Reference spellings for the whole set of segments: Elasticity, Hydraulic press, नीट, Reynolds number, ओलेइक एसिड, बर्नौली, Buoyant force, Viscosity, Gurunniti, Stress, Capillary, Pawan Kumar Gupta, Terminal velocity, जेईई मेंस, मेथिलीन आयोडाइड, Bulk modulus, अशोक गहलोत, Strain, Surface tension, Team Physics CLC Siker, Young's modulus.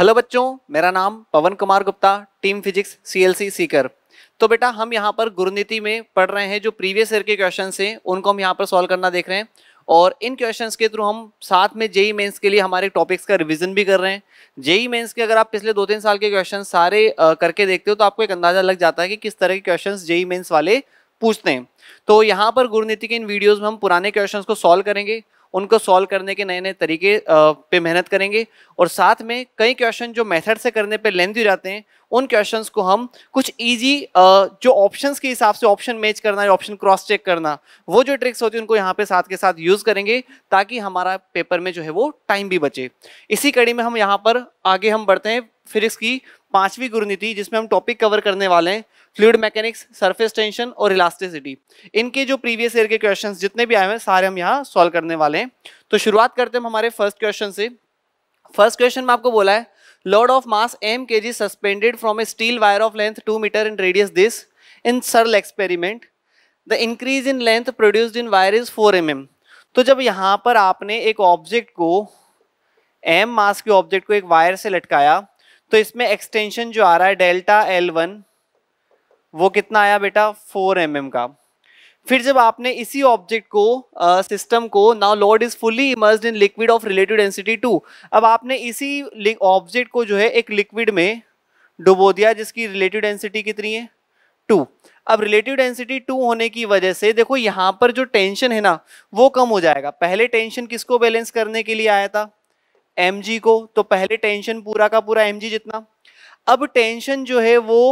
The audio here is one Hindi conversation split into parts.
हेलो बच्चों, मेरा नाम Pawan Kumar Gupta, team physics CLC Sikar. तो बेटा हम यहाँ पर गुरुनीति में पढ़ रहे हैं जो प्रीवियस ईयर के क्वेश्चन हैं उनको हम यहाँ पर सॉल्व करना देख रहे हैं और इन क्वेश्चंस के थ्रू हम साथ में जेईई मेंस के लिए हमारे टॉपिक्स का रिवीजन भी कर रहे हैं। जेईई मेंस के अगर आप पिछले 2-3 साल के क्वेश्चन सारे करके देखते हो तो आपको एक अंदाजा लग जाता है कि किस तरह के क्वेश्चन जेईई मेंस वाले पूछते हैं। तो यहाँ पर गुरुनीति के इन वीडियोज़ में हम पुराने क्वेश्चन को सॉल्व करेंगे, उनको सॉल्व करने के नए नए तरीके पे मेहनत करेंगे और साथ में कई क्वेश्चन जो मेथड से करने पे लेंथी जाते हैं उन क्वेश्चंस को हम कुछ इजी जो ऑप्शंस के हिसाब से ऑप्शन मैच करना या ऑप्शन क्रॉस चेक करना, वो जो ट्रिक्स होती है उनको यहाँ पे साथ के साथ यूज़ करेंगे ताकि हमारा पेपर में जो है वो टाइम भी बचे। इसी कड़ी में हम यहाँ पर आगे हम बढ़ते हैं फिजिक्स की 5वीं गुरुनीति, जिसमें हम टॉपिक कवर करने वाले हैं फ्लूइड मैकेनिक्स, सरफेस टेंशन और इलास्टिसिटी। इनके जो प्रीवियस ईयर के क्वेश्चंस जितने भी आए हैं सारे हम यहाँ सॉल्व करने वाले हैं। तो शुरुआत करते हैं हमारे फर्स्ट क्वेश्चन से। फर्स्ट क्वेश्चन में आपको बोला है load of mass m kg suspended from a steel wire of length 2 metre and radius this in सरल experiment the increase in length produced in wire is 4 mm। तो जब यहाँ पर आपने एक ऑब्जेक्ट को m मास के ऑब्जेक्ट को एक वायर से लटकाया तो इसमें एक्सटेंशन जो आ रहा है डेल्टा L1 वो कितना आया बेटा 4 mm का। फिर जब आपने इसी ऑब्जेक्ट को सिस्टम को now load is fully immersed in liquid of relative density 2, अब आपने इसी ऑब्जेक्ट को जो है एक लिक्विड में डुबो दिया जिसकी रिलेटिव डेंसिटी कितनी है 2। अब रिलेटिव डेंसिटी 2 होने की वजह से देखो यहाँ पर जो टेंशन है ना वो कम हो जाएगा। पहले टेंशन किसको बैलेंस करने के लिए आया था mg को, तो पहले टेंशन पूरा का पूरा mg जितना। अब टेंशन जो है वो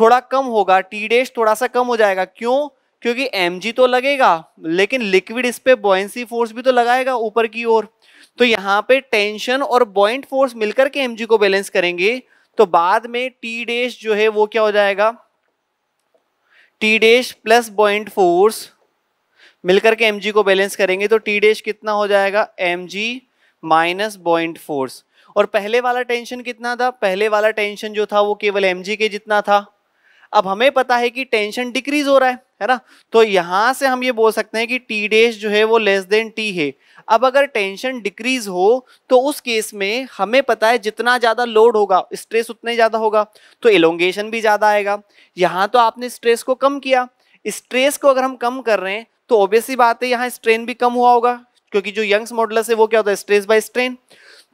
थोड़ा कम होगा, T' थोड़ा सा कम हो जाएगा। क्यों? क्योंकि mg तो लगेगा लेकिन लिक्विड इस पे बॉयंसी फोर्स भी तो लगाएगा ऊपर की ओर। तो यहाँ पे टेंशन और बॉयंट फोर्स मिलकर के mg को बैलेंस करेंगे तो बाद में T' जो है वो क्या हो जाएगा, T' प्लस बॉयंट फोर्स मिलकर के mg को बैलेंस करेंगे तो T' कितना हो जाएगा mg माइनस बॉइंट फोर्स। और पहले वाला टेंशन कितना था, पहले वाला टेंशन जो था वो केवल mg के जितना था। अब हमें पता है कि टेंशन डिक्रीज हो रहा है ना, तो यहाँ से हम ये बोल सकते हैं कि T' जो है वो लेस देन T है। अब अगर टेंशन डिक्रीज हो तो उस केस में हमें पता है जितना ज़्यादा लोड होगा स्ट्रेस उतना ही ज़्यादा होगा तो एलोंगेशन भी ज़्यादा आएगा। यहाँ तो आपने स्ट्रेस को कम किया, स्ट्रेस को अगर हम कम कर रहे हैं तो ऑब्वियसली बात है यहाँ स्ट्रेन भी कम हुआ होगा क्योंकि जो यंग्स मॉडुलस है वो क्या होता है स्ट्रेस बाय स्ट्रेन।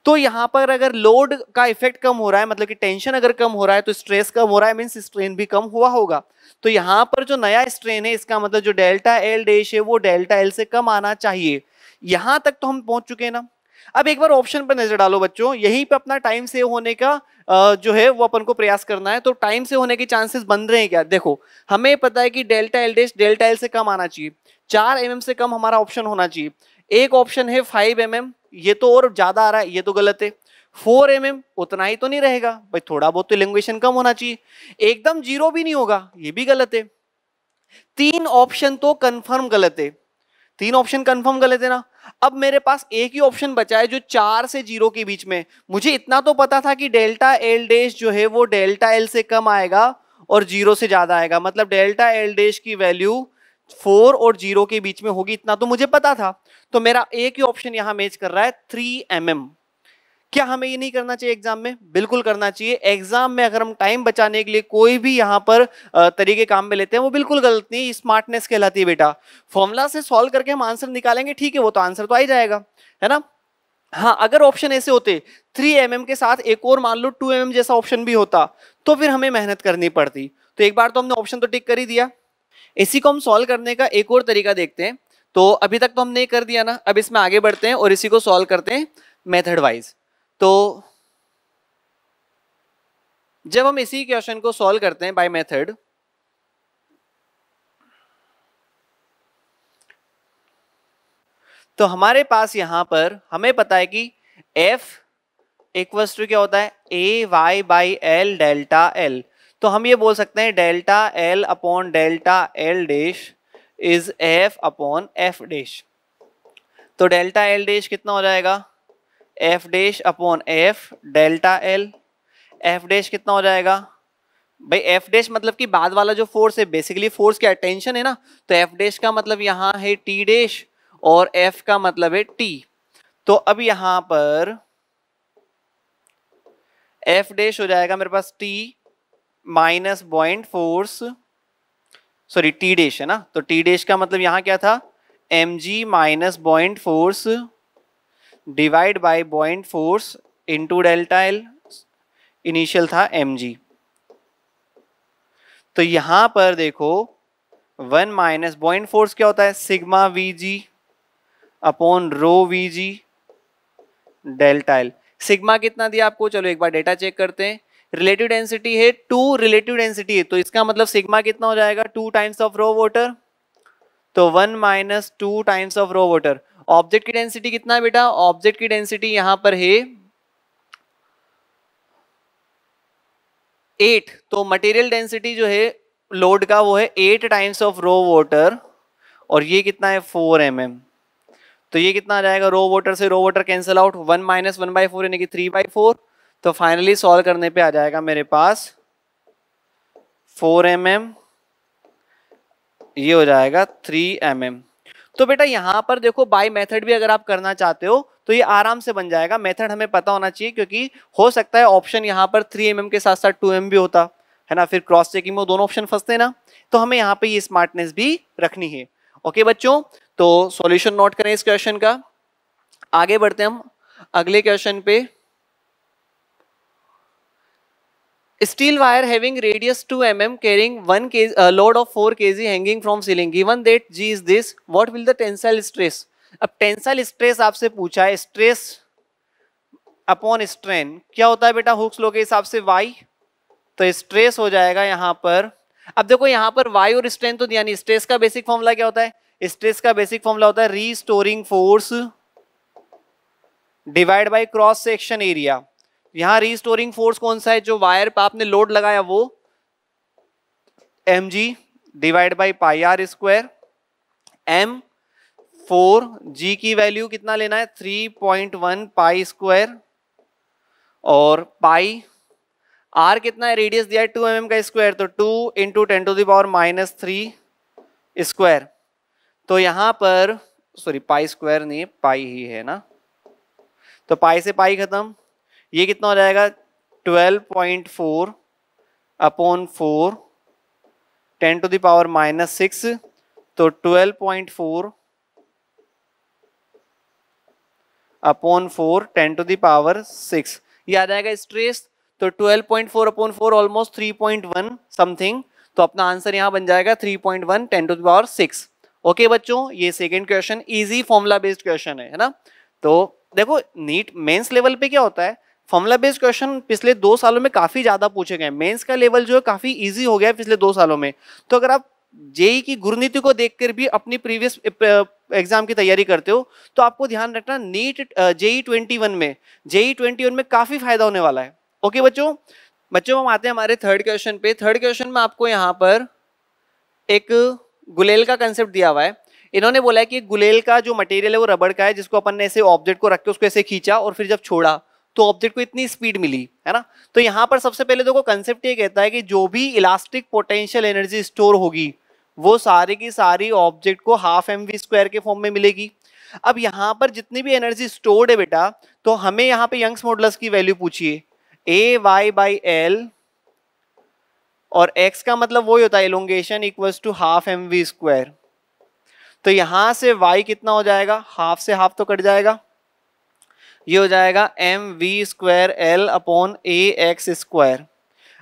तो यहाँ पर अगर लोड का इफेक्ट कम हो रहा है मतलब कि टेंशन अगर कम हो रहा है तो स्ट्रेस कम हो रहा है मीन्स स्ट्रेन भी कम हुआ होगा। तो यहाँ पर जो नया स्ट्रेन है इसका मतलब जो डेल्टा एल डैश है वो डेल्टा एल से कम आना चाहिए। यहाँ तक तो हम पहुँच चुके हैं ना। अब एक बार ऑप्शन पर नजर डालो बच्चों, यहीं पर अपना टाइम सेव होने का जो है वो अपन को प्रयास करना है। तो टाइम सेव होने के चांसेस बन रहे हैं क्या? देखो हमें पता है कि delta L dash delta L से कम आना चाहिए, 4 mm से कम हमारा ऑप्शन होना चाहिए। एक ऑप्शन है 5 mm, ये तो और ज्यादा आ रहा है, ये तो गलत है। 4 mm उतना ही तो नहीं रहेगा भाई, थोड़ा बहुत तो एलोंगेशन कम होना चाहिए। एकदम जीरो भी नहीं होगा, ये भी गलत है। 3 ऑप्शन तो कंफर्म गलत है, 3 ऑप्शन कंफर्म गलत है ना। अब मेरे पास एक ही ऑप्शन बचा है जो 4 से 0 के बीच में। मुझे इतना तो पता था कि डेल्टा एल डैश जो है वो डेल्टा एल से कम आएगा और 0 से ज्यादा आएगा, मतलब डेल्टा एल डैश की वैल्यू 4 और 0 के बीच में होगी, इतना तो मुझे पता था। तो मेरा एक ही ऑप्शन यहाँ मैच कर रहा है 3 mm। क्या हमें ये नहीं करना चाहिए एग्जाम में? बिल्कुल करना चाहिए। एग्जाम में अगर हम टाइम बचाने के लिए कोई भी यहाँ पर तरीके काम में लेते हैं वो बिल्कुल गलत नहीं, स्मार्टनेस कहलाती है बेटा। फॉर्मूला से सॉल्व करके हम आंसर निकालेंगे, ठीक है, वो तो आंसर तो आ ही जाएगा, है ना। हाँ, अगर ऑप्शन ऐसे होते 3 mm के साथ एक और मान लो 2 mm जैसा ऑप्शन भी होता तो फिर हमें मेहनत करनी पड़ती। तो एक बार तो हमने ऑप्शन तो टिक कर ही दिया। इसी को हम सॉल्व करने का एक और तरीका देखते हैं। तो अभी तक तो हमने कर दिया ना, अब इसमें आगे बढ़ते हैं और इसी को सॉल्व करते हैं मेथड वाइज। तो जब हम इसी क्वेश्चन को सॉल्व करते हैं बाय मेथड, तो हमारे पास यहां पर हमें पता है कि F इक्वल्स टू क्या होता है AY by L delta L। तो हम ये बोल सकते हैं delta L upon delta L dash is F upon F dash. तो डेल्टा एल डैश कितना हो जाएगा F dash upon F delta L. F dash कितना हो जाएगा भाई, एफ डैश मतलब कि बाद वाला जो फोर्स है, बेसिकली फोर्स क्या टेंशन है ना, तो एफ डैश का मतलब यहाँ है टी डैश और एफ का मतलब है टी। तो अब यहाँ पर एफ डैश हो जाएगा मेरे पास T minus buoyant force, sorry T dash है ना, तो टी डैश का मतलब यहाँ क्या था, M G minus buoyant force divide by buoyant force into delta L, initial था एम जी। तो यहाँ पर देखो वन माइनस बॉइंट फोर्स क्या होता है, sigma V G upon rho V G delta L. Sigma कितना दिया आपको, चलो एक बार डेटा चेक करते हैं। रिलेटिव डेंसिटी है टू, रिलेटिव डेंसिटी है तो इसका मतलब सिग्मा कितना हो जाएगा, two times of rho water, तो one minus two times of rho water. Object की डेंसिटी कितना है बेटा, ऑब्जेक्ट की डेंसिटी यहां पर है 8, तो मटेरियल डेंसिटी जो है लोड का वो है 8 टाइम्स ऑफ रो वाटर, और ये कितना है 4 mm, तो ये कितना आ जाएगा, रो वाटर से रो वाटर कैंसिल आउट, 1 माइनस 1 बाई 4 यानी कि 3 बाई 4, तो फाइनली सॉल्व करने पे आ जाएगा मेरे पास 4 mm, ये हो जाएगा 3 mm। तो बेटा यहाँ पर देखो बाय मेथड भी अगर आप करना चाहते हो तो ये आराम से बन जाएगा, मेथड हमें पता होना चाहिए, क्योंकि हो सकता है ऑप्शन यहाँ पर 3 mm के साथ साथ 2 mm भी होता है ना, फिर क्रॉस चेकिंग में दोनों ऑप्शन फंसते ना, तो हमें यहाँ पे ये स्मार्टनेस भी रखनी है। ओके बच्चों, तो सॉल्यूशन नोट करें इस क्वेश्चन का। आगे बढ़ते हैं हम अगले क्वेश्चन पे। Steel wire having radius 2 mm carrying 1 kg load of 4 kg hanging from ceiling, given that G is this, what will the tensile stress? अब टेंसाइल स्ट्रेस आपसे पूछा है, स्ट्रेस अपॉन स्ट्रेन क्या होता है बेटा, हुक्स लॉ के हिसाब से y, तो स्ट्रेस हो जाएगा यहाँ पर। अब देखो यहाँ पर y और स्ट्रेन तो दिया नहीं, स्ट्रेस का बेसिक फॉर्मूला क्या होता है, स्ट्रेस का बेसिक फॉर्मूला होता है restoring force divide by cross section area. यहाँ रीस्टोरिंग फोर्स कौन सा है, जो वायर पर आपने लोड लगाया वो M G divide by pi are square, M 4, G की वैल्यू कितना लेना है 3.1 पाई स्क्वायर, और पाई आर कितना है, रेडियस दिया है 2 mm का स्क्वायर, तो 2 × 10⁻³ स्क्वायर, तो यहाँ पर सॉरी पाई स्क्वायर नहीं है, पाई ही है ना, तो पाई से पाई खत्म, ये कितना हो जाएगा 12.4 अपॉन 4 10⁻⁻6, तो 12.4 अपॉन 4 10⁻6 ये आ जाएगा स्ट्रेस। तो 12.4 अपॉन 4 ऑलमोस्ट 3.1 समथिंग, तो अपना आंसर यहाँ बन जाएगा 3.1 10⁻6। ओके बच्चों, ये second question easy formula based question है ना। तो देखो नीट मेंस लेवल पे क्या होता है, फॉर्मुला बेस्ड क्वेश्चन पिछले 2 सालों में काफी ज्यादा पूछे गए, मेंस का लेवल जो है काफी इजी हो गया है पिछले 2 सालों में। तो अगर आप जेई की गुरुनीति को देखकर भी अपनी प्रीवियस एग्जाम की तैयारी करते हो तो आपको ध्यान रखना नीट जेई 21 में काफी फायदा होने वाला है। ओके बच्चों, हम आते हैं हमारे थर्ड क्वेश्चन पे। थर्ड क्वेश्चन में आपको यहाँ पर एक गुलेल का कंसेप्ट दिया हुआ है। इन्होंने बोला है कि गुलेल का जो मटेरियल है वो रबड़ का है, जिसको अपन ने ऐसे ऑब्जेक्ट को रख के उसको ऐसे खींचा और फिर जब छोड़ा तो ऑब्जेक्ट को इतनी स्पीड मिली, है ना। तो यहाँ पर सबसे पहले देखो कंसेप्ट ये कहता है कि जो भी इलास्टिक पोटेंशियल एनर्जी स्टोर होगी वो सारी की सारी ऑब्जेक्ट को ½ mv² के फॉर्म में मिलेगी। अब यहाँ पर जितनी भी एनर्जी स्टोर्ड है बेटा, तो हमें यहाँ पे यंग्स मॉडुलस की वैल्यू पूछिए, AY/L, और x का मतलब वही होता है एलोंगेशन इक्वल्स टू ½ mv²। तो यहाँ से y कितना हो जाएगा, हाफ से हाफ तो कट जाएगा, ये हो जाएगा mv²L/AX²।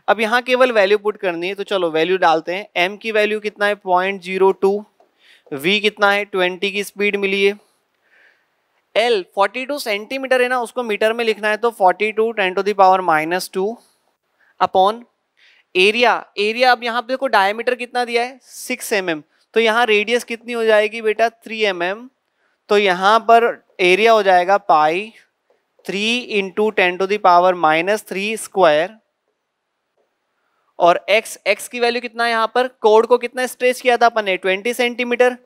अब यहाँ केवल वैल्यू पुट करनी है, तो चलो वैल्यू डालते हैं। m की वैल्यू कितना है 0.02, v कितना है 20 की स्पीड मिली है, l 42 सेंटीमीटर है ना, उसको मीटर में लिखना है, तो 42 × 10⁻² अपॉन एरिया। अब यहाँ पे देखो डायमीटर कितना दिया है 6 mm, तो यहाँ रेडियस कितनी हो जाएगी बेटा 3 mm, तो यहाँ पर एरिया हो जाएगा पाई 3 × 10⁻³ स्क्वायर, और x की वैल्यू कितना है, यहाँ पर कोड को कितना स्ट्रेच किया था अपन ने 20 सेंटीमीटर,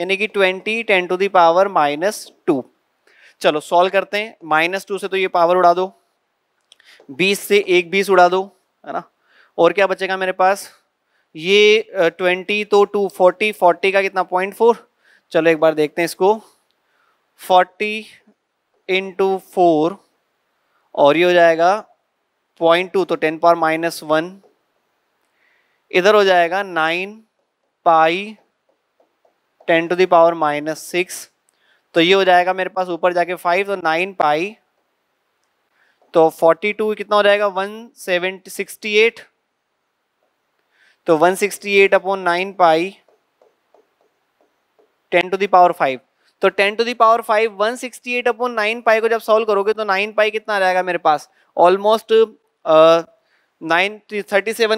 यानी कि 20 × 10⁻²। चलो सॉल्व करते हैं, -2 से तो ये पावर उड़ा दो, 20 से 120 उड़ा दो, है ना, और क्या बचेगा मेरे पास, ये 20 तो 240, 40 का कितना 0.4, चलो एक बार देखते हैं इसको, 40 × 4 और ये हो जाएगा 0.2 तो 10⁻⁻1 इधर हो जाएगा 9π 10⁻⁻6 तो ये हो जाएगा मेरे पास ऊपर जाके 5 तो 9π तो 42 कितना हो जाएगा 168 तो 168/9π 10⁻⁵ तो 10⁻⁵ 168/9π को जब सॉल्व करोगे तो 9π कितना आ जाएगा मेरे पास ऑलमोस्ट 937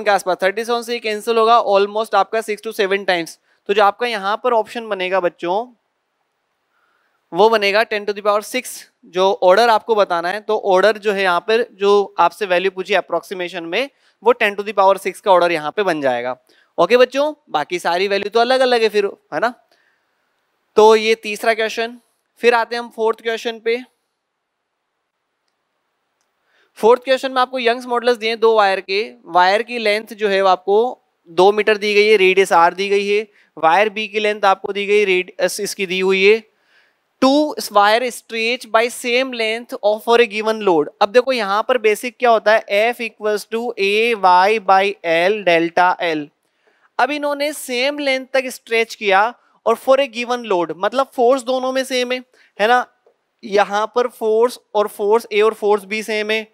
के आसपास 37 से कैंसिल होगा ऑलमोस्ट आपका 6 to 7 टाइम्स तो जो आपका यहाँ पर ऑप्शन बनेगा बच्चों वो बनेगा 10⁻6 जो ऑर्डर आपको बताना है तो ऑर्डर जो है यहाँ पर जो आपसे वैल्यू पूछी अप्रोक्सीमेशन में वो 10⁻6 का ऑर्डर यहाँ पे बन जाएगा। ओके बच्चों बाकी सारी वैल्यू तो अलग अलग है फिर है ना। तो ये तीसरा क्वेश्चन। फिर आते हैं हम फोर्थ क्वेश्चन पे। फोर्थ क्वेश्चन में आपको यंग्स मॉडुलस दिए दो वायर के। वायर की लेंथ जो है वो आपको 2 मीटर दी गई है, रेडियस r दी गई है। वायर बी की लेंथ आपको दी गई, रेडियस इसकी दी हुई है। Two wire stretch by same length of for a given load. अब देखो यहाँ पर बेसिक क्या होता है F = AY/L डेल्टा L। अब इन्होंने सेम लेंथ तक स्ट्रेच किया और फॉर ए गिवन लोड मतलब फोर्स दोनों में सेम है ना। यहाँ पर फोर्स और फोर्स A और फोर्स B सेम है,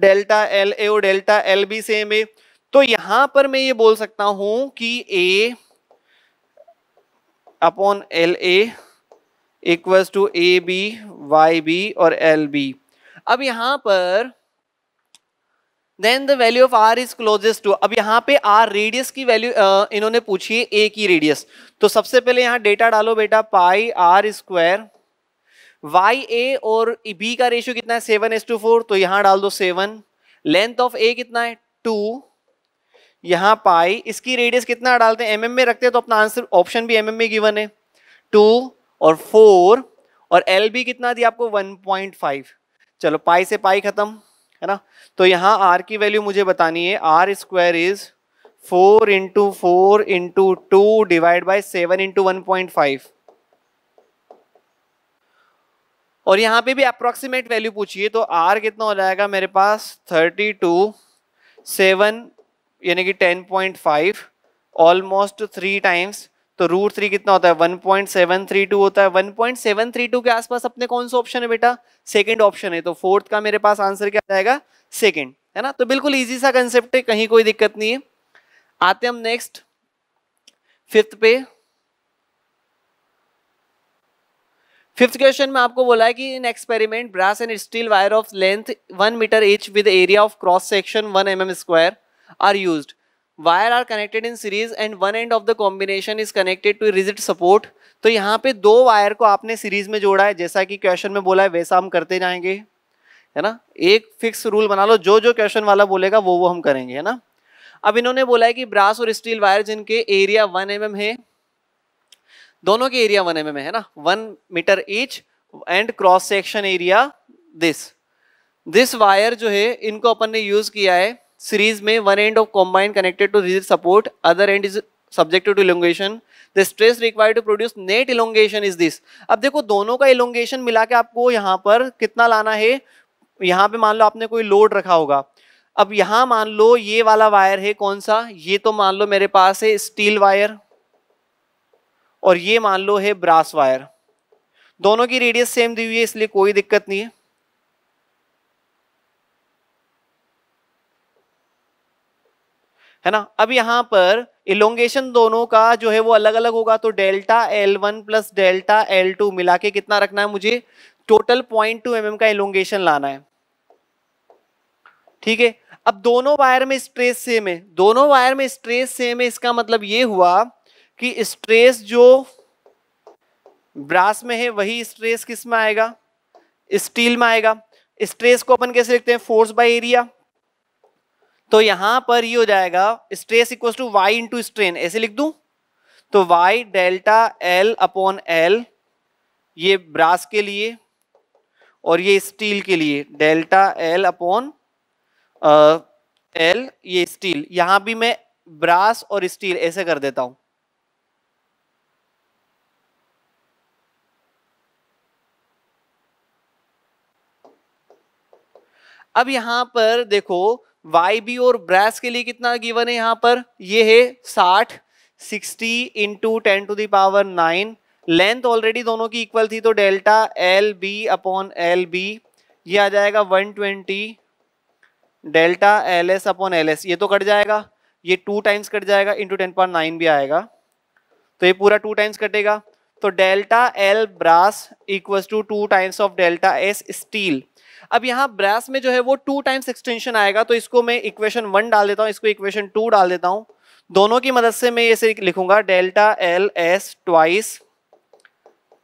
डेल्टा एल ए और डेल्टा एल बी सेम है। तो यहाँ पर मैं ये बोल सकता हूँ कि A/LA = AB, YB और LB। अब यहाँ पर then the value of R is closest to. अब यहाँ पे R रेडियस की वैल्यू इन्होंने पूछी है A की रेडियस। तो सबसे पहले यहाँ डेटा डालो बेटा πr²। YA और B का रेशियो कितना है 7:4 तो यहाँ डाल दो 7। लेंथ ऑफ A कितना है 2, यहाँ पाई, इसकी रेडियस कितना डालते हैं mm में रखते हैं तो अपना आंसर ऑप्शन भी mm में गिवन है 2 और 4 और LB कितना दिया आपको 1.5। चलो पाई से पाई खत्म है ना। तो यहाँ R की वैल्यू मुझे बतानी है। R² is 4 × 4 × 2 / 7 × 1.5 और यहाँ पे भी अप्रोक्सीमेट वैल्यू पूछिए तो R कितना हो जाएगा मेरे पास 32/7 यानी कि 10.5 ऑलमोस्ट 3 टाइम्स तो √3 कितना होता है 1.732 होता है। 1.732 के आसपास अपने कौन सा ऑप्शन है बेटा, सेकंड ऑप्शन है। तो फोर्थ का मेरे पास आंसर क्या आएगा सेकंड है ना। तो बिल्कुल इजी सा कंसेप्ट है, कहीं कोई दिक्कत नहीं है। आते हम नेक्स्ट फिफ्थ पे। फिफ्थ क्वेश्चन में आपको बोला है कि in experiment brass and steel wire of length 1 metre each with area of cross section 1 mm² are used. Wire are connected in series and one end of the combination is connected to rigid support. तो यहाँ पे दो वायर को आपने सीरीज में जोड़ा है जैसा कि क्वेश्चन में बोला है वैसा हम करते जाएंगे है ना। एक फिक्स रूल बना लो, जो जो क्वेश्चन वाला बोलेगा वो हम करेंगे है ना। अब इन्होंने बोला है कि ब्रास और स्टील वायर जिनके एरिया 1 mm है, दोनों के एरिया 1 mm है ना, 1 metre each and cross section area this wire जो है इनको अपन ने यूज किया है सीरीज में। One end of combine connected to rigid support, other end is subjected to elongation, the stress required to produce net elongation is this. अब देखो दोनों का इलोंगेशन मिला के आपको यहाँ पर कितना लाना है। यहाँ पे मान लो आपने कोई लोड रखा होगा। अब यहाँ मान लो ये वाला वायर है कौन सा, ये तो मान लो मेरे पास है स्टील वायर और ये मान लो है ब्रास वायर। दोनों की रेडियस सेम दी हुई है इसलिए कोई दिक्कत नहीं है। है ना। अब यहाँ पर इलोंगेशन दोनों का जो है वो अलग अलग होगा तो डेल्टा L1 + डेल्टा L2 मिला के कितना रखना है मुझे, टोटल 0.2 mm का इलोंगेशन लाना है। ठीक है। अब दोनों वायर में स्ट्रेस सेम है, दोनों वायर में स्ट्रेस सेम है, इसका मतलब ये हुआ कि स्ट्रेस जो ब्रास में है वही स्ट्रेस किस में आएगा, स्टील में आएगा। स्ट्रेस को अपन कैसे लिखते हैं, फोर्स बाय एरिया। तो यहां पर ये हो जाएगा स्ट्रेस = Y × स्ट्रेन, ऐसे लिख दूं तो Y डेल्टा L/L ये ब्रास के लिए और ये स्टील के लिए डेल्टा L/L ये स्टील। यहां भी मैं ब्रास और स्टील ऐसे कर देता हूं। अब यहाँ पर देखो YB और ब्रास के लिए कितना गिवन है यहाँ पर, ये है 60 into 10 to the power 9। Length already दोनों की इक्वल थी तो डेल्टा LB अपॉन LB ये आ जाएगा 120 डेल्टा LS अपॉन LS, ये तो कट जाएगा, ये 2 टाइम्स कट जाएगा, इंटू 10 पावर 9 भी आएगा तो ये पूरा 2 टाइम्स कटेगा। तो delta L brass equal to 2 times of delta S steel. अब यहाँ ब्रास में जो है वो 2 टाइम्स एक्सटेंशन आएगा तो इसको मैं इक्वेशन 1 डाल देता हूँ, इसको इक्वेशन 2 डाल देता हूँ, दोनों की मदद से मैं ये लिखूंगा delta L S twice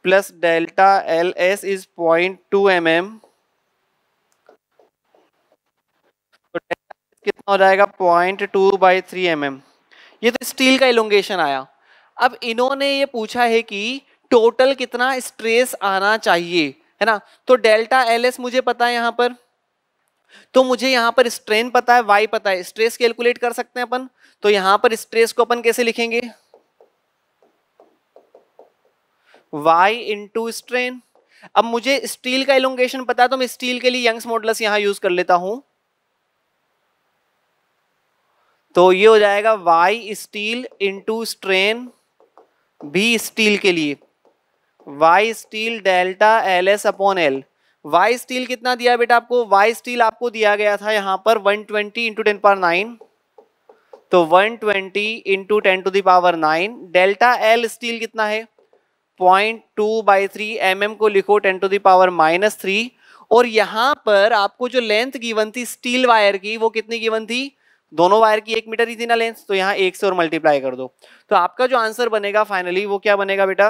plus delta L S is 0.2 mm, तो कितना हो जाएगा 0.2/3 mm। ये तो स्टील का इलोंगेशन आया। अब इन्होंने ये पूछा है कि टोटल कितना स्ट्रेस आना चाहिए, है ना। तो डेल्टा एल एस मुझे पता है यहाँ पर, तो मुझे यहाँ पर स्ट्रेन पता है, वाई पता है, स्ट्रेस कैलकुलेट कर सकते हैं अपन। तो यहाँ पर स्ट्रेस को अपन कैसे लिखेंगे, वाई इंटू स्ट्रेन। अब मुझे स्टील का इलोंगेशन पता है तो मैं स्टील के लिए यंग्स मॉडुलस यहाँ यूज कर लेता हूं, तो ये हो जाएगा वाई स्टील इंटू स्ट्रेन भी स्टील के लिए, Y steel delta L S upon L. Y steel कितना दिया बेटा आपको, वाई स्टील आपको दिया गया था यहाँ पर 120 इंटू 10 पावर 9, तो 120 into 10 to the power 9। Delta L steel कितना है 0.2/3 mm को लिखो 10 टू दावर -3, और यहाँ पर आपको जो लेंथ गिवन थी स्टील वायर की वो कितनी गिवन थी, दोनों वायर की 1 मीटर ही थी ना लेंथ, तो यहाँ 1 से और मल्टीप्लाई कर दो। तो आपका जो आंसर बनेगा फाइनली वो क्या बनेगा बेटा,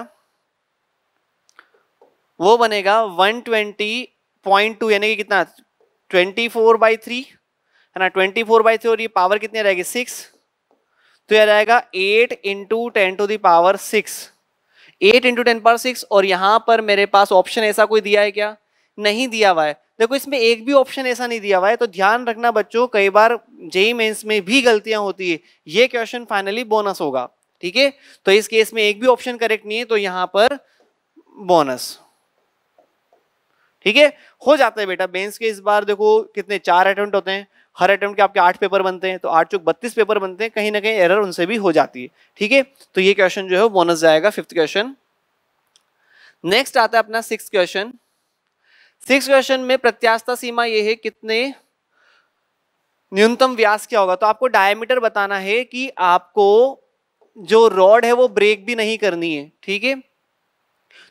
वो बनेगा 120.2 यानी कि कितना 24/3 है ना, 24/3 और ये पावर कितनी रहेगी 6, तो यह रहेगा 8 into 10 to the power 6, 8 into 10 power 6। और यहाँ पर मेरे पास ऑप्शन ऐसा कोई दिया है क्या, नहीं दिया हुआ है। देखो इसमें एक भी ऑप्शन ऐसा नहीं दिया हुआ है, तो ध्यान रखना बच्चों, कई बार जेईई मेंस में भी गलतियां होती है, ये क्वेश्चन फाइनली बोनस होगा, ठीक है। तो इस केस में एक भी ऑप्शन करेक्ट नहीं है तो यहाँ पर बोनस, ठीक है, हो जाता है बेटा। मेंस के इस बार देखो कितने 4 अटेम्प्ट होते हैं, हर अटेम्प्ट के आपके 8 पेपर बनते हैं, तो 8 चौक 32 पेपर बनते हैं, कहीं ना कहीं एरर उनसे भी हो जाती है, ठीक है। तो ये क्वेश्चन जो है बोनस जाएगा, 5th क्वेश्चन। नेक्स्ट आता है अपना 6th क्वेश्चन। 6th क्वेश्चन में प्रत्यास्था सीमा ये है, कितने न्यूनतम व्यास क्या होगा। तो आपको डायमीटर बताना है कि आपको जो रॉड है वो ब्रेक भी नहीं करनी है, ठीक है।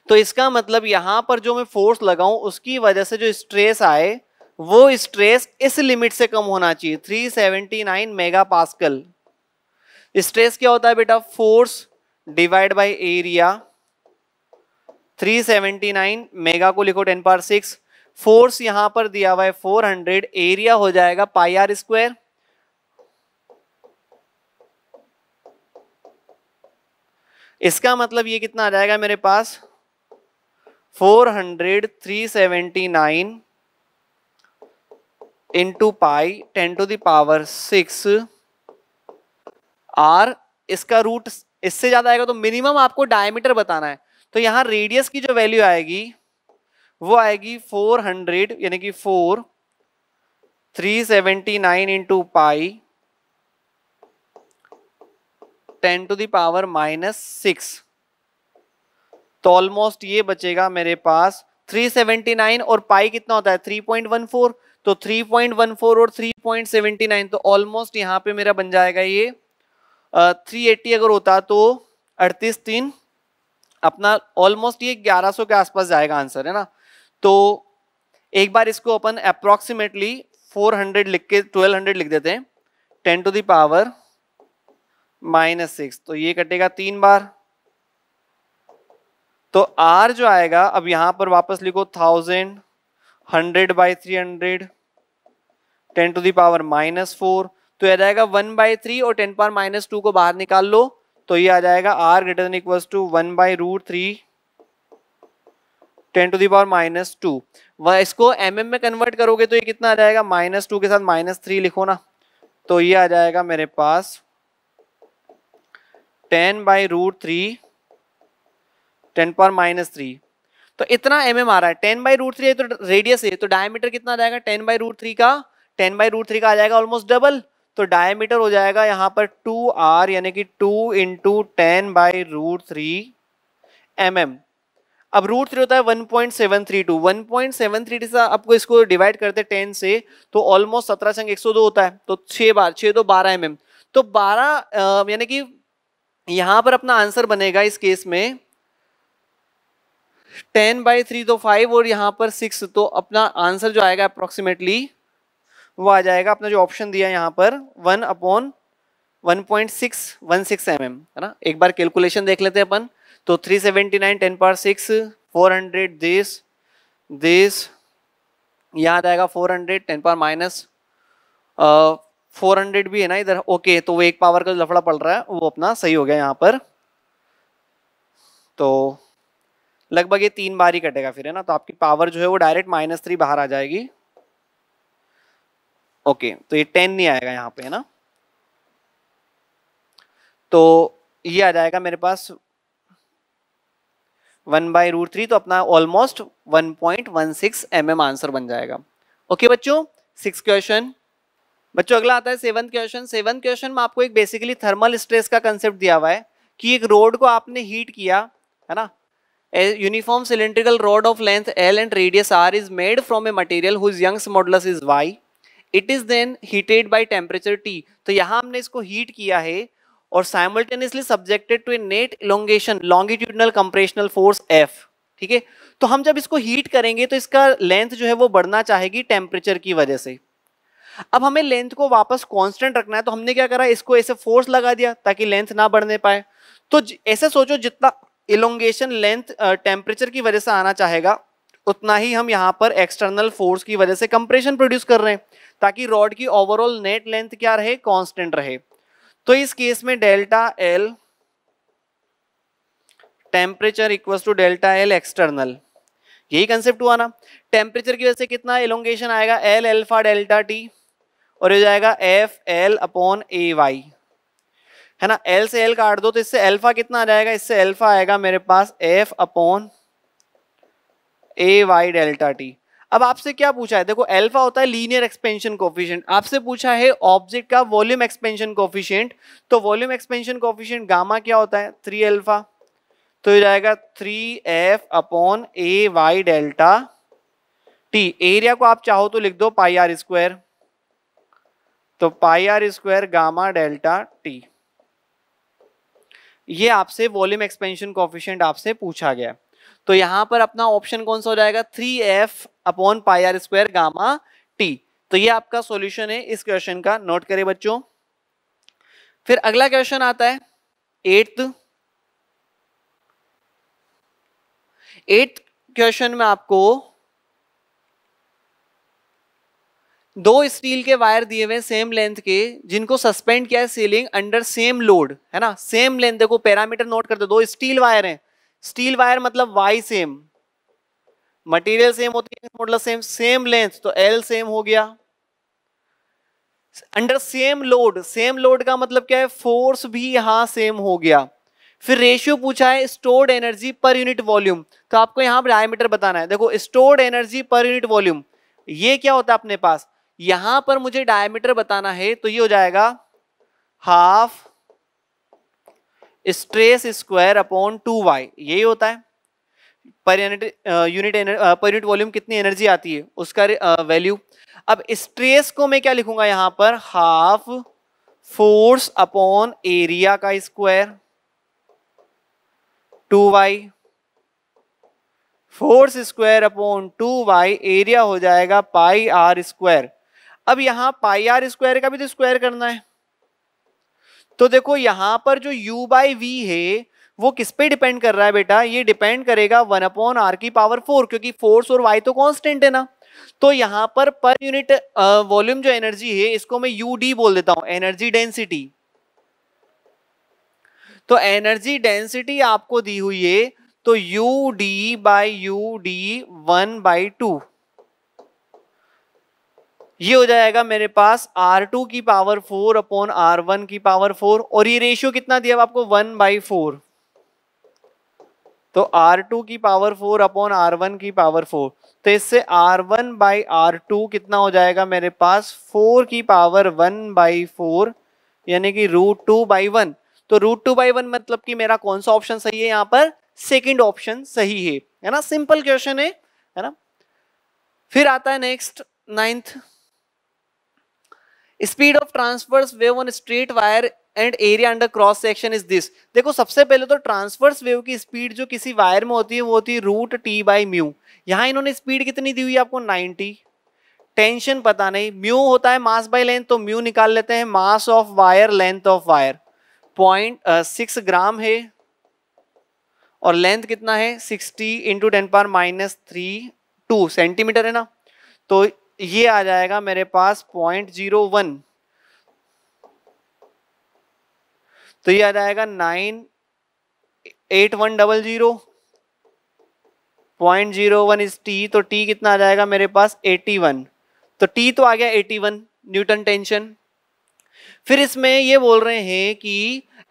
तो इसका मतलब यहां पर जो मैं फोर्स लगाऊं उसकी वजह से जो स्ट्रेस आए वो स्ट्रेस इस लिमिट से कम होना चाहिए, 379 मेगापास्कल। स्ट्रेस क्या होता है बेटा, force divide by area. 379 mega को लिखो 10 पावर 6, फोर्स यहां पर दिया हुआ है 400, एरिया हो जाएगा पाई r स्क्वायर। इसका मतलब ये कितना आ जाएगा मेरे पास 400 379 into pi 10 to the power 6 R, इसका रूट इससे ज्यादा आएगा तो मिनिमम आपको डायमीटर बताना है। तो यहाँ रेडियस की जो वैल्यू आएगी वो आएगी 400 यानी कि 4 379 इंटू पाई 10 टू दावर -6, तो ऑलमोस्ट ये बचेगा मेरे पास 379 और पाई कितना होता है 3.14, तो 3.14 और 3.79 तो ऑलमोस्ट यहाँ पे मेरा बन जाएगा ये 380 अगर होता तो 38 3 अपना ऑलमोस्ट ये 1100 के आसपास जाएगा आंसर, है ना। तो एक बार इसको अपन अप्रॉक्सीमेटली 400 लिख के 1200 लिख देते हैं 10 टू दावर -6, तो ये कटेगा 3 बार। तो आर जो आएगा अब यहाँ पर वापस लिखो 1000 100/300 10 टू दावर -4, तो यह जाएगा 1/3 और 10 पावर -2 को बाहर निकाल लो, तो ये आ जाएगा R greater than equals to 1/√3 10 to the power -2। वह इसको mm में कन्वर्ट करोगे तो ये कितना आ जाएगा -2 के साथ -3 लिखो ना, तो ये आ जाएगा मेरे पास 10/√3 10 पावर -3। तो इतना mm आ रहा है, 10/√3 है तो रेडियस है, तो डायमीटर कितना आ जाएगा 10/√3 का, 10/√3 का आ जाएगा ऑलमोस्ट डबल, तो डायमीटर हो जाएगा यहाँ पर 2r यानी कि 2 × 10/√3 mm। अब √3 होता है 1.732, 1.732 से आपको इसको डिवाइड करते 10 से तो ऑलमोस्ट 17 × 102 होता है, तो 6 × 2 12 mm, तो 12 यानी कि यहाँ पर अपना आंसर बनेगा इस केस में 10/3 तो 5 और यहाँ पर 6, तो अपना आंसर जो आएगा अप्रोक्सीमेटली वो आ जाएगा अपना जो ऑप्शन दिया यहाँ पर 1/1.616 mm, है ना। एक बार कैलकुलेशन देख लेते हैं अपन, तो 379 10/6 400 दिस यहाँ जाएगा 400 10⁻, 400 भी है ना इधर, ओके तो वो एक पावर का लफड़ा पड़ रहा है वो अपना सही हो गया यहाँ पर, तो लगभग ये 3 बार ही कटेगा फिर, है ना, तो आपकी पावर जो है वो डायरेक्ट -3 बाहर आ जाएगी। ओके तो ये 10 नहीं आएगा यहाँ पे, है ना, तो ये आ जाएगा मेरे पास 1/√3, तो अपना ऑलमोस्ट 1.16 mm आंसर बन जाएगा। ओके बच्चों, 6th क्वेश्चन। बच्चों अगला आता है 7th क्वेश्चन। 7th क्वेश्चन में आपको एक बेसिकली थर्मल स्ट्रेस का कंसेप्ट दिया हुआ है कि एक रोड को आपने हीट किया, है ना, uniform cylindrical rod of length L and radius R is made from a material whose Young's modulus is Y, it is then heated by temperature T. तो यहाँ हमने इसको हीट किया है और simultaneously subjected to a net elongation longitudinal compressional force F, ठीक है। तो हम जब इसको हीट करेंगे तो इसका लेंथ जो है वो बढ़ना चाहेगी टेम्परेचर की वजह से। अब हमें लेंथ को वापस कांस्टेंट रखना है, तो हमने क्या करा, इसको ऐसे फोर्स लगा दिया ताकि लेंथ ना बढ़ने पाए। तो ऐसे सोचो जितना इलोंगेशन लेंथ टेम्परेचर की वजह से आना चाहेगा उतना ही हम यहाँ पर एक्सटर्नल फोर्स की वजह से कंप्रेशन प्रोड्यूस कर रहे हैं ताकि रॉड की ओवरऑल नेट लेंथ क्या रहे, कांस्टेंट रहे। तो इस केस में ΔL temperature equals to ΔL external, यही कंसेप्ट हुआ ना। टेम्परेचर की वजह से कितना एलोंगेशन आएगा L अल्फा डेल्टा T और ये जाएगा FL/AY, है ना। L से L काट दो तो इससे अल्फा कितना आ जाएगा, इससे अल्फा आएगा मेरे पास F/AY डेल्टा T। अब आपसे क्या पूछा है, देखो अल्फा होता है लीनियर एक्सपेंशन कोफिशिएंट, आपसे पूछा है ऑब्जेक्ट का वॉल्यूम एक्सपेंशन कोफिशिएंट, तो वॉल्यूम एक्सपेंशन कोफिशिएंट गामा क्या होता है 3α, तो ये जाएगा 3F/AY डेल्टा T। एरिया को आप चाहो तो लिख दो πr², तो πr² गामा डेल्टा T, ये आपसे वॉल्यूम एक्सपेंशन कोफिशिएंट आपसे पूछा गया है। तो यहाँ पर अपना ऑप्शन कौन सा हो जाएगा 3F/πr² गामा T। तो ये आपका सॉल्यूशन है इस क्वेश्चन का, नोट करें बच्चों। फिर अगला क्वेश्चन आता है 8th क्वेश्चन में आपको 2 स्टील के वायर दिए हुए सेम लेंथ के जिनको सस्पेंड किया है सीलिंग अंडर सेम लोड, है ना, सेम लेंथ। देखो पैरामीटर नोट करते, 2 स्टील वायर हैं, स्टील वायर मतलब वाई सेम, मटेरियल सेम होती है, मॉडल सेम, सेम लेंथ तो एल सेम हो गया, under same load, same load का मतलब क्या है फोर्स भी यहाँ सेम हो गया। फिर रेशियो पूछा है stored energy per unit volume, तो आपको यहाँ डायमीटर बताना है। देखो stored energy per unit volume ये क्या होता है अपने पास, यहाँ पर मुझे डायमीटर बताना है, तो ये हो जाएगा 12 स्ट्रेस स्क्वायर/2y, यही होता है। पर यूनिट वॉल्यूम कितनी एनर्जी आती है उसका वैल्यू। अब स्ट्रेस को मैं क्या लिखूंगा यहाँ पर 12 फोर्स/एरिया²/2y, फोर्स²/2y, एरिया हो जाएगा πr²। अब यहाँ πr² का भी तो स्क्वायर करना है, तो देखो यहाँ पर जो u/v है वो किस पे डिपेंड कर रहा है बेटा, ये डिपेंड करेगा 1/r⁴, क्योंकि फोर्स और y तो कांस्टेंट है ना। तो यहाँ पर यूनिट वॉल्यूम जो एनर्जी है इसको मैं ud बोल देता हूँ, एनर्जी डेंसिटी। तो एनर्जी डेंसिटी आपको दी हुई है, तो ud/ud 1/2 ये हो जाएगा मेरे पास r²/4/r⁴, और ये रेशियो कितना दिया आपको 1/4। तो R2 की पावर 4 अपॉन R1 की पावर 4, तो इससे R1 बाई R2 कितना हो जाएगा मेरे पास 4 की पावर 1 बाई 4 यानी कि √2 बाई 1। तो √2 बाई 1 मतलब कि मेरा कौन सा ऑप्शन सही है यहाँ पर? सेकंड ऑप्शन सही है ना। सिंपल क्वेश्चन है ना। फिर आता है next 9th, speed of transverse wave on straight wire and area under cross section is this. देखो सबसे पहले तो ट्रांसवर्स वेव की स्पीड जो किसी वायर में होती है वो होती है √T बाई म्यू। यहाँ इन्होंने स्पीड कितनी दी हुई है आपको 90। टेंशन पता नहीं, म्यू होता है मास बाय लेंथ, तो म्यू निकाल लेते हैं। Mass of wire length of wire 0.6 gram है और लेंथ कितना है 60 × 10⁻³ सेंटीमीटर है ना। तो ये आ जाएगा मेरे पास 0.01, तो ये आ जाएगा 98100। 0.01 इज T, तो T कितना आ जाएगा मेरे पास 81, तो T तो आ गया 81 न्यूटन टेंशन। फिर इसमें ये बोल रहे हैं कि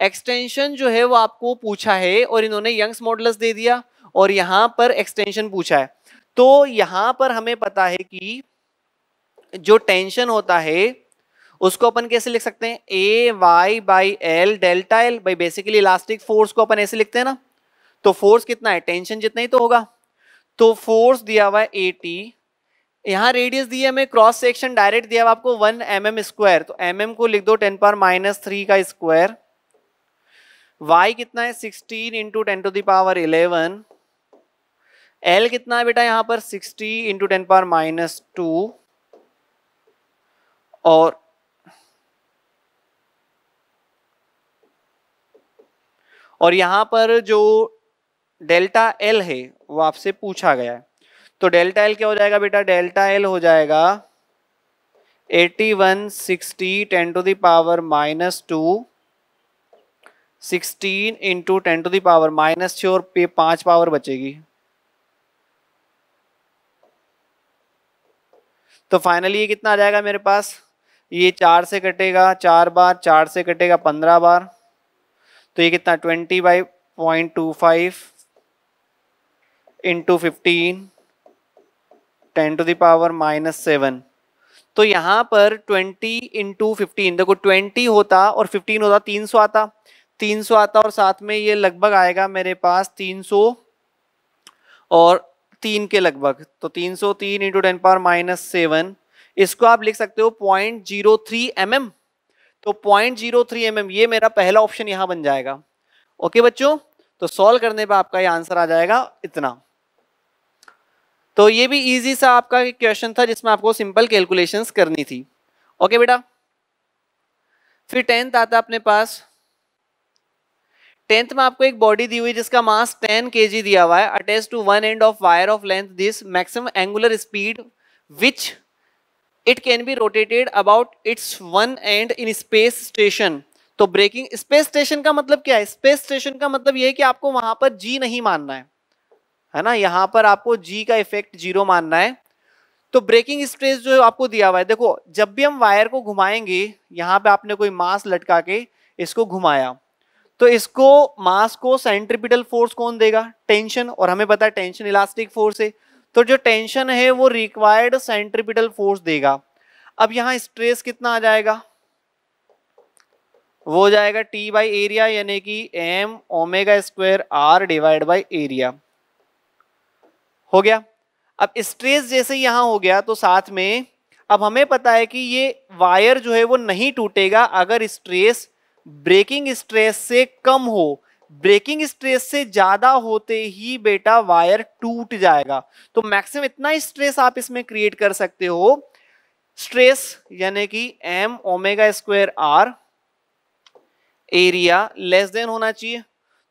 एक्सटेंशन जो है वो आपको पूछा है और इन्होंने यंग्स मॉडुलस दे दिया और यहाँ पर एक्सटेंशन पूछा है। तो यहाँ पर हमें पता है कि जो टेंशन होता है उसको अपन कैसे लिख सकते हैं? AY by L delta L by basically elastic force को अपन ऐसे लिखते हैं ना। तो फोर्स कितना है? टेंशन जितना ही तो होगा। तो फोर्स दिया हुआ है AT, यहाँ रेडियस दिया हमें क्रॉस सेक्शन डायरेक्ट दिया हुआ आपको 1 mm², तो mm को लिख दो 10⁻³ का स्क्वायर। y कितना है 16 × 10�11, L कितना है बेटा यहाँ पर 60 × 10⁻² और यहाँ पर जो डेल्टा L है वो आपसे पूछा गया है। तो डेल्टा L क्या हो जाएगा बेटा? डेल्टा L हो जाएगा 81 60 10⁻² 16 × 10⁻⁻6 और 5 पावर बचेगी। तो फाइनली ये कितना आ जाएगा मेरे पास? ये 4 से कटेगा 4 बार, 4 से कटेगा 15 बार, तो ये कितना 20/0.25 × 15 10⁻⁻7। तो यहाँ पर 20 × 15, देखो 20 होता और 15 होता 300 आता, 300 आता और साथ में ये लगभग आएगा मेरे पास 300 और 3 के लगभग। तो 303 × 10⁻7, इसको आप लिख सकते हो 0.03 mm। तो 0.03 mm ये मेरा पहला ऑप्शन यहाँ बन जाएगा। ओके बच्चों, तो सॉल्व करने पर आपका ये आंसर आ जाएगा इतना। तो ये भी इजी सा आपका क्वेश्चन था जिसमें आपको सिंपल कैलकुलेशंस करनी थी। ओके बेटा, फिर 10th आता अपने पास। 10th में आपको एक बॉडी दी हुई जिसका मास 10 kg दिया हुआ है। Attach to one end of wire of length this maximum angular speed which it can be rotated about its one end in space station. तो ब्रेकिंग स्पेस स्टेशन का मतलब क्या है? स्पेस स्टेशन का मतलब यह है कि आपको वहां पर G नहीं मानना है ना। यहाँ पर आपको G का इफेक्ट 0 मानना है। तो ब्रेकिंग स्ट्रेस जो आपको दिया हुआ है, देखो जब भी हम वायर को घुमाएंगे, यहाँ पे आपने कोई मास लटका के इसको घुमाया, तो इसको मास को सेंट्रीपिटल फोर्स कौन देगा? टेंशन। और हमें पता है टेंशन इलास्टिक फोर्स है, तो जो टेंशन है वो रिक्वायर्ड सेंट्रीपिटल फोर्स देगा। अब यहाँ स्ट्रेस कितना आ जाएगा? वो हो जाएगा T बाई एरिया यानी कि m ω² r divide by area हो गया। अब स्ट्रेस जैसे यहाँ हो गया, तो साथ में अब हमें पता है कि ये वायर जो है वो नहीं टूटेगा अगर स्ट्रेस ब्रेकिंग स्ट्रेस से कम हो। ब्रेकिंग स्ट्रेस से ज्यादा होते ही बेटा वायर टूट जाएगा। तो मैक्सिमम इतना स्ट्रेस आप इसमें क्रिएट कर सकते हो, स्ट्रेस यानी कि m ω² r area less than होना चाहिए।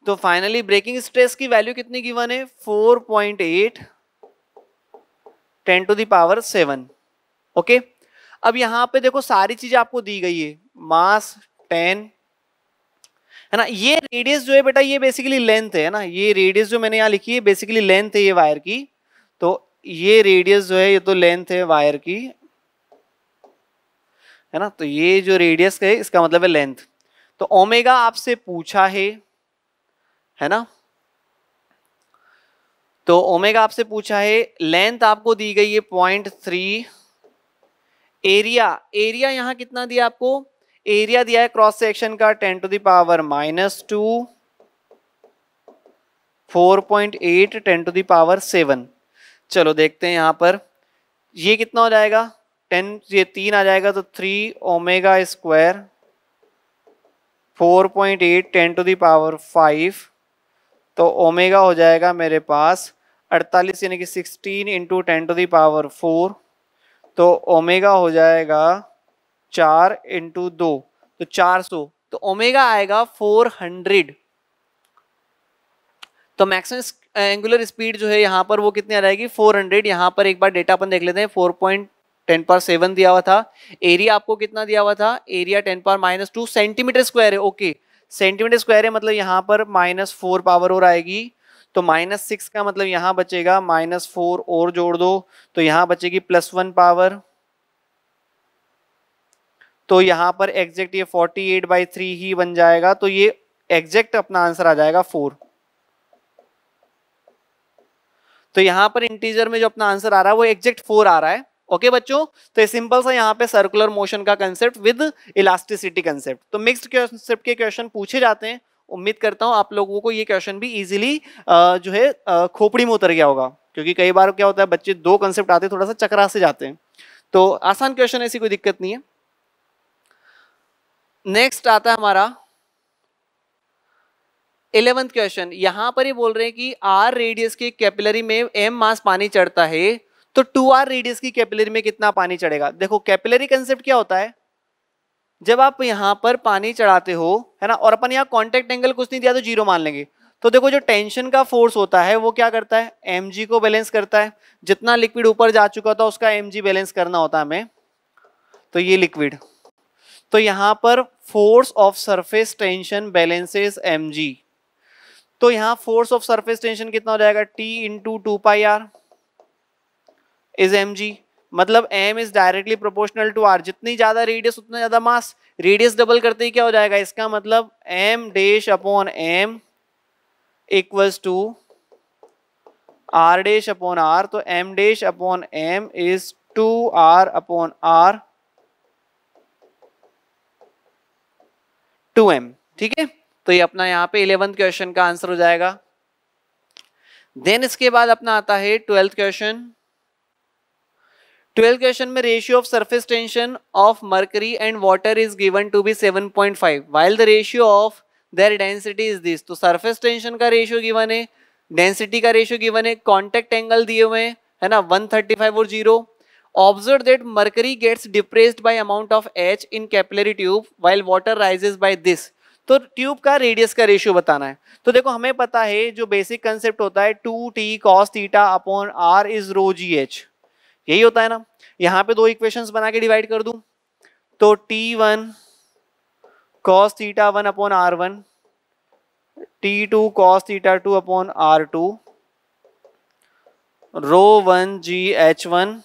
तो फाइनली ब्रेकिंग स्ट्रेस की वैल्यू कितनी गिवन है? 4.8 × 10⁻⁷। ओके, अब यहाँ पे देखो सारी चीजें आपको दी गई है। मास 10 है ना, ये रेडियस जो है बेटा ये बेसिकली लेंथ है ना, ये रेडियस जो मैंने यहाँ लिखी है बेसिकली लेंथ है ये वायर की। तो ये रेडियस जो है ये तो लेंथ है वायर की है ना, तो ये जो रेडियस है इसका मतलब है लेंथ। तो ओमेगा आपसे पूछा है ना, तो ओमेगा आपसे पूछा है, लेंथ आपको दी गई है 0.3, एरिया यहाँ कितना दिया आपको, एरिया दिया है क्रॉस सेक्शन का 10⁻⁻², 4.8 10⁻7। चलो देखते हैं यहाँ पर ये कितना हो जाएगा, 10 ये 3 आ जाएगा तो 3 ओमेगा स्क्वायर 4.8 10⁵ तो ओमेगा हो जाएगा मेरे पास 48 यानी कि 16 इंटू 10⁴, तो ओमेगा हो जाएगा 4 इंटू 2 तो 400, तो ओमेगा आएगा 400। तो मैक्सिमम एंगुलर स्पीड जो है यहाँ पर वो कितनी आ जाएगी 400। यहाँ पर एक बार डेटा अपन देख लेते हैं, 4.10⁷ दिया हुआ था, एरिया आपको कितना दिया हुआ था, एरिया 10⁻², सेंटीमीटर स्क्वायर है, ओके सेंटीमीटर स्क्वायर है मतलब यहाँ पर -4 और आएगी, तो -6 का मतलब यहाँ बचेगा -4 और जोड़ दो तो यहाँ बचेगी +1 तो यहाँ पर एग्जैक्ट ये 48/3 ही बन जाएगा, तो ये एग्जैक्ट अपना आंसर आ जाएगा 4। तो यहाँ पर इंटीजर में जो अपना आंसर आ रहा है वो एग्जैक्ट 4 आ रहा है। ओके बच्चों, तो सिंपल सा यहाँ पे सर्कुलर मोशन का कंसेप्ट विद इलास्टिसिटी कंसेप्ट, तो मिक्स्ड कंसेप्ट के क्वेश्चन पूछे जाते हैं। उम्मीद करता हूँ आप लोगों को ये क्वेश्चन भी इजीली जो है खोपड़ी में उतर गया होगा, क्योंकि कई बार क्या होता है बच्चे दो कंसेप्ट आते थोड़ा सा चकरा से जाते हैं, तो आसान क्वेश्चन ऐसी कोई दिक्कत नहीं है। नेक्स्ट आता है हमारा 11वां क्वेश्चन। यहाँ पर ये बोल रहे हैं कि r रेडियस के कैपिलरी में m मास पानी चढ़ता है, तो 2r रेडियस की कैपिलरी में कितना पानी चढ़ेगा। देखो कैपिलरी कंसेप्ट क्या होता है, जब आप यहाँ पर पानी चढ़ाते हो है ना, और अपन यहाँ कॉन्टेक्ट एंगल कुछ नहीं दिया तो 0 मान लेंगे, तो देखो जो टेंशन का फोर्स होता है वो क्या करता है, mg को बैलेंस करता है। जितना लिक्विड ऊपर जा चुका था उसका mg बैलेंस करना होता है हमें, तो ये लिक्विड, तो यहाँ पर force of surface tension balances mg, तो यहाँ फोर्स ऑफ सरफेस टेंशन कितना हो जाएगा T into 2πr is mg, मतलब m is directly proportional to r, जितनी ज्यादा रेडियस उतना ज्यादा मास, रेडियस डबल करते ही क्या हो जाएगा, इसका मतलब m dash upon m equals to r dash upon r, तो m dash upon m is 2r upon r 2m। ठीक है, तो ये अपना यहाँ पे 11th क्वेश्चन का आंसर हो जाएगा। देन इसके बाद अपना आता है 12th क्वेश्चन। 12th क्वेश्चन में ratio of surface tension of mercury and water is given to be 7.5 while the ratio of their density is this, तो सरफेस टेंशन का रेशियो गिवन है, डेंसिटी का रेशियो गिवन है, कॉन्टेक्ट एंगल दिए हुए है ना 135 और 0। Observe that mercury gets depressed by amount of H in capillary tube while water rises by this, तो ट्यूब का रेडियस का रेशियो बताना है। तो देखो हमें पता है जो बेसिक कंसेप्ट होता है 2t cos θ upon r is ρgh, यही होता है ना। यहाँ पे दो इक्वेशंस बना के डिवाइड कर दूं तो t1 cos θ1 upon r1, t2 cos θ2 upon r2 ρ1gh1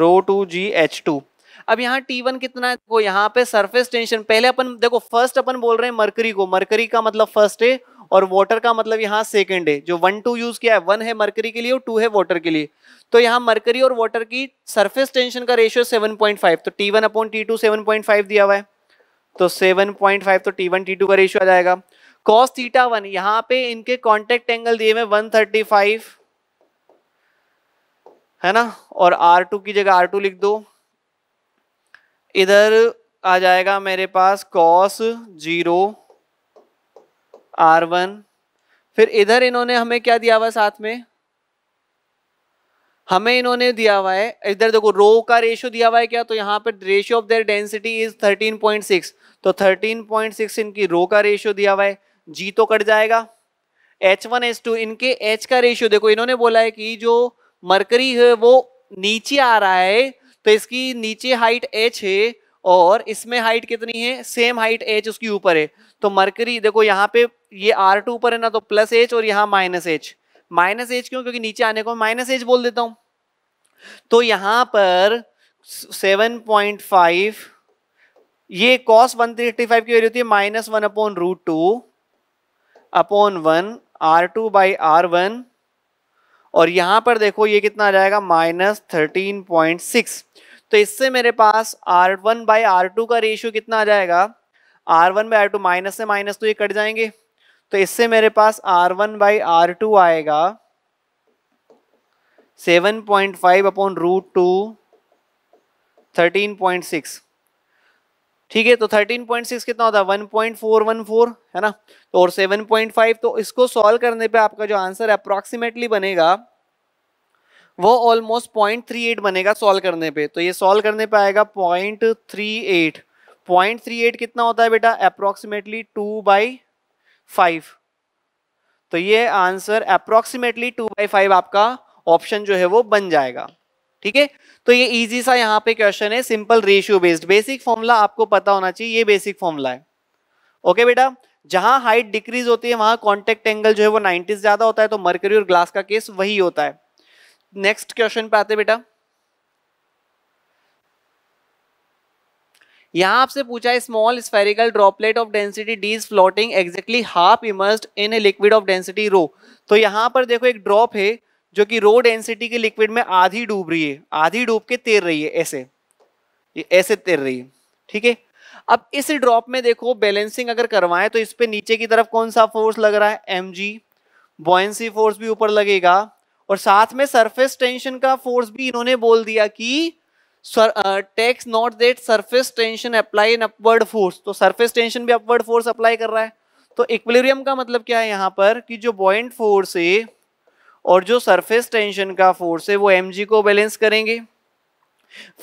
ρ2gh2। अब यहाँ T1 कितना है, देखो यहाँ पे सरफेस टेंशन पहले अपन देखो फर्स्ट अपन बोल रहे हैं मर्करी को, मर्करी का मतलब फर्स्ट है और वाटर का मतलब यहाँ सेकंड है। जो 1 2 यूज किया है, 1 है मर्करी के लिए और 2 है वाटर के लिए, तो यहाँ मर्करी और वाटर की सरफेस टेंशन का रेशियो 7.5, तो T1 अपॉन T2 7.5 दिया हुआ है, तो 7.5 तो T1 T2 का रेशियो आ जाएगा। cos θ1 यहाँ पे इनके कॉन्टेक्ट एंगल दिए हुए 135 है ना, और R2 की जगह R2 लिख दो, इधर आ जाएगा मेरे पास cos 0 R1, फिर इधर इन्होंने हमें क्या दिया हुआ है, साथ में हमें इन्होंने दिया हुआ है, इधर देखो रो का रेशियो दिया हुआ है क्या, तो यहाँ पर ratio of their density is 13.6, तो 13.6 इनकी रो का रेशियो दिया हुआ है, जी तो कट जाएगा। H1H2 इनके H का रेशियो देखो, इन्होंने बोला है कि जो मरकरी है वो नीचे आ रहा है, तो इसकी नीचे हाइट h है और इसमें हाइट कितनी है, सेम हाइट h उसकी ऊपर है, तो मरकरी देखो यहाँ पे ये r2 ऊपर है ना, तो प्लस h और यहाँ माइनस h क्यों, क्योंकि नीचे आने को -h बोल देता हूँ। तो यहाँ पर 7.5 ये cos 135 की वैल्यू होती है -1 upon √2 upon 1 R2 by R1 और यहाँ पर देखो ये कितना आ जाएगा -13.6। तो इससे मेरे पास R1 बाई R2 का रेशियो कितना आ जाएगा, R1 बाई R2 माइनस से माइनस तो ये कट जाएंगे, तो इससे मेरे पास R1 बाई R2 आएगा 7.5/√2 13.6। ठीक है, तो 13.6 कितना होता है 1.414 है ना, तो और 7.5, तो इसको सॉल्व करने पे आपका जो आंसर अप्रॉक्सीमेटली बनेगा वो ऑलमोस्ट 0.38 बनेगा सॉल्व करने पे। तो ये सॉल्व करने पे आएगा 0.38। 0.38 कितना होता है बेटा, अप्रॉक्सीमेटली 2/5। तो ये आंसर अप्रॉक्सीमेटली 2/5 आपका ऑप्शन जो है वो बन जाएगा। ठीक है, तो ये इजी सा यहाँ पे क्वेश्चन है, simple ratio based, basic formula आपको पता होना चाहिए, ये बेसिक फॉर्मूला है। ओके बेटा, जहां हाइट डिक्रीज होती है वहां कॉन्टेक्ट एंगल जो है वो 90 ज्यादा होता है, तो मर्करी और ग्लास का केस वही होता है। नेक्स्ट क्वेश्चन पे आते बेटा, यहां आपसे पूछा है small spherical droplet of density D is floating exactly half immersed in a liquid of density rho. तो यहां पर देखो एक ड्रॉप है जो कि रो डेंसिटी के लिक्विड में आधी डूब रही है, आधी डूब के तैर रही है, ऐसे ये ऐसे तैर रही है। ठीक है, अब इस ड्रॉप में देखो बैलेंसिंग अगर करवाएं तो इस पे नीचे की तरफ कौन सा फोर्स लग रहा है, mg, बॉयंसी फोर्स भी ऊपर लगेगा और साथ में सरफेस टेंशन का फोर्स भी इन्होंने बोल दिया कि takes note that surface tension apply an upward force. तो सरफेस टेंशन भी अपवर्ड फोर्स अप्लाई कर रहा है, तो इक्विलिब्रियम का मतलब क्या है यहाँ पर कि जो बॉयंट फोर्स है और जो सरफेस टेंशन का फोर्स है वो mg को बैलेंस करेंगे।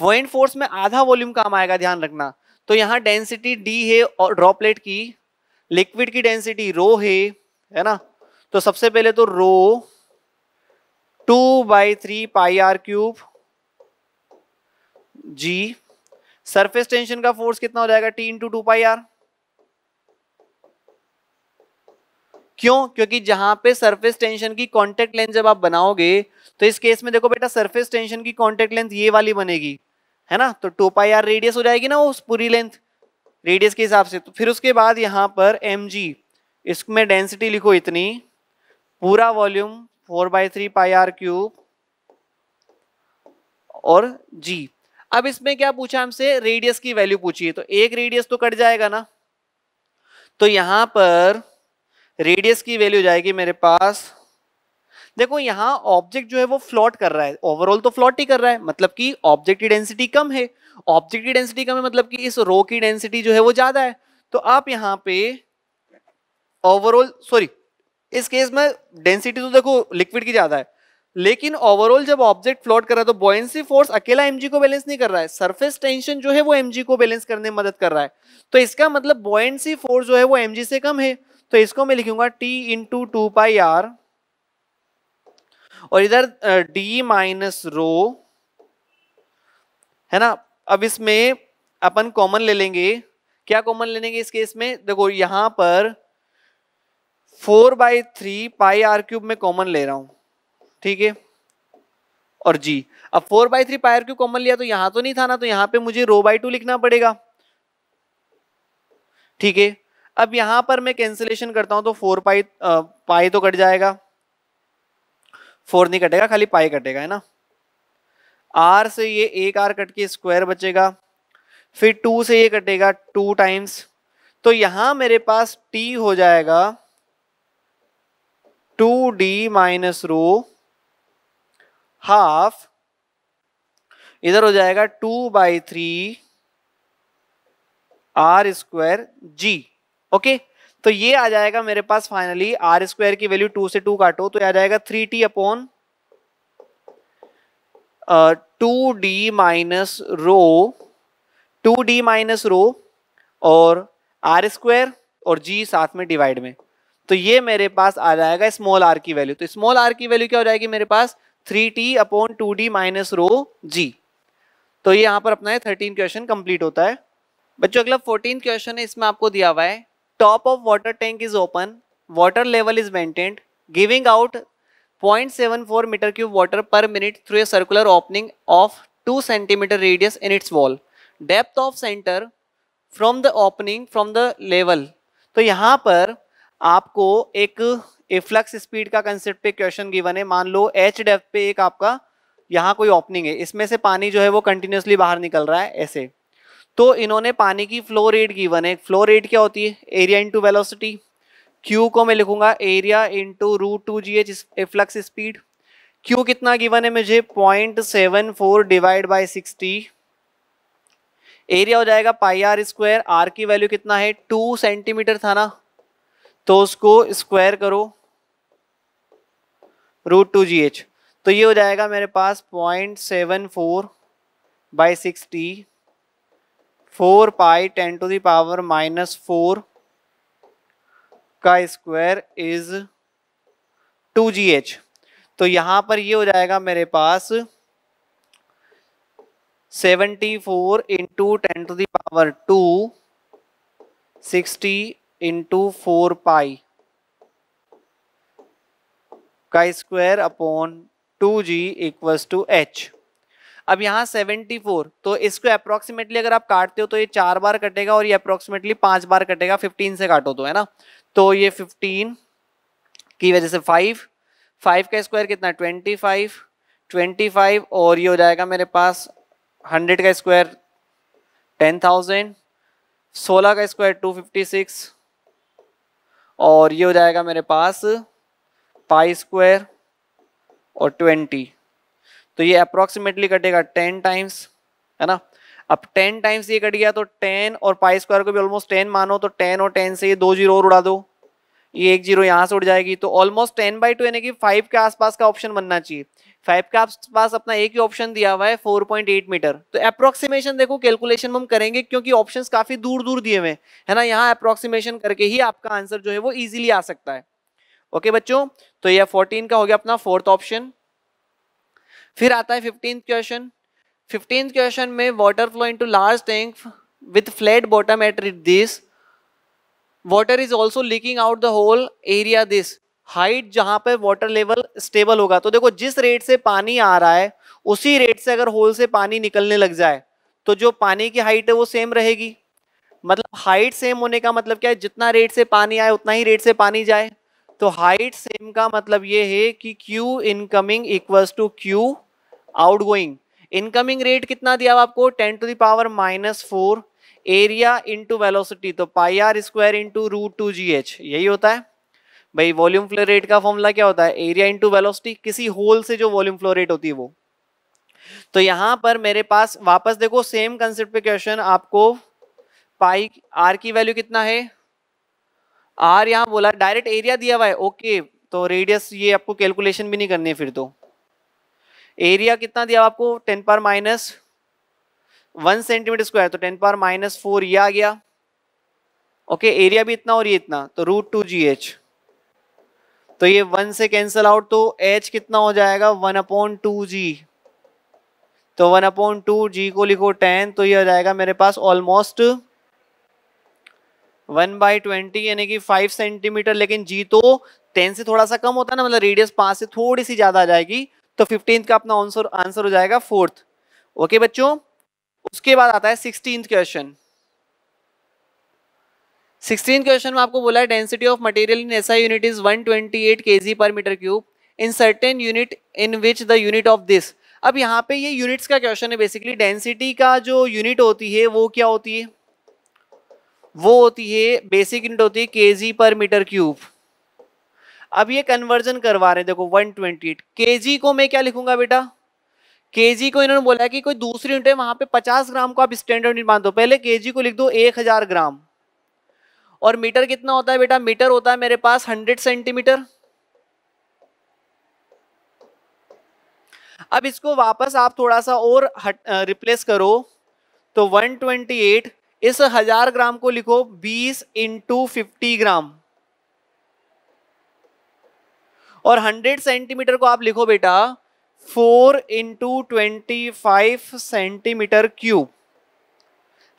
बॉयंट फोर्स में आधा वॉल्यूम काम आएगा, ध्यान रखना। तो यहाँ डेंसिटी d है और ड्रॉपलेट की, लिक्विड की डेंसिटी रो है ना, तो सबसे पहले तो rho 2/3 πr³ g, surface tension का फोर्स कितना हो जाएगा t × 2πr। क्यों, क्योंकि जहां पे सरफेस टेंशन की कांटेक्ट लेंथ जब आप बनाओगे तो इस केस में देखो बेटा सरफेस टेंशन की कांटेक्ट लेंथ ये वाली बनेगी है ना, तो 2πr रेडियस हो जाएगी ना उस पूरी लेंथ रेडियस के हिसाब से। तो फिर उसके बाद यहाँ पर mg, इसमें डेंसिटी लिखो इतनी, पूरा वॉल्यूम 4/3 πr³ और g। अब इसमें क्या पूछा हमसे, रेडियस की वैल्यू पूछी है, तो एक रेडियस तो कट जाएगा ना, तो यहाँ पर रेडियस की वैल्यू जाएगी मेरे पास। देखो यहाँ ऑब्जेक्ट जो है वो फ्लोट कर रहा है, ओवरऑल तो फ्लोट ही कर रहा है, मतलब कि ऑब्जेक्ट की डेंसिटी कम है, ऑब्जेक्ट की डेंसिटी कम है मतलब कि इस रो की डेंसिटी जो है वो ज्यादा है। तो आप यहाँ पे ओवरऑल, सॉरी इस केस में डेंसिटी तो देखो लिक्विड की ज्यादा है, लेकिन ओवरऑल जब ऑब्जेक्ट फ्लोट कर रहा है तो बॉयंसी फोर्स अकेला एमजी को बैलेंस नहीं कर रहा है, सरफेस टेंशन जो है वो एमजी को बैलेंस करने में मदद कर रहा है। तो इसका मतलब बॉयंसी फोर्स जो है वो एमजी से कम है, तो इसको मैं लिखूंगा t × 2πr और इधर d - रो है ना। अब इसमें अपन कॉमन ले लेंगे, क्या कॉमन ले लेंगे इस केस में, देखो यहां पर 4/3 πr³ में कॉमन ले रहा हूं, ठीक है, और g। अब 4/3 πr³ कॉमन लिया तो यहां तो नहीं था ना, तो यहां पे मुझे ρ/2 लिखना पड़ेगा। ठीक है, अब यहां पर मैं कैंसिलेशन करता हूं तो 4π तो कट जाएगा, 4 नहीं कटेगा खाली पाई कटेगा है ना, r से ये 1r कट के स्क्वायर बचेगा, फिर 2 से ये कटेगा 2 टाइम्स, तो यहां मेरे पास t हो जाएगा 2d - रो ½ इधर हो जाएगा 2/3 r² g। ओके, तो ये आ जाएगा मेरे पास फाइनली r² की वैल्यू 2 से 2 काटो तो आ जाएगा 3t/2d - रो, 2d - रो और r² और g साथ में डिवाइड में, तो ये मेरे पास आ जाएगा स्मॉल r की वैल्यू। तो स्मॉल r की वैल्यू क्या हो जाएगी मेरे पास, 3t/2d - रो g। तो ये यहाँ पर अपना है 13 क्वेश्चन कंप्लीट होता है। बच्चों अगला 14 क्वेश्चन है, इसमें आपको दिया हुआ है top of water tank is open, water level is maintained, giving out 0.74 m³ water per minute through a circular opening of 2 cm radius in its wall, depth of centre from the opening from the level. तो यहाँ पर आपको एक फ्लक्स स्पीड का कंसेप्ट पे क्वेश्चन गिवन है, मान लो एच डेप्थ पे एक आपका यहाँ कोई ओपनिंग है, इसमें से पानी जो है वो कंटिन्यूसली बाहर निकल रहा है ऐसे, तो इन्होंने पानी की फ्लो रेट गिवन है। फ्लो रेट क्या होती है? Area into velocity. क्यू को मैं लिखूंगा एरिया इंटू रूट टू जी एच फ्लक्स स्पीड। क्यू कितना गिवन है मुझे? 0.74 डिवाइड बाई 60। एरिया हो जाएगा पाई आर स्क्वायर। आर की वैल्यू कितना है? 2 सेंटीमीटर था ना, तो उसको स्क्वायर करो रूट टू जी एच, तो ये हो जाएगा मेरे पास 0.74/60 4π×10⁻⁴ का स्क्वायर इज 2gh। तो यहाँ पर ये हो जाएगा मेरे पास 74 × 10⁻⁸ 60 × 4π का square upon 2g equals to h। अब यहाँ 74, तो इसको अप्रोक्सीमेटली अगर आप काटते हो तो ये 4 बार कटेगा और ये अप्रोक्सीमेटली 5 बार कटेगा। 15 से काटो तो, है ना, तो ये 15 की वजह से 5, 5 का स्क्वायर कितना? 25, 25 और ये हो जाएगा मेरे पास 100 का स्क्वायर 10,000, 16 का स्क्वायर 256 और ये हो जाएगा मेरे पास पाई स्क्वायर और 20, तो ये अप्रोक्सीमेटली कटेगा 10 टाइम्स, है ना। अब 10 टाइम्स ये कट गया तो 10 और पाई स्क्वायर को भी ऑलमोस्ट 10 मानो, तो 10 और 10 से ये 2 जीरो और उड़ा दो, ये 1 जीरो यहाँ से उड़ जाएगी, तो ऑलमोस्ट 10/2 यानी कि 5 के आसपास का ऑप्शन बनना चाहिए। 5 के आसपास अपना एक ही ऑप्शन दिया हुआ है 4.8 मीटर। तो अप्रोक्सीमेशन देखो कैलकुलेशन हम करेंगे क्योंकि ऑप्शन काफी दूर दूर दिए हुए है ना, यहाँ अप्रोक्सीमेशन करके ही आपका आंसर जो है वो ईजिली आ सकता है। ओके बच्चों, तो यह 14 का हो गया अपना 4th ऑप्शन। फिर आता है 15th क्वेश्चन। 15th क्वेश्चन में water flow into large tank with flat bottom at this water is also leaking out the hole area this height, जहां पर वाटर लेवल स्टेबल होगा। तो देखो जिस रेट से पानी आ रहा है उसी रेट से अगर होल से पानी निकलने लग जाए तो जो पानी की हाइट है वो सेम रहेगी। मतलब हाइट सेम होने का मतलब क्या है? जितना रेट से पानी आए उतना ही रेट से पानी जाए। तो हाइट सेम का मतलब ये है कि Q incoming equals to Q outgoing. Incoming rate कितना दिया आपको? 10⁻⁻4 एरिया इंटू वेलोसिटी, तो pi are square into root two ji H, यही होता है भाई। वॉल्यूम फ्लो रेट का फॉर्मूला क्या होता है? एरिया इंटू वेलोसिटी, किसी होल से जो वॉल्यूम फ्लो रेट होती है वो। तो यहाँ पर मेरे पास वापस देखो सेम कंसेप्ट पे क्वेश्चन, आपको पाई आर की वैल्यू कितना है? आर यहाँ बोला, डायरेक्ट एरिया दिया हुआ है। ओके, तो रेडियस ये आपको कैलकुलेशन भी नहीं करनी है फिर। तो एरिया कितना दिया आपको? 10⁻⁻1 सेंटीमीटर स्क्वायर, तो 10⁻⁻4 ये आ गया। ओके, एरिया भी इतना और ये इतना, तो √2gh, तो ये 1 से कैंसिल आउट, तो h कितना हो जाएगा? 1/2g, तो 1/2g को लिखो 10, तो ये हो जाएगा मेरे पास ऑलमोस्ट 1/20 यानी कि 5 सेंटीमीटर। लेकिन जी तो 10 से थोड़ा सा कम होता है ना, मतलब रेडियस 5 से थोड़ी सी ज़्यादा आ जाएगी। तो 15th का अपना आंसर हो जाएगा 4th। ओके बच्चों, उसके बाद आता है 16th क्वेश्चन। 16th क्वेश्चन में आपको बोला है density of material in SI unit is 128 kg/m³ in certain unit in which the unit of this. अब यहाँ पे ये यूनिट्स का क्वेश्चन है। बेसिकली डेंसिटी का जो यूनिट होती है वो क्या होती है? वो होती है, बेसिक यूनिट होती है kg/m³। अब ये कन्वर्जन करवा रहे हैं। देखो 128 kg को मैं क्या लिखूंगा बेटा? kg को इन्होंने बोला है कि कोई दूसरी यूनिट है, वहां पे 50 ग्राम को आप स्टैंडर्ड यूनिट मान दो। पहले kg को लिख दो 1000 ग्राम। और मीटर कितना होता है बेटा? मीटर होता है मेरे पास 100 सेंटीमीटर। अब इसको वापस आप थोड़ा सा और रिप्लेस करो, तो 128 इस 1000 ग्राम को लिखो 20 × 50 ग्राम और 100 सेंटीमीटर को आप लिखो बेटा 4 × 25 सेंटीमीटर क्यूब,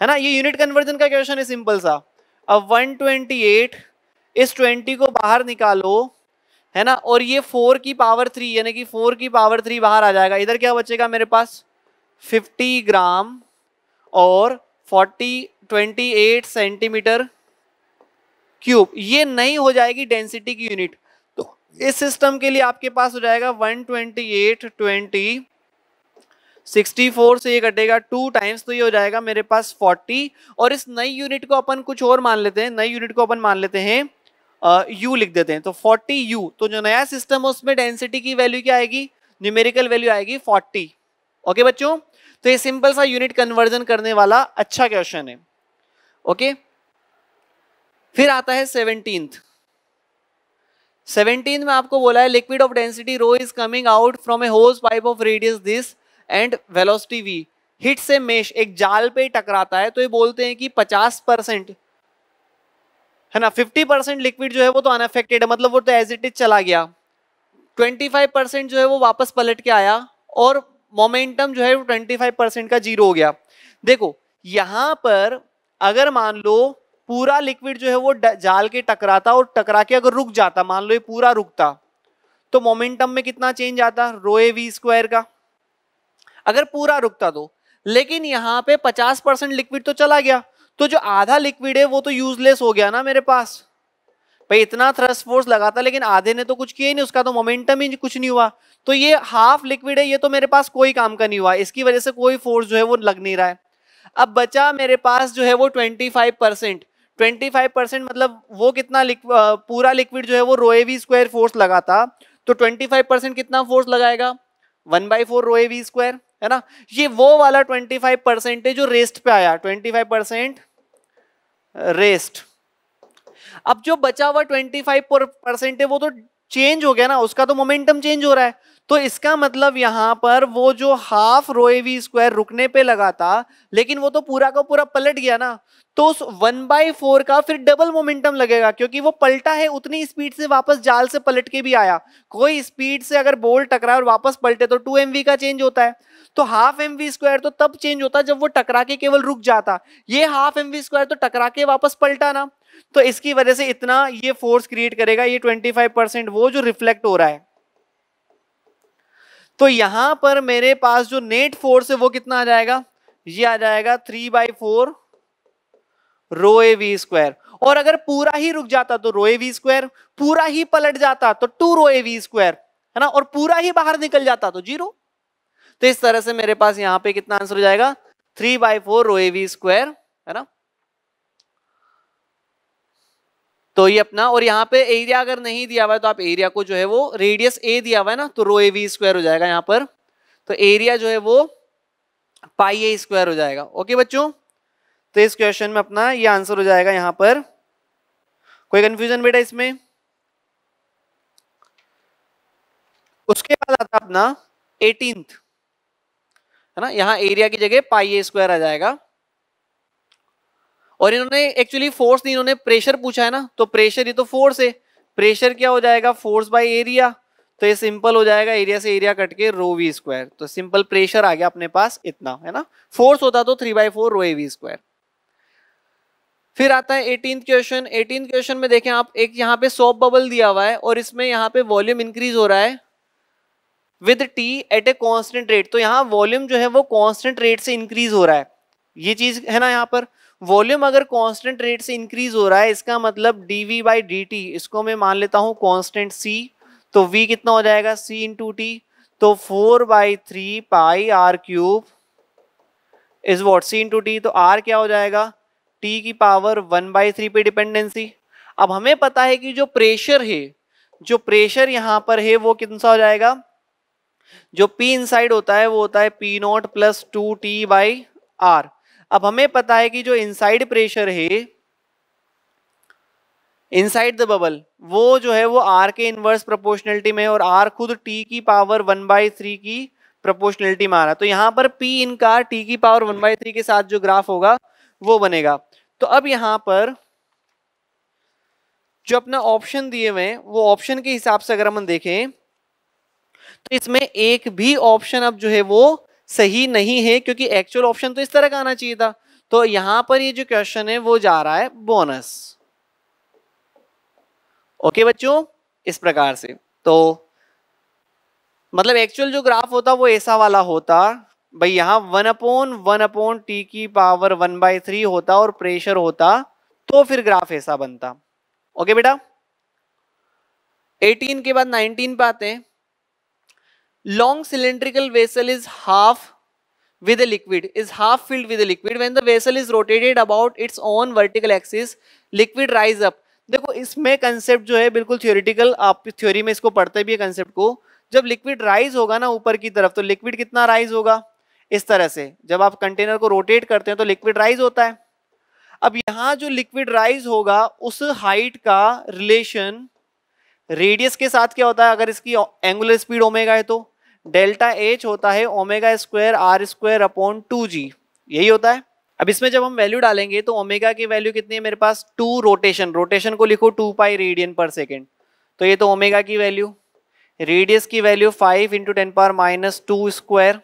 है ना। ये यूनिट कन्वर्जन का क्वेश्चन है, सिंपल सा। अब 128 इस 20 को बाहर निकालो, है ना, और ये 4 की पावर 3 यानी कि 4 की पावर 3 बाहर आ जाएगा। इधर क्या बचेगा मेरे पास? 50 ग्राम और 28 सेंटीमीटर क्यूब। ये नहीं हो जाएगी डेंसिटी की यूनिट। तो इस सिस्टम के लिए आपके पास हो जाएगा 128, 20, 64 से ये कटेगा 2 टाइम्स, तो ये हो जाएगा मेरे पास 40। और इस नई यूनिट को अपन कुछ और मान लेते हैं, नई यूनिट को अपन मान लेते हैं U लिख देते हैं, तो 40U। तो जो नया सिस्टम है उसमें डेंसिटी की वैल्यू क्या आएगी, न्यूमेरिकल वैल्यू आएगी 40। ओके बच्चों, तो ये सिंपल सा यूनिट कन्वर्जन करने वाला अच्छा क्वेश्चन है। ओके, फिर आता है 17 में आपको बोला है liquid of density rho is coming out from a hose pipe of radius this and velocity v, hit से मेश एक जाल पे टकराता है। तो ये बोलते हैं कि 50% है ना, 50% लिक्विड जो है वो तो अनअफेक्टेड है, मतलब वो तो एज इट इज चला गया, 25% जो है वो वापस पलट के आया और मोमेंटम जो है वो 25% का जीरो हो गया। देखो यहाँ पर अगर मान लो पूरा लिक्विड जो है वो जाल के टकराता और टकरा के अगर रुक जाता, मान लो ये पूरा रुकता, तो मोमेंटम में कितना चेंज आता, रोए वी स्क्वायर का, अगर पूरा रुकता तो। लेकिन यहाँ पे 50% लिक्विड तो चला गया, तो जो आधा लिक्विड है वो तो यूजलेस हो गया ना मेरे पास। भाई इतना थ्रस्ट फोर्स लगा था लेकिन आधे ने तो कुछ किया ही नहीं, उसका तो मोमेंटम ही कुछ नहीं हुआ, तो ये हाफ लिक्विड है, ये तो मेरे पास कोई काम का नहीं हुआ, इसकी वजह से कोई फोर्स जो है वो लग नहीं रहा है। अब बचा मेरे पास जो है वो 25%। 25% मतलब वो कितना पूरा लिक्विड जो है वो रोए वी स्क्वायर फोर्स लगा था, तो 25% कितना फोर्स लगाएगा, 1/4 रोए वी स्क्वायर, है ना। ये वो वाला 25% है जो रेस्ट पे आया, 25% रेस्ट। अब जो बचा हुआ 25% है वो तो चेंज हो गया ना, उसका तो मोमेंटम चेंज हो रहा है, तो इसका मतलब यहाँ पर वो जो हाफ रोए वी स्क्वायर रुकने पे लगा था लेकिन वो तो पूरा का पूरा पलट गया ना, तो उस 1/4 का फिर डबल मोमेंटम लगेगा, क्योंकि वो पलटा है उतनी स्पीड से, वापस जाल से पलट के भी आया। कोई स्पीड से अगर बॉल टकरा और वापस पलटे तो 2 mv का चेंज होता है, तो हाफ mv स्क्वायर तो तब चेंज होता जब वो टकरा के केवल रुक जाता, ये हाफ mv स्क्वायर तो टकरा के वापस पलटा ना, तो इसकी वजह से इतना ये फोर्स क्रिएट करेगा, ये 25% वो जो रिफ्लेक्ट हो रहा है। तो यहां पर मेरे पास जो नेट फोर्स है वो कितना आ जाएगा, ये आ जाएगा 3/4 रो ए वी स्क्वायर। और अगर पूरा ही रुक जाता तो रो ए वी स्क्वायर, पूरा ही पलट जाता तो 2 रो ए वी स्क्वायर, है ना, और पूरा ही बाहर निकल जाता तो 0। तो इस तरह से मेरे पास यहां पे कितना आंसर हो जाएगा, 3/4 रो ए वी स्क्वायर, है ना। तो ये अपना, और यहाँ पे एरिया अगर नहीं दिया हुआ है तो आप एरिया को जो है वो रेडियस a दिया हुआ है ना, तो रो ए वी स्क्वायर हो जाएगा यहाँ पर, तो एरिया जो है वो पाई ए स्क्वायर हो जाएगा। ओके बच्चों, तो इस क्वेश्चन में अपना ये आंसर हो जाएगा यहाँ पर, कोई कंफ्यूजन बेटा इसमें। उसके बाद आता अपना 18th, है ना, यहाँ एरिया की जगह पाई ए स्क्वायर आ जाएगा। और इन्होंने एक्चुअली फोर्स नहीं, इन्होंने प्रेशर पूछा है ना, तो प्रेशर ही तो फोर्स है, प्रेशर क्या हो जाएगा, फोर्स बाय एरिया, तो ये सिंपल हो जाएगा, एरिया से एरिया कट के रो वी स्क्वायर, तो सिंपल प्रेशर आ गया अपने पास इतना, है ना। फोर्स होता तो 3/4 रो ए वी स्क्वायर। फिर आता है 18th क्वेश्चन। 18th क्वेश्चन में देखें आप, एक यहाँ पे सोप बबल दिया हुआ है और इसमें यहाँ पे वॉल्यूम इंक्रीज हो रहा है with T at a constant rate, तो यहाँ वॉल्यूम जो है वो कॉन्स्टेंट रेट से इंक्रीज हो रहा है, ये चीज है ना। यहाँ पर वॉल्यूम अगर कांस्टेंट रेट से इंक्रीज हो रहा है, इसका मतलब dv बाई dt, इसको मैं मान लेता हूँ कांस्टेंट c, तो v कितना हो जाएगा, c इंटू टी, तो 4/3 पाई r³ is what, c into T, तो r क्या हो जाएगा, t की पावर 1/3 पे डिपेंडेंसी। अब हमें पता है कि जो प्रेशर है, जो प्रेशर यहाँ पर है वो कितना सा हो जाएगा, जो p इनसाइड होता है वो होता है p0 + 2t/r। अब हमें पता है कि जो इनसाइड प्रेशर है, इनसाइड द बबल, वो जो है वो r के इनवर्स प्रोपोर्शनलिटी में, और r खुद t की पावर 1/3 की प्रोपोर्शनलिटी में आ रहा, तो यहाँ पर p इनका t की पावर 1/3 के साथ जो ग्राफ होगा वो बनेगा। तो अब यहाँ पर जो अपना ऑप्शन दिए हुए हैं वो ऑप्शन के हिसाब से अगर हम देखें तो इसमें एक भी ऑप्शन अब जो है वो सही नहीं है, क्योंकि एक्चुअल ऑप्शन तो इस तरह का आना चाहिए था। तो यहां पर ये जो क्वेश्चन है वो जा रहा है बोनस। ओके बच्चों, इस प्रकार से, तो मतलब एक्चुअल जो ग्राफ होता वो ऐसा वाला होता, भाई यहाँ 1/t की पावर 1/3 होता और प्रेशर होता, तो फिर ग्राफ ऐसा बनता। ओके बेटा, 18 के बाद 19 पे आते हैं. Long cylindrical vessel is half with a liquid is half filled with a liquid when the vessel is rotated about its own vertical axis liquid rise up. देखो इसमें कंसेप्ट जो है बिल्कुल थियोरिटिकल, आप थ्योरी में इसको पढ़ते भी है कंसेप्ट को. जब लिक्विड राइज होगा ना ऊपर की तरफ तो लिक्विड कितना राइज होगा इस तरह से, जब आप कंटेनर को रोटेट करते हैं तो लिक्विड राइज होता है. अब यहाँ जो लिक्विड राइज होगा उस हाइट का रिलेशन रेडियस के साथ क्या होता है, अगर इसकी एंगुलर स्पीड ओमेगा है तो डेल्टा एच होता है omega square are square upon 2g, यही होता है. अब इसमें जब हम वैल्यू डालेंगे तो ओमेगा की वैल्यू कितनी है मेरे पास 2 रोटेशन को लिखो 2 पाई रेडियन पर सेकेंड, तो ये तो ओमेगा की वैल्यू, रेडियस की वैल्यू 5 × 10⁻⁻² स्क्वायर,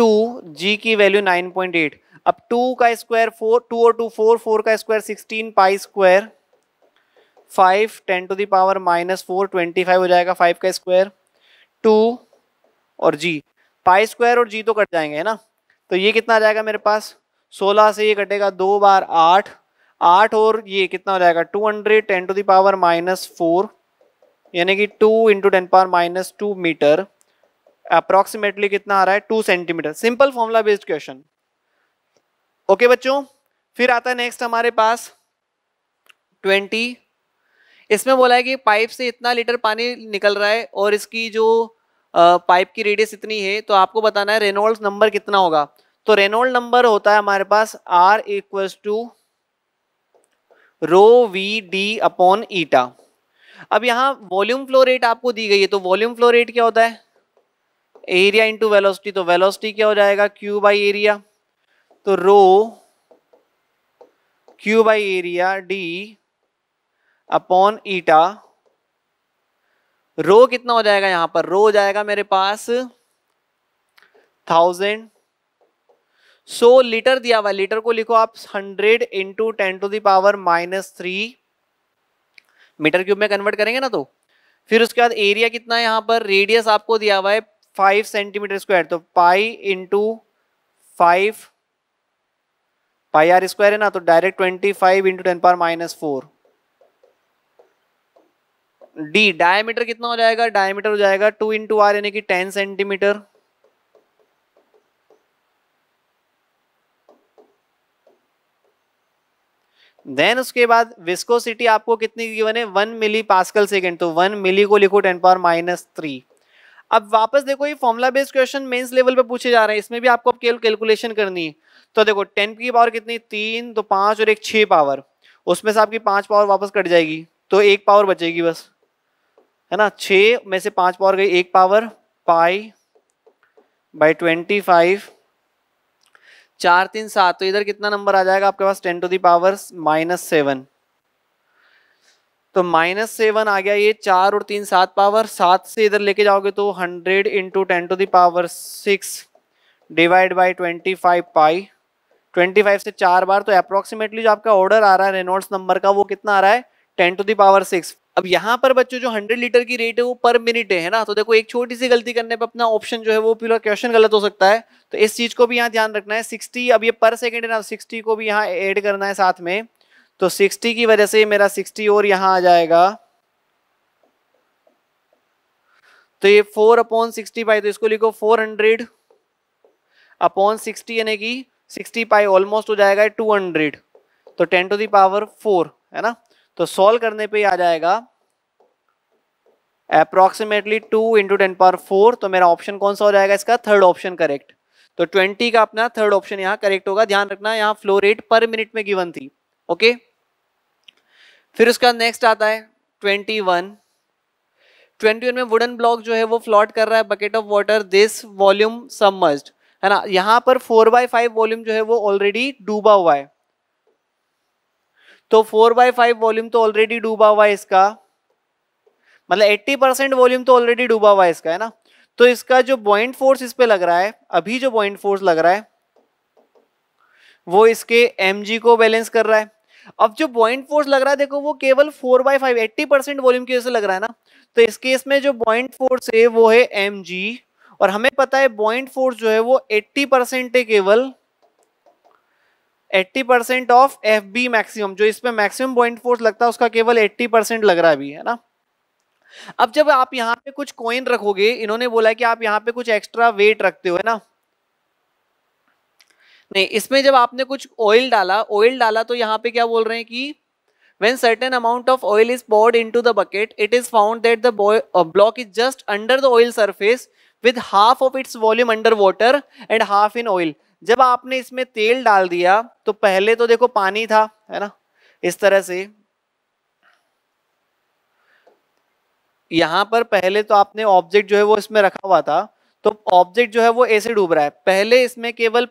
2g की वैल्यू 9.8. अब 2 का स्क्वायर 4, 2 और 2 4, 4 का स्क्वायर 16 पाई स्क्वायर 5 × 10⁻⁴ 25 हो जाएगा 5 का स्क्वायर 2 और जी, पाई स्क्वायर और जी तो कट जाएंगे है ना, तो ये कितना आ जाएगा मेरे पास 16 से ये कटेगा 2 बार 8 और ये कितना हो जाएगा 200 × 10⁻⁴, यानी कि 2 × 10⁻² मीटर, अप्रॉक्सीमेटली कितना आ रहा है 2 centimetre. Simple formula based question. Okay बच्चों, फिर आता है नेक्स्ट हमारे पास 20. इसमें बोला है कि पाइप से इतना लीटर पानी निकल रहा है और इसकी जो पाइप की रेडियस इतनी है, तो आपको बताना है रेनॉल्ड्स नंबर कितना होगा. तो रेनॉल्ड नंबर होता है हमारे पास R = ρVD/η. अब यहाँ वॉल्यूम फ्लो रेट आपको दी गई है, तो वॉल्यूम फ्लो रेट क्या होता है एरिया इंटू वेलोसिटी, तो वेलोसिटी क्या हो जाएगा Q/एरिया, तो ρQ/एरिया d/η. रो कितना हो जाएगा यहां पर, रो हो जाएगा मेरे पास 1000. 100 लीटर दिया हुआ, लीटर को लिखो आप 100 × 10⁻³ मीटर क्यूब में कन्वर्ट करेंगे ना. तो फिर उसके बाद एरिया कितना है यहां पर, रेडियस आपको दिया हुआ है 5 सेंटीमीटर स्क्वायर, तो π × πr² है ना, तो डायरेक्ट 25 × 10⁻⁴. डी डायमीटर कितना हो जाएगा, डायमीटर हो जाएगा 2 × r यानी कि 10 सेंटीमीटर. देन उसके बाद विस्कोसिटी आपको कितनी गिवन है 1 मिली पास्कल सेकेंड, तो 1 मिली को लिखो 10⁻³. अब वापस देखो ये formula based question mains level पे पूछे जा रहे हैं, इसमें भी आपको कैलकुलेशन करनी है. तो देखो 10 की पावर कितनी 3, तो 5 और 1 6 पावर, उसमें से आपकी 5 पावर वापस कट जाएगी तो 1 पावर बचेगी बस है ना. 6 में से 5 पावर गई 1 पावर, π/25 4×3=7, तो इधर कितना नंबर आ जाएगा आपके पास 10⁻⁻7, तो -7 आ गया ये 4 और 3=7 पावर. 7 से इधर लेके जाओगे तो 100 × 10⁻⁶ /25π, 25 से 4 बार, तो अप्रोक्सीमेटली जो आपका ऑर्डर आ रहा है रेनॉल्ड्स नंबर का वो कितना आ रहा है 10⁻⁶. अब यहाँ पर बच्चों जो 100 लीटर की रेट है वो पर मिनट है ना, तो देखो एक छोटी सी गलती करने पर अपना ऑप्शन जो है वो पूरा क्वेश्चन गलत हो सकता है, तो इस चीज को भी यहाँ ध्यान रखना है. 60 अब ये पर सेकंड है ना, 60 को भी यहाँ ऐड करना है साथ में, तो 60 की वजह से मेरा 60 और यहाँ आ जाएगा, तो ये 4/60π, तो इसको लिखो 400/60 यानी कि 60π ऑलमोस्ट हो जाएगा 200, तो 10⁻⁴ है ना. तो सॉल्व करने पे आ जाएगा अप्रोक्सीमेटली 2 × 10⁴, तो मेरा ऑप्शन कौन सा हो जाएगा इसका थर्ड ऑप्शन करेक्ट. तो 20 का अपना थर्ड ऑप्शन यहाँ करेक्ट होगा. ध्यान रखना यहाँ फ्लो रेट पर मिनट में गिवन थी. ओके, फिर उसका नेक्स्ट आता है 21. 21 में वुडन ब्लॉक जो है वो फ्लोट कर रहा है bucket of water, this volume submerged है ना, यहाँ पर 4/5 वॉल्यूम जो है वो ऑलरेडी डूबा हुआ है, तो 4/5 वॉल्यूम तो ऑलरेडी डूबा हुआ है इसका, मतलब 80% वॉल्यूम तो ऑलरेडी डूबा हुआ है इसका है ना. तो इसका जो बॉइंट फोर्स इस पे लग रहा है, अभी जो बॉइंट फोर्स लग रहा है वो इसके mg को बैलेंस कर रहा है. अब जो बॉइंट फोर्स लग रहा है देखो वो केवल 4/5 80% वॉल्यूम की वजह से लग रहा है ना, तो इस केस में जो बॉइंट फोर्स है वो है mg, और हमें पता है बॉइंट फोर्स जो है वो 80% है, केवल 80% ऑफ FB मैक्सिमम, जो इस पे मैक्सिमम पॉइंट फोर्स लगता है उसका केवल 80% लग रहा है अभी है ना. अब जब आप यहाँ पे कुछ कॉइन रखोगे, इन्होंने बोला कि आप यहाँ पे कुछ एक्स्ट्रा वेट रखते हो, है ना? नहीं, इसमें जब आपने कुछ ऑयल डाला तो यहाँ पे क्या बोल रहे हैं कि when certain amount of oil is poured into the bucket, it is found that the block is just under the oil surface with half of its volume under water and half in oil. जब आपने इसमें तेल डाल दिया तो पहले तो देखो पानी था, है ना, इस तरह से यहाँ पर पहले तो आपने ऑब्जेक्ट जो है वो इसमें रखा हुआ था, तो ऑब्जेक्ट जो है वो ऐसे डूब रहा है। पहले इसमें केवल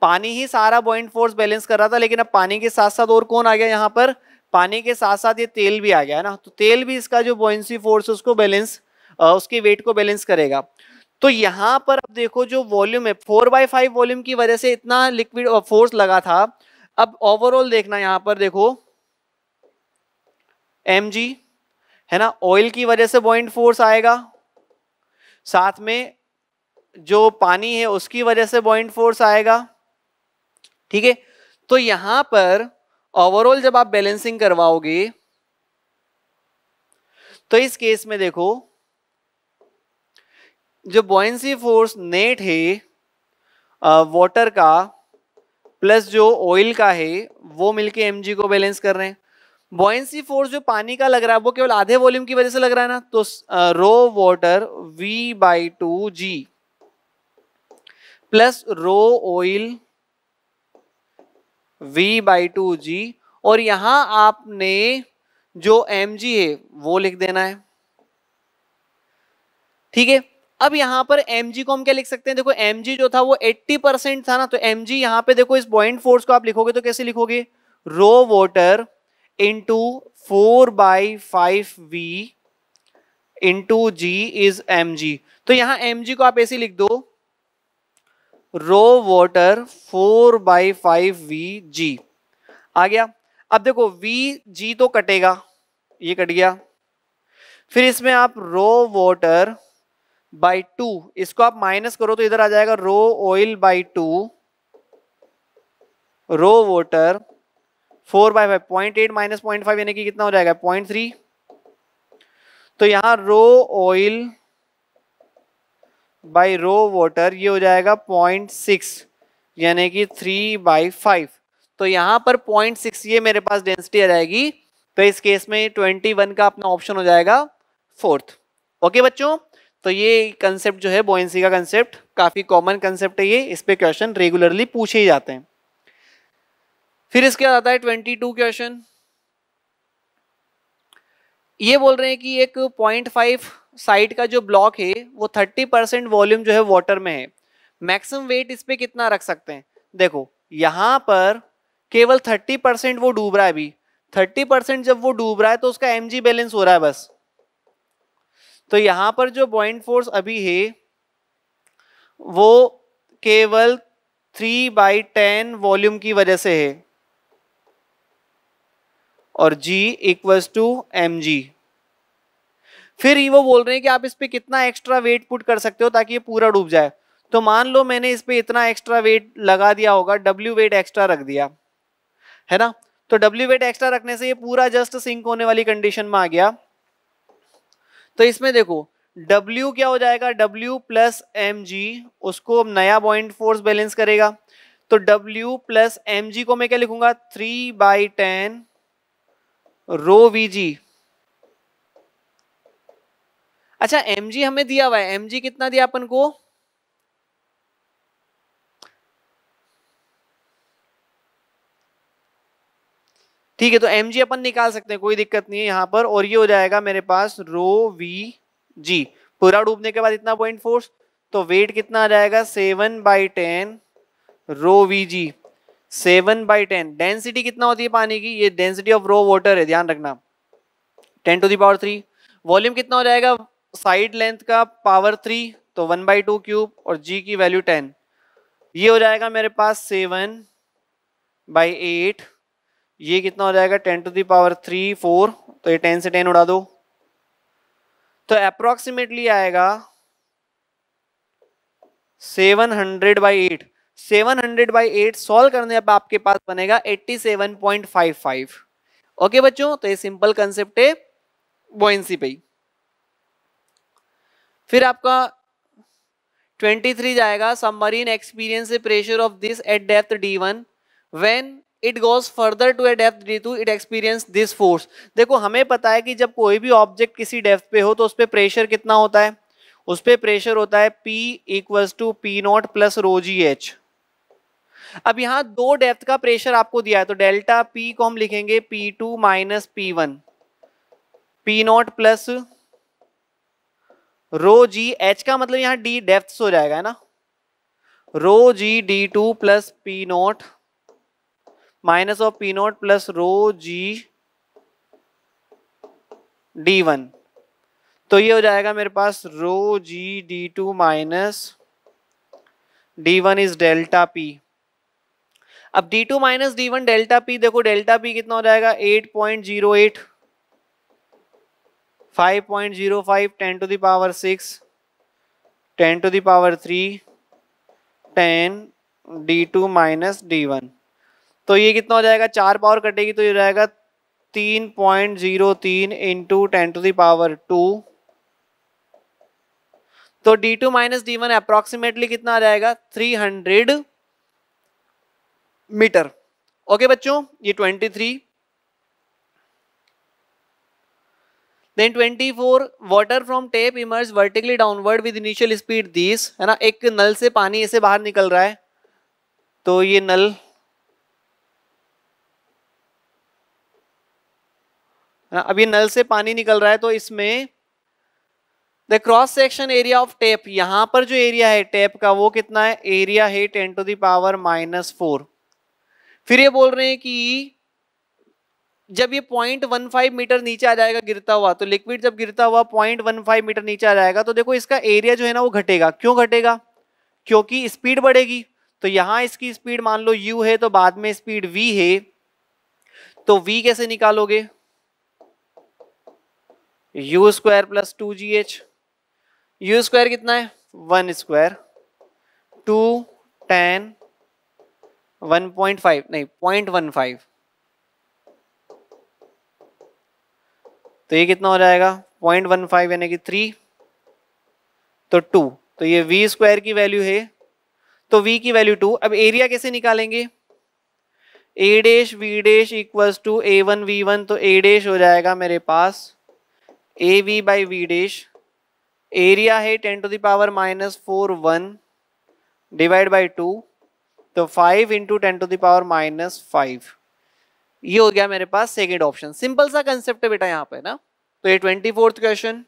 पानी ही सारा बॉयंट फोर्स बैलेंस कर रहा था, लेकिन अब पानी के साथ साथ और कौन आ गया यहाँ पर? पानी के साथ साथ ये तेल भी आ गया, है ना? तो तेल भी इसका जो बॉयंसी फोर्स उसको बैलेंस, उसके वेट को बैलेंस करेगा। तो यहाँ पर अब देखो जो वॉल्यूम है 4/5 वॉल्यूम की वजह से इतना लिक्विड फोर्स लगा था। अब ओवरऑल देखना, यहाँ पर देखो mg, है ना, ऑयल की वजह से बॉयंट फोर्स आएगा, साथ में जो पानी है उसकी वजह से बॉयंट फोर्स आएगा, ठीक है? तो यहां पर ओवरऑल जब आप बैलेंसिंग करवाओगे तो इस केस में देखो जो बॉयंसी फोर्स नेट है वाटर का प्लस जो ऑयल का है वो मिलके एमजी को बैलेंस कर रहे हैं। बॉयंसी फोर्स जो पानी का लग रहा है वो केवल आधे वॉल्यूम की वजह से लग रहा है ना, तो rho water V/2g plus rho oil V/2g, और यहां आपने जो mg है वो लिख देना है, ठीक है? अब यहां पर mg को हम क्या लिख सकते हैं? देखो mg जो था वो 80% था ना, तो mg यहां पे देखो इस बॉयंट फोर्स को आप लिखोगे तो कैसे लिखोगे? Rho water into 4/5v into g is mg। तो यहां mg को आप ऐसे लिख दो, रो वाटर 4/5 V g आ गया। अब देखो V g तो कटेगा, ये कट गया, फिर इसमें आप रो वाटर by 2 इसको आप माइनस करो तो इधर आ जाएगा rho oil by 2 rho water 4/5 0.8 minus 0.5 यानी कि कितना हो जाएगा 0.3। तो यहाँ rho oil by rho water ये हो जाएगा 0.6 यानी कि 3/5। तो यहाँ पर 0.6 ये मेरे पास डेंसिटी आ जाएगी, तो इस केस में 21 का अपना ऑप्शन हो जाएगा 4th। ओके बच्चों, तो ये कंसेप्ट जो है बॉयंसी का कंसेप्ट काफी कॉमन कंसेप्ट है, ये इस पे क्वेश्चन रेगुलरली पूछे ही जाते हैं। फिर इसके बाद आता है 22 क्वेश्चन। ये बोल रहे हैं कि एक 0.5 साइड का जो ब्लॉक है वो 30% वॉल्यूम जो है वाटर में है, मैक्सिमम वेट इस पे कितना रख सकते हैं? देखो यहाँ पर केवल 30% वो डूब रहा है, अभी 30% जब वो डूब रहा है तो उसका mg बैलेंस हो रहा है बस। तो यहाँ पर जो बॉयंट फोर्स अभी है वो केवल 3/10 वॉल्यूम की वजह से है और g इक्वल्स टू mg। फिर ये वो बोल रहे हैं कि आप इस पे कितना एक्स्ट्रा वेट पुट कर सकते हो ताकि ये पूरा डूब जाए। तो मान लो मैंने इस पे इतना एक्स्ट्रा वेट लगा दिया होगा, W वेट एक्स्ट्रा रख दिया, है ना? तो W वेट एक्स्ट्रा रखने से ये पूरा जस्ट सिंक होने वाली कंडीशन में आ गया। तो इसमें देखो W क्या हो जाएगा, W प्लस mg, उसको नया बॉइंट फोर्स बैलेंस करेगा। तो W प्लस mg को मैं क्या लिखूंगा? 3/10 रो VG। अच्छा mg हमें दिया हुआ है, mg कितना दिया अपन को? ठीक है, तो mg अपन निकाल सकते हैं, कोई दिक्कत नहीं है यहां पर। और ये हो जाएगा मेरे पास रो VG, पूरा डूबने के बाद इतना पॉइंट फोर्स। तो वेट कितना आ जाएगा? 7/10 रो VG, 7/10। डेंसिटी कितना होती है पानी की? ये डेंसिटी ऑफ रो वाटर है, ध्यान रखना, 10⁵। वॉल्यूम कितना हो जाएगा? साइड लेंथ का पावर 3, तो 1/2 क्यूब, और g की वैल्यू 10। ये हो जाएगा मेरे पास 7/8, ये कितना हो जाएगा 10⁵4, तो ये 10 से 10 उड़ा दो, तो अप्रोक्सीमेटली आएगा 700/8। 700/8 सॉल्व करने पर आपके पास बनेगा 87.55। ओके बच्चों, तो ये सिंपल कंसेप्ट है बॉयंसी पे। फिर आपका 23 जाएगा, submarine experience the pressure of this at depth D1 when it goes further to a depth D2 it experience this force. देखो हमें पता है कि जब कोई भी ऑब्जेक्ट किसी डेप्थ पे हो तो उस पर प्रेशर कितना होता है, उस पर प्रेशर होता है P equals to P0 plus ρgh। अब यहाँ दो डेप्थ का प्रेशर आपको दिया है तो डेल्टा P को हम लिखेंगे P2 minus P1 P0 plus rho जी एच का मतलब यहाँ डी डेप्थ हो जाएगा है ना, rho g D2 plus P0 minus of P0 plus rho g D1। तो ये हो जाएगा मेरे पास rho g D2 minus D1 is delta P। अब D2 minus D1 delta P, देखो डेल्टा P कितना हो जाएगा 8.08 5.05 10⁶ 10⁵ 10 D2 माइनस D1। तो ये कितना हो जाएगा, 4 पावर कटेगी तो ये हो जाएगा 3.03 इंटू 10⁵2। तो D2 माइनस D1 अप्रोक्सीमेटली कितना आ जाएगा 300 मीटर। ओके बच्चों, ये 23। Then 24 water from tap emerge vertically downward with initial speed this, है ना, एक नल से पानी ऐसे बाहर निकल रहा है तो ये नल ना, अब ये नल से पानी निकल रहा है तो इसमें the cross section area of tap, यहां पर जो एरिया है टेप का वो कितना है, एरिया है 10⁻⁻⁴। फिर ये बोल रहे हैं कि जब ये 0.15 मीटर नीचे आ जाएगा गिरता हुआ, तो लिक्विड जब गिरता हुआ 0.15 मीटर नीचे आ जाएगा तो देखो इसका एरिया जो है ना वो घटेगा। क्यों घटेगा, क्योंकि स्पीड बढ़ेगी। तो यहाँ इसकी स्पीड मान लो u है तो बाद में स्पीड v है, तो v कैसे निकालोगे, u² प्लस 2gh। u² कितना है 1² 2 10 1.5 नहीं 0.15, तो ये कितना हो जाएगा 0.15 यानी कि 3 तो 2, तो ये v² की वैल्यू है तो v की वैल्यू 2। अब एरिया कैसे निकालेंगे, a dash v dash equals to a1 v1, तो a डैश हो जाएगा मेरे पास AV by V dash, area है 10⁻⁻⁴1 डिवाइड बाई 2 तो 5 इंटू 10⁻⁻⁵। ये हो गया मेरे पास सेकेंड ऑप्शन। सिंपल सा कंसेप्ट है बेटा यहाँ पे ना। तो ये 24th क्वेश्चन।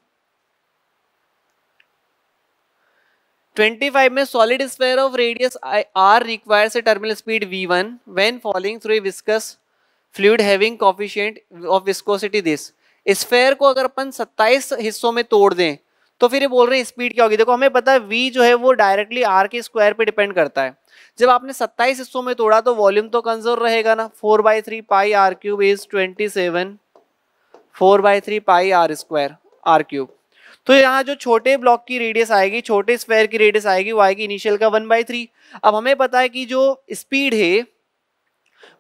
25 में solid sphere of radius r requires a terminal speed v1 when falling through a viscous fluid having coefficient of viscosity this. Sphere को अगर अपन 27 हिस्सों में तोड़ दें तो फिर ये बोल रहे हैं स्पीड क्या होगी। देखो हमें पता है v जो है वो डायरेक्टली r के स्क्वायर पे डिपेंड करता है। जब आपने 27 हिस्सों में तोड़ा तो वॉल्यूम तो कंजर्व रहेगा ना, 4/3 pi r cube is 27 4/3 pi r square r cube. तो यहाँ जो छोटे ब्लॉक की रेडियस आएगी, छोटे स्क्वायर की रेडियस आएगी, वो आएगी इनिशियल का 1/3। अब हमें पता है कि जो स्पीड है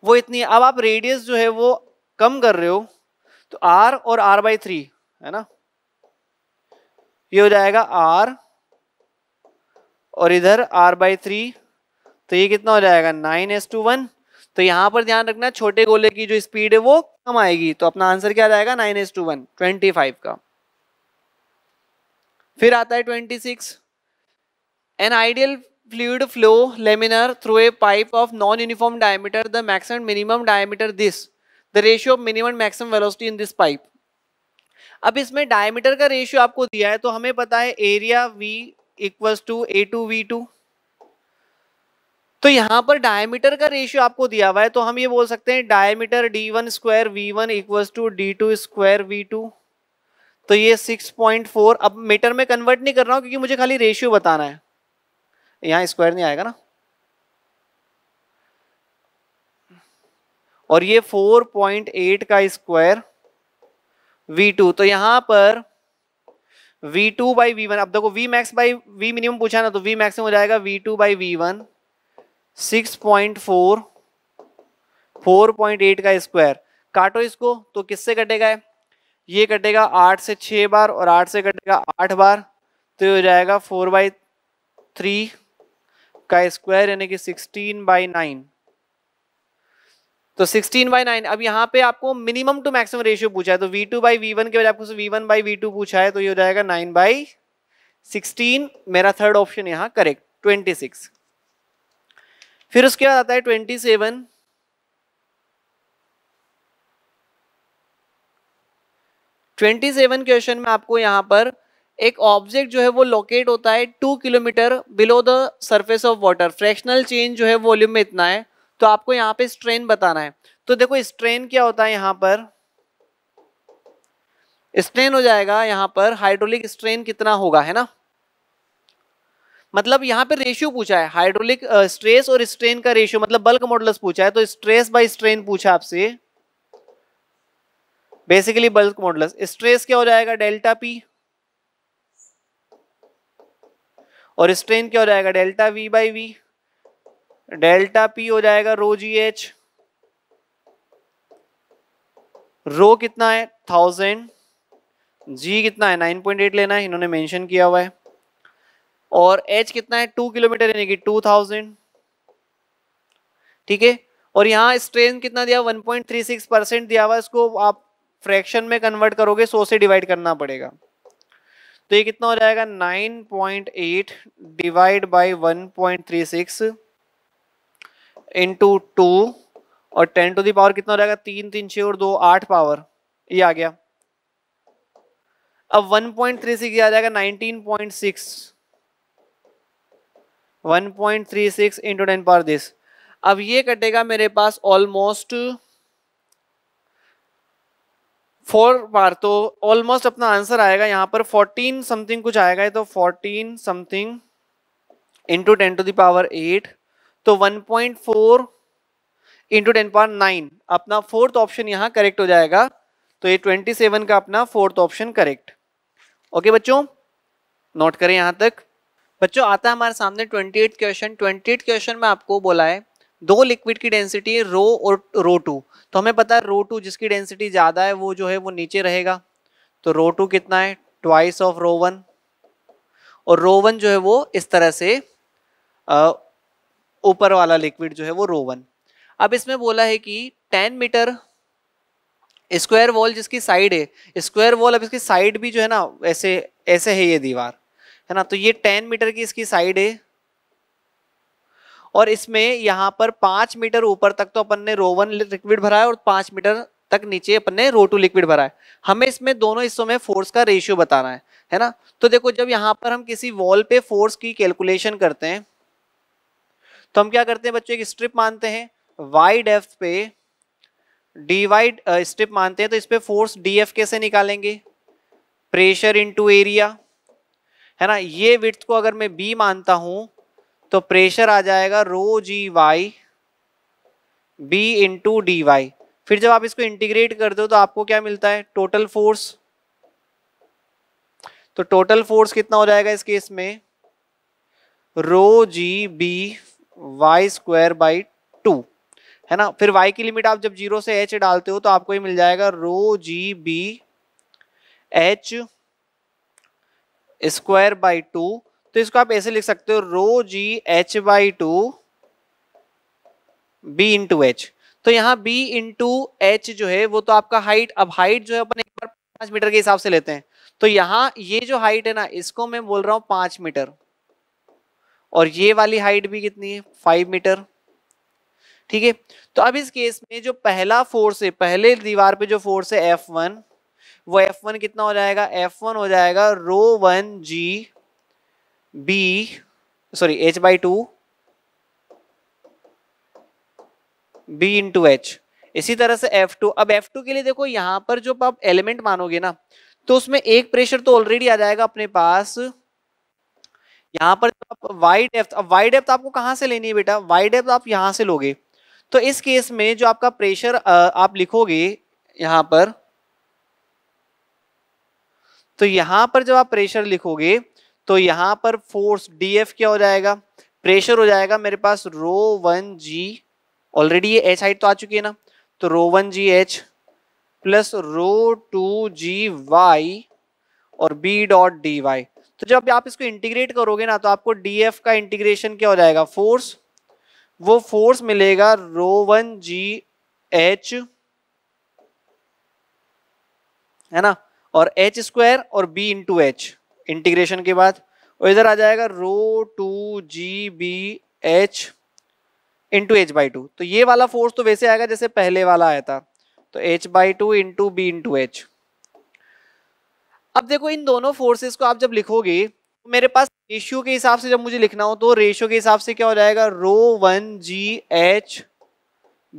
वो इतनी। अब आप रेडियस जो है वो कम कर रहे हो तो r और r/3 है ना, ये हो जाएगा r और इधर r/3 तो ये कितना हो जाएगा 9:1। तो यहाँ पर ध्यान रखना छोटे गोले की जो स्पीड है वो कम आएगी। तो अपना आंसर क्या जाएगा 9:1 25 का। फिर आता है 26 an ideal fluid flow laminar through a pipe of non uniform diameter the maximum minimum diameter this The ratio of minimum and maximum velocity in this pipe। अब इसमें डायमीटर का रेशियो आपको दिया है तो हमें पता है area v equals to a2 v2। तो यहाँ पर डायमीटर का रेशियो आपको दिया हुआ है तो हम ये बोल सकते हैं diameter d1² v1 equals to d2² v2। तो ये 6.4। अब मीटर में कन्वर्ट नहीं कर रहा हूँ क्योंकि मुझे खाली रेशियो बताना है, यहाँ स्क्वायर नहीं आएगा ना। और ये 4.8 का स्क्वायर v2। तो यहाँ पर v2/v1। अब देखो v max/v minimum पूछा ना तो v मैक्सिमम हो जाएगा v2/v1 6.4 4.8 का स्क्वायर। काटो इसको तो किससे कटेगा, ये कटेगा 8 से 6 बार और 8 से कटेगा 8 बार तो ये हो जाएगा 4/3 का स्क्वायर यानी कि 16/9। तो 16/9, अब यहाँ पे आपको मिनिमम टू मैक्सिमम रेशियो पूछा है, तो V2/V1 के बजाय आपको V1/V2 पूछा है, तो ये हो जाएगा 9/16। मेरा थर्ड ऑप्शन यहाँ करेक्ट 26। फिर उसके बाद आता है 27। क्वेश्चन में आपको यहाँ पर एक ऑब्जेक्ट जो है वो लोकेट होता है 2 kilometre below the surface of water, fractional change जो है वॉल्यूम में इतना है, तो आपको यहाँ पे स्ट्रेन बताना है। तो देखो स्ट्रेन क्या होता है, यहाँ पर स्ट्रेन हो जाएगा, यहाँ पर हाइड्रोलिक स्ट्रेन कितना होगा, है ना, मतलब यहाँ पे रेशियो पूछा है हाइड्रोलिक स्ट्रेस और स्ट्रेन का रेशियो, मतलब बल्क मॉडुलस पूछा है, तो स्ट्रेस बाय स्ट्रेन पूछा आपसे, बेसिकली बल्क मॉडुलस। स्ट्रेस क्या हो जाएगा डेल्टा P और स्ट्रेन क्या हो जाएगा डेल्टा V/V। डेल्टा P हो जाएगा ρGH, रो कितना है 1000, जी कितना है 9.8 लेना है, इन्होंने मेंशन किया हुआ है, और H कितना है 2 किलोमीटर यानी कि 2000, ठीक है। और यहाँ स्ट्रेन कितना दिया 1.36% दिया हुआ, इसको आप फ्रैक्शन में कन्वर्ट करोगे 100 से डिवाइड करना पड़ेगा, तो ये कितना हो जाएगा 9.8 डिवाइड बाय 1.36 इंटू 2 और 10 की पावर कितना हो जाएगा 3, 3, 6 और 2, 8 पावर, ये आ गया। अब 1.36 आ जाएगा 19.6, 1.36 इंटू 10 पावर 10। अब ये कटेगा मेरे पास ऑलमोस्ट 4 बार, तो ऑलमोस्ट अपना आंसर आएगा यहाँ पर 14 समथिंग कुछ आएगा, तो 14 समथिंग इंटू 10 की पावर 8, तो 1.4 इंटू 10 पावर 9 अपना फोर्थ ऑप्शन यहाँ करेक्ट हो जाएगा। तो ये 27 का अपना फोर्थ ऑप्शन करेक्ट। ओके बच्चों, नोट करें यहाँ तक। बच्चों आता है हमारे सामने 28 क्वेश्चन। 28 क्वेश्चन में आपको बोला है 2 लिक्विड की डेंसिटी है ρ और ρ2, तो हमें पता है ρ2 जिसकी डेंसिटी ज़्यादा है वो जो है वो नीचे रहेगा, तो ρ2 कितना है 2 ऑफ ρ1, और ρ1 जो है वो इस तरह से ऊपर वाला लिक्विड जो है वो ρ1। अब इसमें बोला है कि 10 मीटर स्क्वायर वॉल जिसकी साइड है, स्क्वायर वॉल अब इसकी साइड भी जो है ना ऐसे ऐसे है ये दीवार, है ना, तो ये 10 मीटर की इसकी साइड है और इसमें यहाँ पर 5 मीटर ऊपर तक तो अपन ने ρ1 लिक्विड भरा है और 5 मीटर तक नीचे अपन ने ρ2 लिक्विड भरा है। हमें इसमें दोनों हिस्सों में फोर्स का रेशियो बताना है, है ना। तो देखो जब यहाँ पर हम किसी वॉल पे फोर्स की कैलकुलेशन करते हैं तो हम क्या करते हैं बच्चों, एक स्ट्रिप मानते हैं y डेप्थ पे, डी वाइड स्ट्रिप मानते हैं, तो इस पर फोर्स dF कैसे निकालेंगे, प्रेशर इंटू एरिया, है ना। ये विड्थ को अगर मैं b मानता हूँ तो प्रेशर आ जाएगा ρGy b into D Y. फिर जब आप इसको इंटीग्रेट कर दो तो आपको क्या मिलता है टोटल फोर्स, तो टोटल फोर्स कितना हो जाएगा इस केस में ρGby² बाई 2, है ना। फिर y की लिमिट आप जब 0 से h डालते हो तो आपको ये मिल जाएगा ρGBh² बाई 2, तो इसको आप ऐसे लिख सकते हो ρGh by 2 b into h। तो यहाँ b इंटू h जो है वो तो आपका हाइट, अब हाइट जो है अपन एक बार 5 मीटर के हिसाब से लेते हैं, तो यहाँ ये जो हाइट है ना इसको मैं बोल रहा हूँ 5 मीटर और ये वाली हाइट भी कितनी है 5 मीटर, ठीक है। तो अब इस केस में जो पहला फोर्स है, पहले दीवार पे जो फोर्स है F1, वो F1 कितना हो जाएगा, F1 हो जाएगा ρ1 h by 2 b into h। इसी तरह से F2, अब F2 के लिए देखो यहाँ पर जो आप एलिमेंट मानोगे ना तो उसमें एक प्रेशर तो ऑलरेडी आ जाएगा अपने पास यहाँ पर वाई डेप्थ। अब वाई डेप्थ आपको कहाँ से लेनी है बेटा, वाई डेप्थ आप यहाँ से लोगे, तो इस केस में जो आपका प्रेशर आप लिखोगे यहाँ पर, तो यहाँ पर जब आप प्रेशर लिखोगे तो यहाँ पर फोर्स dF क्या हो जाएगा, प्रेशर हो जाएगा मेरे पास ρ1g, ऑलरेडी ये h हाइट तो आ चुकी है ना, तो ρ1gh प्लस ρ2gy और b डॉट dy। तो जब आप इसको इंटीग्रेट करोगे ना तो आपको df का इंटीग्रेशन क्या हो जाएगा, फोर्स, वो फोर्स मिलेगा ρ1 जी एच, है ना, और h स्क्वायर और b इंटू एच इंटीग्रेशन के बाद, और इधर आ जाएगा ρ2 g B H into H by two. तो ये वाला फोर्स तो वैसे आएगा जैसे पहले वाला आया था, तो h by two into B into H. अब देखो इन दोनों फोर्सेस को आप जब लिखोगे तो मेरे पास रेशियो के हिसाब से जब मुझे लिखना हो तो रेशियो के हिसाब से क्या हो जाएगा, rho one ji H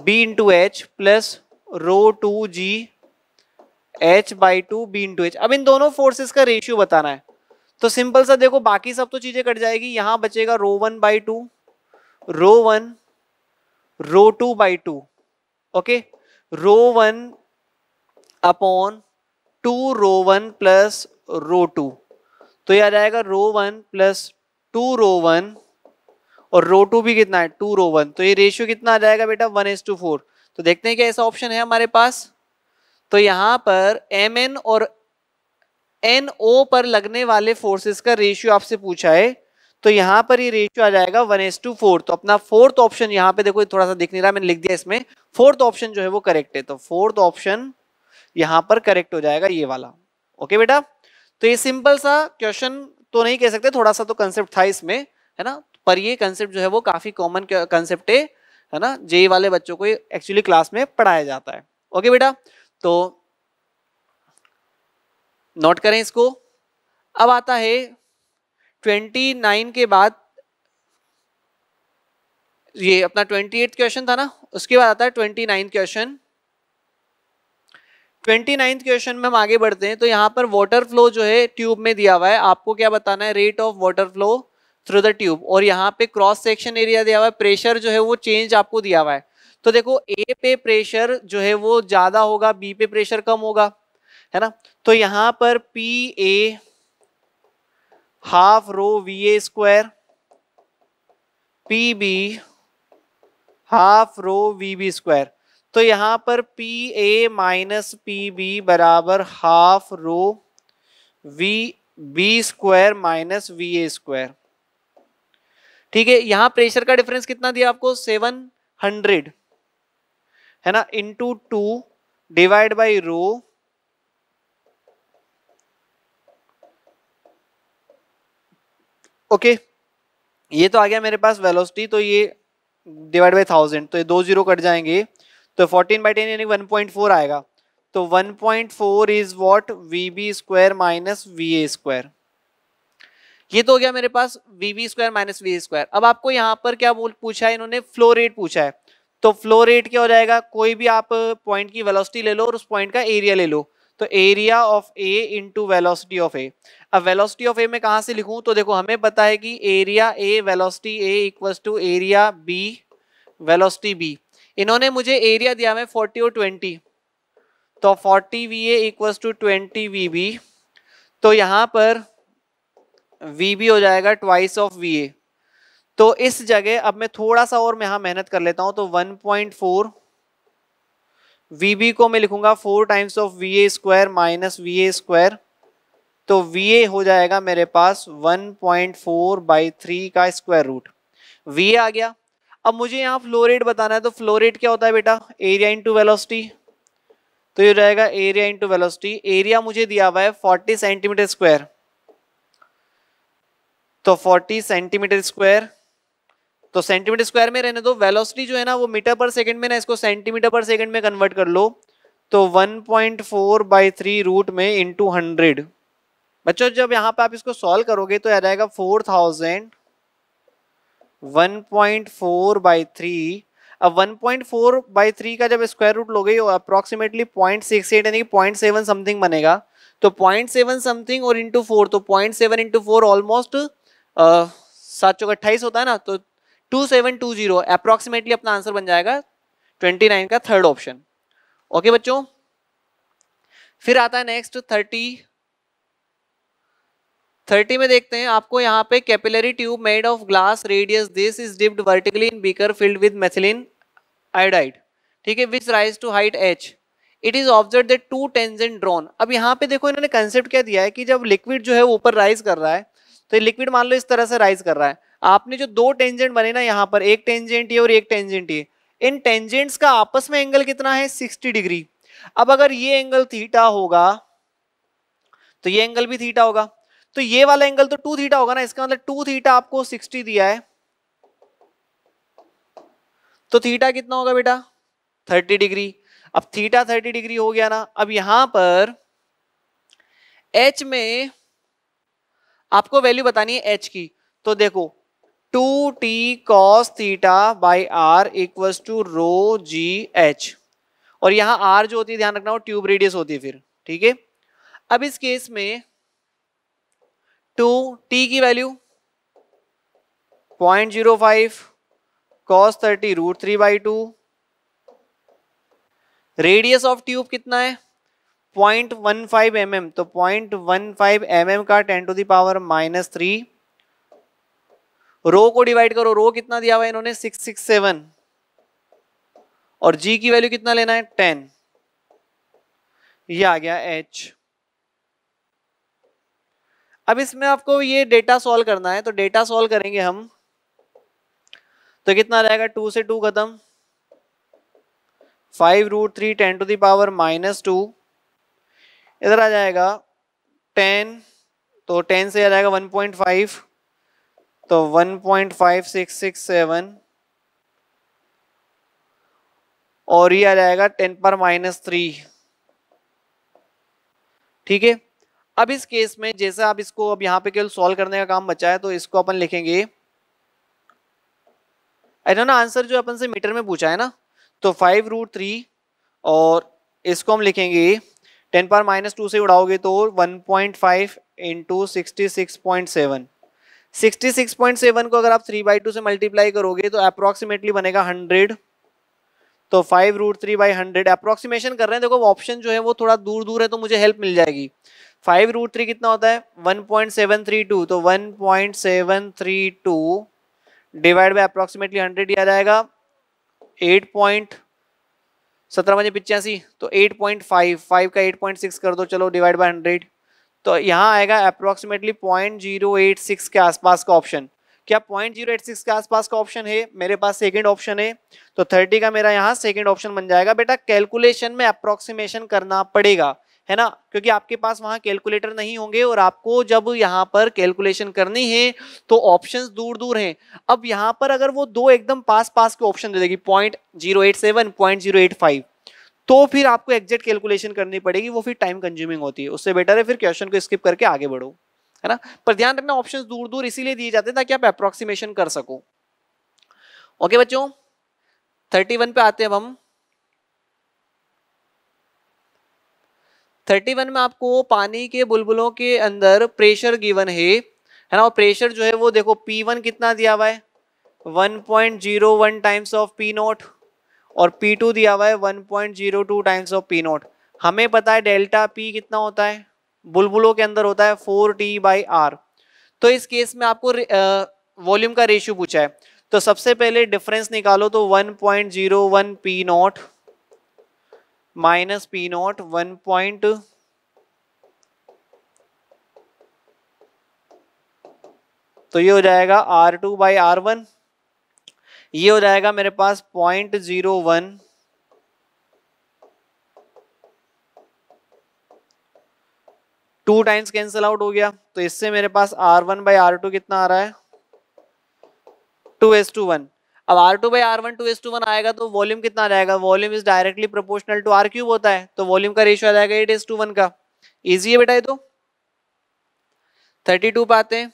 B into H plus rho two ji H by two B into H. अब इन दोनों फोर्सेस का रेशियो बताना है, तो सिंपल सा देखो बाकी सब तो चीजें कट जाएगी, यहाँ बचेगा rho one by two, rho one rho two by two, okay, rho one upon two rho one plus rho two, तो ये आ जाएगा rho one plus two rho one, और रो टू भी कितना है, टू रो वन। तो ये रेशियो कितना आ जाएगा बेटा, 1:4। तो देखते हैं क्या ऐसा ऑप्शन है हमारे पास। तो यहाँ पर एम एन और एन ओ पर लगने वाले फोर्सेस का रेशियो आपसे पूछा है, तो यहाँ पर ये रेशियो आ जाएगा 1:4। तो अपना फोर्थ ऑप्शन यहाँ पे देखो, थोड़ा सा दिख नहीं रहा, मैंने लिख दिया इसमें, फोर्थ ऑप्शन जो है वो करेक्ट है। तो फोर्थ ऑप्शन यहाँ पर करेक्ट हो जाएगा, ये वाला। ओके बेटा, तो ये सिंपल सा क्वेश्चन तो नहीं कह सकते, थोड़ा सा तो कंसेप्ट था इसमें, है ना, पर ये कंसेप्ट जो है वो काफी कॉमन कंसेप्ट है ना, जेई वाले बच्चों को ये एक्चुअली क्लास में पढ़ाया जाता है। ओके बेटा, तो नोट करें इसको। अब आता है 29 के बाद, ये अपना 28 क्वेश्चन था ना, उसके बाद आता है 29 क्वेश्चन। 29 क्वेश्चन में हम आगे बढ़ते हैं। तो यहाँ पर वाटर फ्लो जो है ट्यूब में दिया हुआ है, आपको क्या बताना है, rate of water flow through the tube, और यहाँ पे क्रॉस सेक्शन एरिया दिया हुआ है, प्रेशर जो है वो चेंज आपको दिया हुआ है। तो देखो ए पे प्रेशर जो है वो ज्यादा होगा, बी पे प्रेशर कम होगा, है ना, तो यहाँ पर P A half rho V A square, P B half rho we B square, तो यहाँ पर P A minus P B बराबर half rho we B square minus V A square, ठीक है। यहाँ प्रेशर का डिफरेंस कितना दिया आपको, 700, है ना, into 2 divide by rho okay, ये तो आ गया मेरे पास वेलोसिटी, तो ये डिवाइड बाई 1000, तो ये 2 0 कट जाएंगे, तो 14/10 यानी 1.4 आएगा। तो 1.4 is what, we B square minus V A square, ये तो हो गया मेरे पास we B square minus V A square. अब आपको यहाँ पर क्या पूछा है इन्होंने, फ्लो रेट पूछा है, तो फ्लो रेट क्या हो जाएगा, कोई भी आप पॉइंट की वेलोसिटी ले लो और उस पॉइंट का एरिया ले लो, तो area of A into velocity of ए। अब वेलोसिटी ऑफ ए मैं कहाँ से लिखूँ, तो देखो हमें पता है कि area A velocity A equals to area B velocity B. इन्होंने मुझे एरिया दिया है 40 और 20, तो 40 v A equals to 20 v B, तो यहाँ पर वी बी हो जाएगा ट्वाइस ऑफ वी ए। तो इस जगह अब मैं थोड़ा सा और मैं यहाँ मेहनत कर लेता हूँ, तो 1.4 वी बी को मैं लिखूंगा 4 times of V A square minus V A square, तो वी ए हो जाएगा मेरे पास 1.4/3 का स्क्वायर रूट, वी ए आ गया। अब मुझे यहाँ फ्लो रेट बताना है, तो फ्लो रेट क्या होता है बेटा, एरिया इंटू वेलोसिटी, तो ये रहेगा एरिया इंटू वेलोसिटी। एरिया मुझे दिया हुआ है 40 सेंटीमीटर स्क्वायर, तो 40 सेंटीमीटर स्क्वायर, तो सेंटीमीटर स्क्वायर में रहने दो, वेलोसिटी जो है ना वो मीटर पर सेकंड में ना, इसको सेंटीमीटर पर सेकंड में कन्वर्ट कर लो, तो 1.4/3 रूट में इंटू 100। बच्चों जब यहाँ पे आप इसको सॉल्व करोगे तो आ जाएगा 4000 1.4/3। अब 1.4/3 का जब स्क्वायर रूट लोगे अप्रोक्सीमेटली 0.68 यानी 0.7 समथिंग बनेगा, तो 0.7 समथिंग और इंटू 4, तो 0.7 इंटू 4 ऑलमोस्ट 728 होता है ना, तो 2720 अप्रोक्सीमेटली अपना आंसर बन जाएगा 29 का थर्ड ऑप्शन। ओके बच्चों, फिर आता है नेक्स्ट 30 में देखते हैं आपको यहाँ पे, capillary tube made of glass radius this is dipped vertically in beaker filled with मेथिलीन आयोडाइड, ठीक है, which rise to height h। It is observe that two tangent drawn. अब यहाँ पे देखो इन्होंने कंसेप्ट क्या दिया है कि जब लिक्विड जो है वो ऊपर राइज कर रहा है, तो लिक्विड मान लो इस तरह से राइज कर रहा है, आपने जो दो टेंजेंट बने ना यहाँ पर, एक टेंजेंट ये और एक टेंजेंट ये, इन टेंजेंट्स का आपस में एंगल कितना है 60 डिग्री। अब अगर ये एंगल थीटा होगा तो ये एंगल भी थीटा होगा, तो ये वाला एंगल तो 2 थीटा होगा ना, इसका मतलब 2 थीटा आपको 60 दिया है, तो थीटा कितना होगा बेटा 30 डिग्री। अब थीटा 30 डिग्री हो गया ना, अब यहां पर h में आपको वैल्यू बतानी है h की, तो देखो 2t cos theta by are equals to rho ji H, और यहाँ r जो होती है ध्यान रखना वो ट्यूब रेडियस होती है फिर, ठीक है। अब इस केस में 2t की value 0.05 cos 30 root 3/2, radius of tube कितना है 0.15 mm, तो 0.15 mm का 10⁻³ रो को डिवाइड करो, रो कितना दिया हुआ है इन्होंने 667 और जी की वैल्यू कितना लेना है 10, ये आ गया एच। अब इसमें आपको ये डेटा सॉल्व करना है, तो डेटा सॉल्व करेंगे हम, तो कितना रहेगा 2 से 2 खत्म 5√3 10⁻², इधर आ जाएगा 10, तो 10 से आ जाएगा 1.5, तो 1.5667 और ये आ जाएगा 10⁻3, ठीक है। अब इस केस में जैसे आप इसको अब यहाँ पे केवल सॉल्व करने का काम बचा है, तो इसको अपन लिखेंगे, इन्होंने आंसर जो अपन से मीटर में पूछा है ना, तो 5√3 और इसको हम लिखेंगे 10⁻² से उड़ाओगे तो 1.5 इंटू 66.7, 66.7 को अगर आप 3/2 से मल्टीप्लाई करोगे तो अप्रोक्सीमेटली बनेगा 100, तो 5√3/100 अप्रोक्सीमेशन कर रहे हैं। देखो ऑप्शन जो है वो थोड़ा दूर दूर है तो मुझे हेल्प मिल जाएगी। 5√3 कितना होता है 1.732, तो 1.732 डिवाइड बाय अप्रोक्सीमेटली 100 दिया जाएगा 8.17 × 85, तो 8.5, 5 का 8.6 कर दो, चलो डिवाइड बाय 100, तो यहाँ आएगा अप्रोक्सीमेटली 0.086 के आसपास का ऑप्शन। क्या 0.086 के आसपास का ऑप्शन है? मेरे पास सेकंड ऑप्शन है, तो 30 का मेरा यहाँ सेकंड ऑप्शन बन जाएगा। बेटा कैलकुलेशन में अप्रोक्सीमेशन करना पड़ेगा, है ना, क्योंकि आपके पास वहाँ कैलकुलेटर नहीं होंगे और आपको जब यहाँ पर कैलकुलेशन करनी है तो ऑप्शंस दूर दूर हैं। अब यहाँ पर अगर वो दो एकदम पास पास के ऑप्शन दे देगी 0.087, 0.085, तो फिर आपको एग्जैक्ट कैलकुलेशन करनी पड़ेगी, वो फिर टाइम कंज्यूमिंग होती है। उससे बेटर है फिर क्वेश्चन को स्किप करके आगे बढ़ो, है ना। पर ध्यान रखना ऑप्शंस दूर दूर इसीलिए दिए जाते हैं ताकि आप अप्रोक्सीमेशन कर सको। ओके बच्चों, 31 पे आते हैं। अब हम 31 में आपको पानी के बुलबुलों के अंदर प्रेशर गिवन है ना, और प्रेशर जो है वो देखो P1 कितना दिया हुआ है 1.01 टाइम्स ऑफ P0 और P2 दिया हुआ है 1.02 टाइम्स ऑफ P0। हमें पता है डेल्टा P कितना होता है बुलबुलों के अंदर होता है 4T/R, तो इस केस में आपको वॉल्यूम का रेशियो पूछा है, तो सबसे पहले डिफरेंस निकालो, तो 1.01 P0 माइनस P0 तो ये हो जाएगा R2/R1, ये हो जाएगा मेरे पास 0.01 2 टाइम्स कैंसिल आउट हो गया, तो इससे मेरे पास R1/R2 कितना आ रहा है 2:1। अब R2/R1 2:1 आएगा तो वॉल्यूम कितना आ जाएगा, volume is directly proportional to R³ होता है, तो वॉल्यूम का रेशियो आ जाएगा 8:1 का। इजी है बेटा ये तो। 32 पे आते हैं।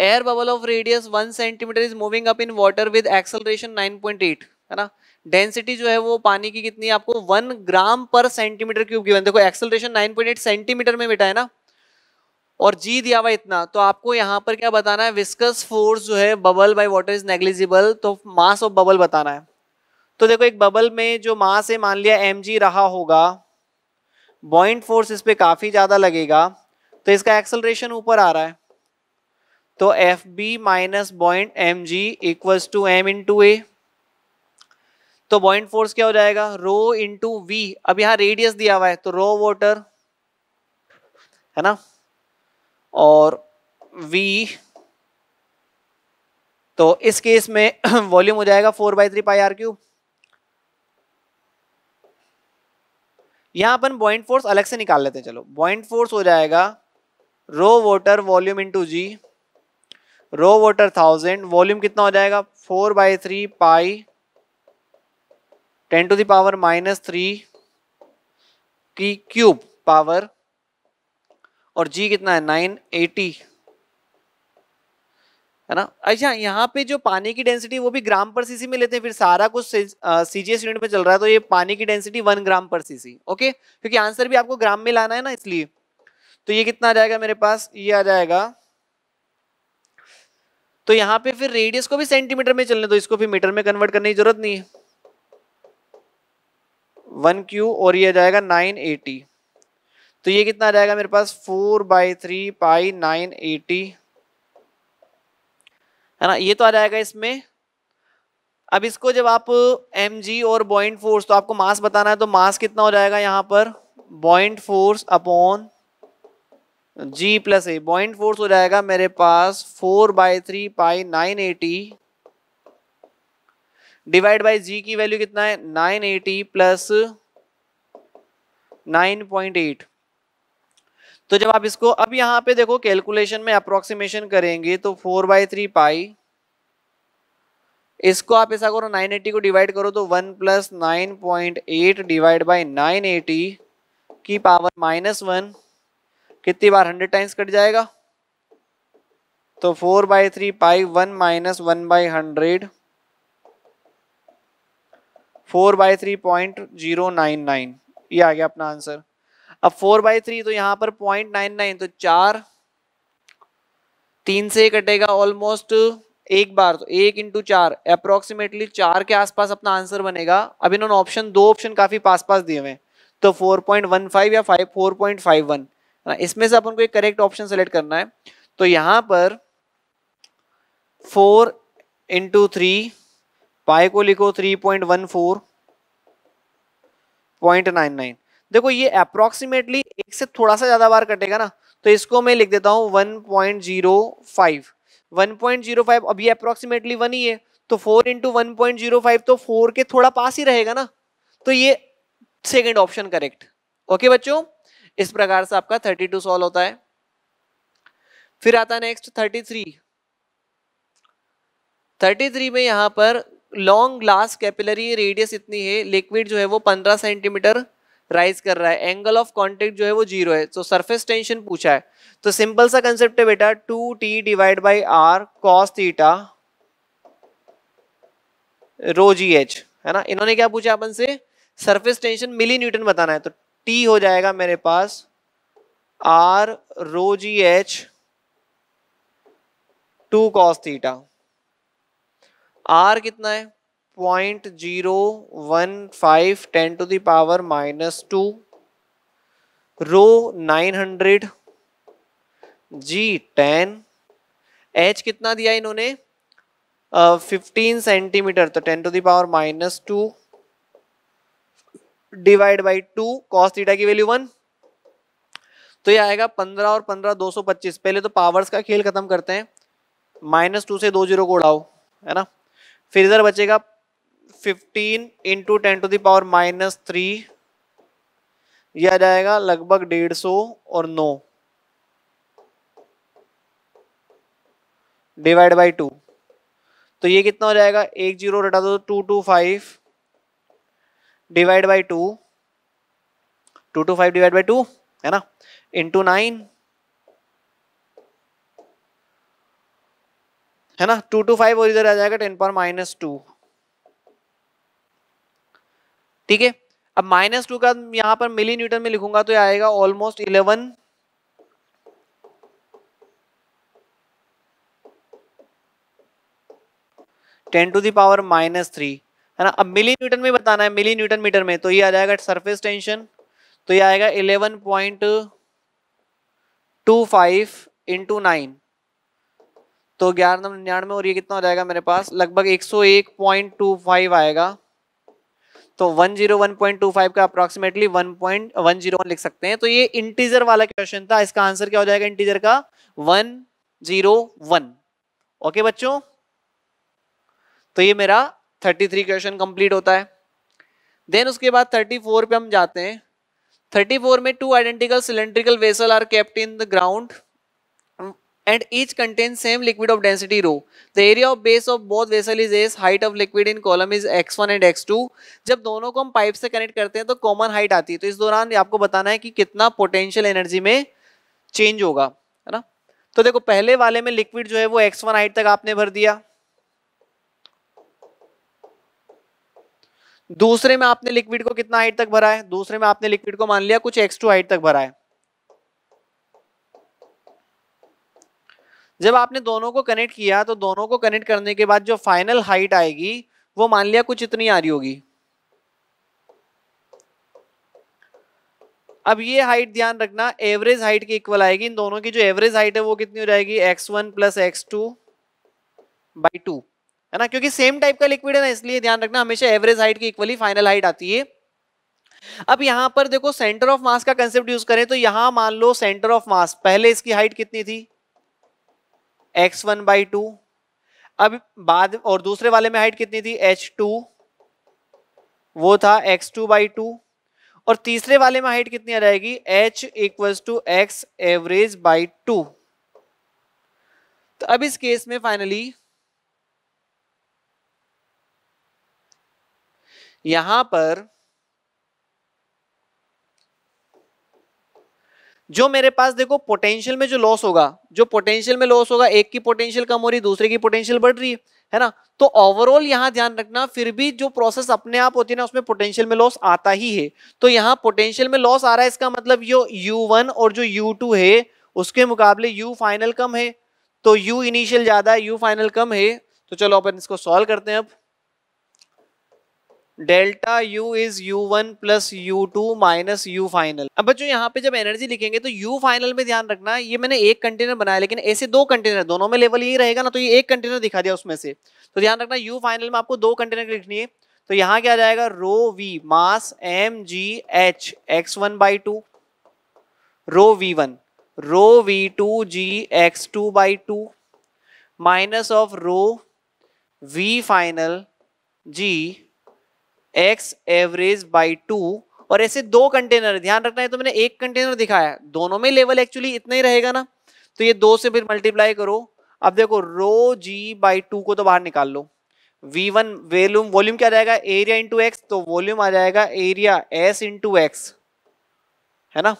Air bubble of radius 1 centimetre is moving up in water with acceleration 9.8, है ना। डेंसिटी जो है वो पानी की कितनी है आपको 1 ग्राम/cm³ गिवन। देखो एक्सेलरेशन 9.8 सेंटीमीटर में बेटा, है ना, और जी दिया हुआ इतना, तो आपको यहाँ पर क्या बताना है, विस्कस फोर्स जो है bubble by water is negligible, तो मास ऑफ बबल बताना है। तो देखो एक बबल में जो मास है मान लिया mg रहा होगा, बॉइंट फोर्स इस पे काफी ज्यादा लगेगा, तो इसका एक्सेलरेशन ऊपर आ रहा है, तो FB minus buoyant mg equals to m into a, तो बॉयंट फोर्स क्या हो जाएगा रो इंटू वी, अब यहां रेडियस दिया हुआ है तो रो वाटर है ना और वी, तो इस केस में वॉल्यूम हो जाएगा 4/3 पाई r क्यूब। यहां अपन बॉयंट फोर्स अलग से निकाल लेते हैं, चलो बॉयंट फोर्स हो जाएगा रो वाटर वॉल्यूम इंटू जी, रो वाटर 1000 वॉल्यूम कितना हो जाएगा 4/3 पाई 10⁻³ की क्यूब पावर और जी कितना है 980 है ना। अच्छा यहाँ पे जो पानी की डेंसिटी वो भी ग्राम पर सीसी में लेते हैं, फिर सारा कुछ सीजीएस यूनिट में चल रहा है, तो ये पानी की डेंसिटी 1 ग्राम पर सीसी। ओके, क्योंकि आंसर भी आपको ग्राम में लाना है ना, इसलिए तो ये कितना आ जाएगा मेरे पास, ये आ जाएगा। तो यहाँ पे फिर रेडियस को भी सेंटीमीटर में चलने दो, इसको फिर मीटर में कन्वर्ट करने की जरूरत नहीं है। 1 क्यू और ये आ जाएगा 980, तो ये कितना आ जाएगा मेरे पास 4/3 पाई 980 है ना, ये तो आ जाएगा इसमें। अब इसको जब आप mg और बॉइंट फोर्स, तो आपको मास बताना है, तो मास कितना हो जाएगा यहाँ पर buoyant force upon g plus ए। बॉइंट फोर्स हो जाएगा मेरे पास 4/3 पाई 980 डिवाइड बाई g की वैल्यू कितना है 980 प्लस 9.8। तो जब आप इसको अब यहाँ पे देखो कैलकुलेशन में अप्रोक्सीमेशन करेंगे तो 4/3 पाई इसको आप ऐसा करो 980 को डिवाइड करो तो 1 + 9.8 डिवाइड बाई 980 की पावर -1 कितनी बार 100 टाइम्स कट जाएगा, तो 4/3 पाई 1 - 1/100 4/3.099 ये आ गया अपना आंसर। अब 4/3 तो यहाँ पर 0.99 तो 4 3 से कटेगा ऑलमोस्ट एक बार, तो 1 × 4 अप्रोक्सीमेटली 4 के आसपास अपना आंसर बनेगा। अब इन्होंने ऑप्शन दो ऑप्शन काफी पास पास दिए हुए हैं, तो 4.15 या 4.51 है ना, इसमें से अपन को एक करेक्ट ऑप्शन सेलेक्ट करना है। तो यहाँ पर 4 × 3 पाई को लिखो 3.14.99। देखो ये अप्रोक्सीमेटली एक से थोड़ा सा ज्यादा बार कटेगा ना, तो इसको मैं लिख देता हूँ 1.05। अब ये अप्रोक्सीमेटली 1 ही है, तो 4 × 1.05 तो 4 के थोड़ा पास ही रहेगा ना, तो ये सेकंड ऑप्शन करेक्ट। ओके बच्चों, इस प्रकार से आपका 32 सॉल्व होता है। फिर आता है नेक्स्ट 33 में यहाँ पर लॉन्ग ग्लास कैपिलरी रेडियस इतनी है, लिक्विड जो है वो 15 सेंटीमीटर राइज कर रहा है, एंगल ऑफ कांटेक्ट जो है वो 0 है, तो सरफेस टेंशन पूछा है। तो सिंपल सा कंसेप्ट है बेटा, 2t/r cos θ ρgh है ना। इन्होंने क्या पूछा अपन से, सरफेस टेंशन मिली न्यूटन बताना है, तो t हो जाएगा मेरे पास r ρgh 2 cos θ। r कितना है 0.015 × 10⁻⁻², रो 900, जी 10, एच कितना दिया इन्होंने 15 सेंटीमीटर, तो 10⁻⁻² डिवाइड बाई 2 कॉस थीटा की वैल्यू 1, तो ये आएगा 15 और 15 225। पहले तो पावर्स का खेल खत्म करते हैं, -2 से 2 0 को उड़ाओ है ना, फिर इधर बचेगा 15 × 10⁻⁻3 यह आ जाएगा लगभग 150 और 9 डिवाइड बाई 2, तो ये कितना हो जाएगा 10 रटा दो 225 डिवाइड बाई 225 डिवाइड बाई 2 है ना इंटू 9 है ना 225 और इधर आ जाएगा 10⁻-2। ठीक है, अब -2 का यहां पर मिली न्यूटन में लिखूंगा तो ये आएगा ऑलमोस्ट 11 × 10⁻-3 है ना। अब मिली न्यूटन में बताना है, मिली न्यूटन मीटर में, तो ये आ जाएगा सरफेस टेंशन, तो ये आएगा 11.25 × 9 तो 11 और ये कितना हो जाएगा मेरे पास लगभग 101.25 आएगा तो 101.25 का अप्रॉक्सीमेटली 1.101 लिख सकते हैं। तो ये इंटीजर वाला क्वेश्चन था, इसका आंसर क्या हो जाएगा इंटीजर का 101। ओके बच्चों, तो ये मेरा 33 क्वेश्चन कंप्लीट होता है। देन उसके बाद 34 पे हम जाते हैं। 34 में two identical cylindrical vessel are kept in the ground and each contains same liquid of density rho. The area of base of both vessel is S. Height of liquid in column is x1 and x2. जब दोनों को हम पाइप से कनेक्ट करते हैं तो कॉमन हाइट आती है। तो इस दौरान आपको बताना है कि कितना पोटेंशियल एनर्जी में चेंज होगा, है ना। तो देखो पहले वाले में लिक्विड जो है वो x1 हाइट तक आपने भर दिया, दूसरे में आपने लिक्विड को कितना हाइट तक भरा है, दूसरे में आपने लिक्विड को मान लिया कुछ x2 हाइट तक भरा है। जब आपने दोनों को कनेक्ट किया तो दोनों को कनेक्ट करने के बाद जो फाइनल हाइट आएगी वो मान लिया कुछ इतनी आ रही होगी। अब ये हाइट ध्यान रखना एवरेज हाइट के इक्वल आएगी। इन दोनों की जो एवरेज हाइट है वो कितनी हो जाएगी x1 प्लस x2 बाई 2, है ना, क्योंकि सेम टाइप का लिक्विड है ना, इसलिए ध्यान रखना हमेशा एवरेज हाइट के इक्वली फाइनल हाइट आती है। अब यहां पर देखो सेंटर ऑफ मास का कंसेप्ट यूज करें तो यहां मान लो सेंटर ऑफ मास पहले इसकी हाइट कितनी थी x1 बाई 2, अब बाद और दूसरे वाले में हाइट कितनी थी h2, वो था x2 बाई 2, और तीसरे वाले में हाइट कितनी आ जाएगी h equals to x average by 2। तो अब इस केस में फाइनली यहां पर जो मेरे पास देखो पोटेंशियल में जो लॉस होगा, जो पोटेंशियल में लॉस होगा, एक की पोटेंशियल कम हो रही, दूसरे की पोटेंशियल बढ़ रही है ना। तो ओवरऑल यहाँ ध्यान रखना फिर भी जो प्रोसेस अपने आप होती है ना उसमें पोटेंशियल में लॉस आता ही है। तो यहाँ पोटेंशियल में लॉस आ रहा है, इसका मतलब जो U1 और जो U2 है उसके मुकाबले U फाइनल कम है, तो U इनिशियल ज्यादा है, U फाइनल कम है। तो चलो अपन इसको सॉल्व करते हैं। अब delta U is U1 plus U2 minus U final. अब बच्चों यहाँ पे जब एनर्जी लिखेंगे तो U फाइनल में ध्यान रखना, ये मैंने एक कंटेनर बनाया लेकिन ऐसे दो कंटेनर, दोनों में लेवल यही रहेगा ना, तो ये एक कंटेनर दिखा दिया उसमें से, तो ध्यान रखना U फाइनल में आपको दो कंटेनर लिखनी है। तो यहाँ क्या जाएगा rho V mass M G H x1 by 2, rho V1 rho V2 G x2 by 2 minus of rho V final G x average by 2, और ऐसे दो कंटेनर ध्यान रखना है। तो मैंने एक कंटेनर दिखाया, दोनों में लेवल एक्चुअली इतना ही रहेगा ना, तो ये दो से फिर मल्टीप्लाई करो। अब देखो रो जी बाई 2 को तो बाहर निकाल लो, v1 वॉल्यूम, वॉल्यूम क्या जाएगा एरिया इंटू एक्स, तो वॉल्यूम आ जाएगा एरिया s इंटू एक्स, है ना।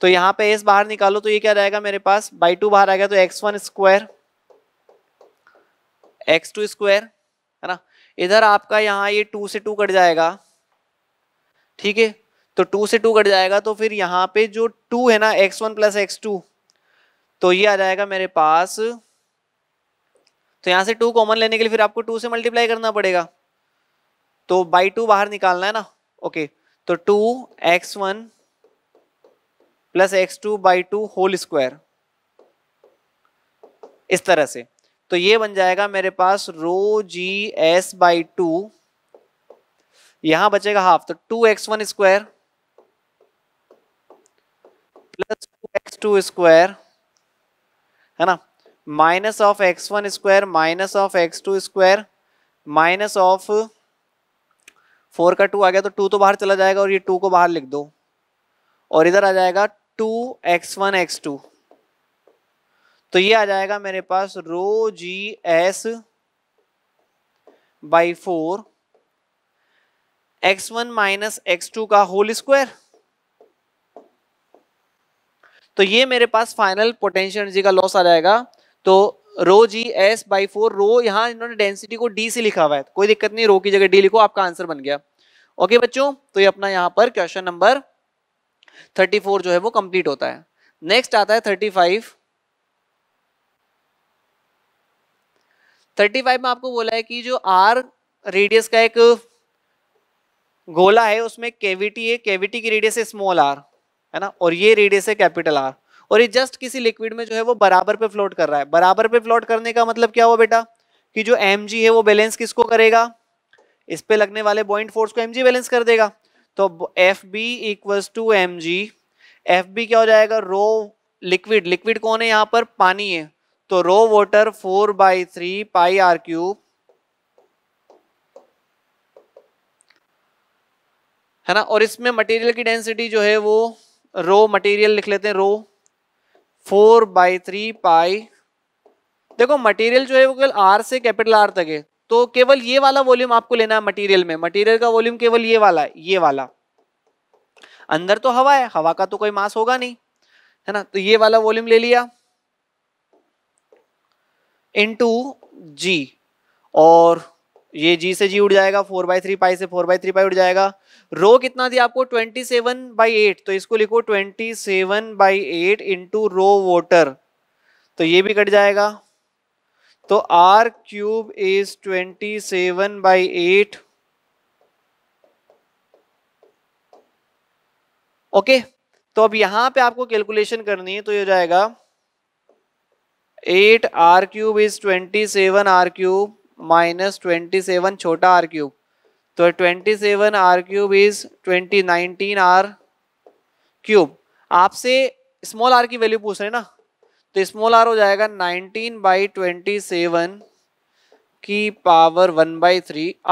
तो यहाँ पे s बाहर निकालो तो ये क्या जाएगा मेरे पास बाई 2 बाहर आएगा, तो x1 स्क्वायर x2 स्क्वायर, है ना। इधर आपका यहाँ ये 2 से 2 कट जाएगा, ठीक है, तो 2 से 2 कट जाएगा, तो फिर यहाँ पे जो 2 है ना x1 प्लस x2, तो ये आ जाएगा मेरे पास, तो यहाँ से 2 कॉमन लेने के लिए फिर आपको 2 से मल्टीप्लाई करना पड़ेगा, तो बाई 2 बाहर निकालना है ना। ओके, तो 2x1 plus x2 by 2 whole square, इस तरह से। तो ये बन जाएगा मेरे पास रो जी एस बाई 2, यहां बचेगा हाफ, तो 2x1 square plus 2x2 square, है ना, minus of x1 square minus of x2 square minus of 4 का 2 आ गया, तो 2 तो बाहर चला जाएगा और ये 2 को बाहर लिख दो, और इधर आ जाएगा 2x1 x2, तो ये आ जाएगा मेरे पास rho G S by 4 x1 minus x2 का होल स्क्वायर। तो ये मेरे पास फाइनल पोटेंशियल एनर्जी का लॉस आ जाएगा, तो रो जी एस बाई 4, रो यहाँ इन्होंने डेंसिटी को d से लिखा हुआ है, कोई दिक्कत नहीं, रो की जगह d लिखो, आपका आंसर बन गया। ओके बच्चों, तो ये अपना यहाँ पर क्वेश्चन नंबर 34 जो है वो कंप्लीट होता है। नेक्स्ट आता है 35। 35 में आपको बोला है कि जो R रेडियस का एक गोला है उसमें कैविटी है, कैविटी की रेडियस है स्मॉल r, है ना, और ये रेडियस है कैपिटल R, और ये जस्ट किसी लिक्विड में जो है वो बराबर पे फ्लोट कर रहा है। बराबर पे फ्लोट करने का मतलब क्या हुआ बेटा कि जो mg है वो बैलेंस किसको करेगा, इस पे लगने वाले बॉइंट फोर्स को mg बैलेंस कर देगा, तो FB equals to mg, FB क्या हो जाएगा रो लिक्विड, लिक्विड कौन है यहाँ पर पानी है, तो रो वाटर 4/3 पाई r³ है ना, और इसमें मटेरियल की डेंसिटी जो है वो रो मटेरियल लिख लेते हैं रो 4/3 पाई, देखो मटेरियल जो है वो केवल r से कैपिटल R तक है, तो केवल ये वाला वॉल्यूम आपको लेना है मटेरियल में, मटेरियल का वॉल्यूम केवल ये वाला है, ये वाला, अंदर तो हवा है, हवा का तो कोई मास होगा नहीं है ना, तो ये वाला वॉल्यूम ले लिया इनटू g, और ये g से g उड़ जाएगा, 4/3 पाई से 4/3 पाई उड़ जाएगा, रो कितना दिया आपको 27/8, तो इसको लिखो 27/8 इंटू रो वोटर, तो ये भी कट जाएगा, तो r³ इज 27/8 ओके। तो अब यहां पे आपको कैलकुलेशन करनी है, तो ये हो जाएगा 8r³ इज 27r³ माइनस 27 छोटा r³, तो 27r³ इज 19r³, आपसे स्मॉल r की वैल्यू पूछ रहे हैं ना, तो स्मॉल r हो जाएगा 19/27⁴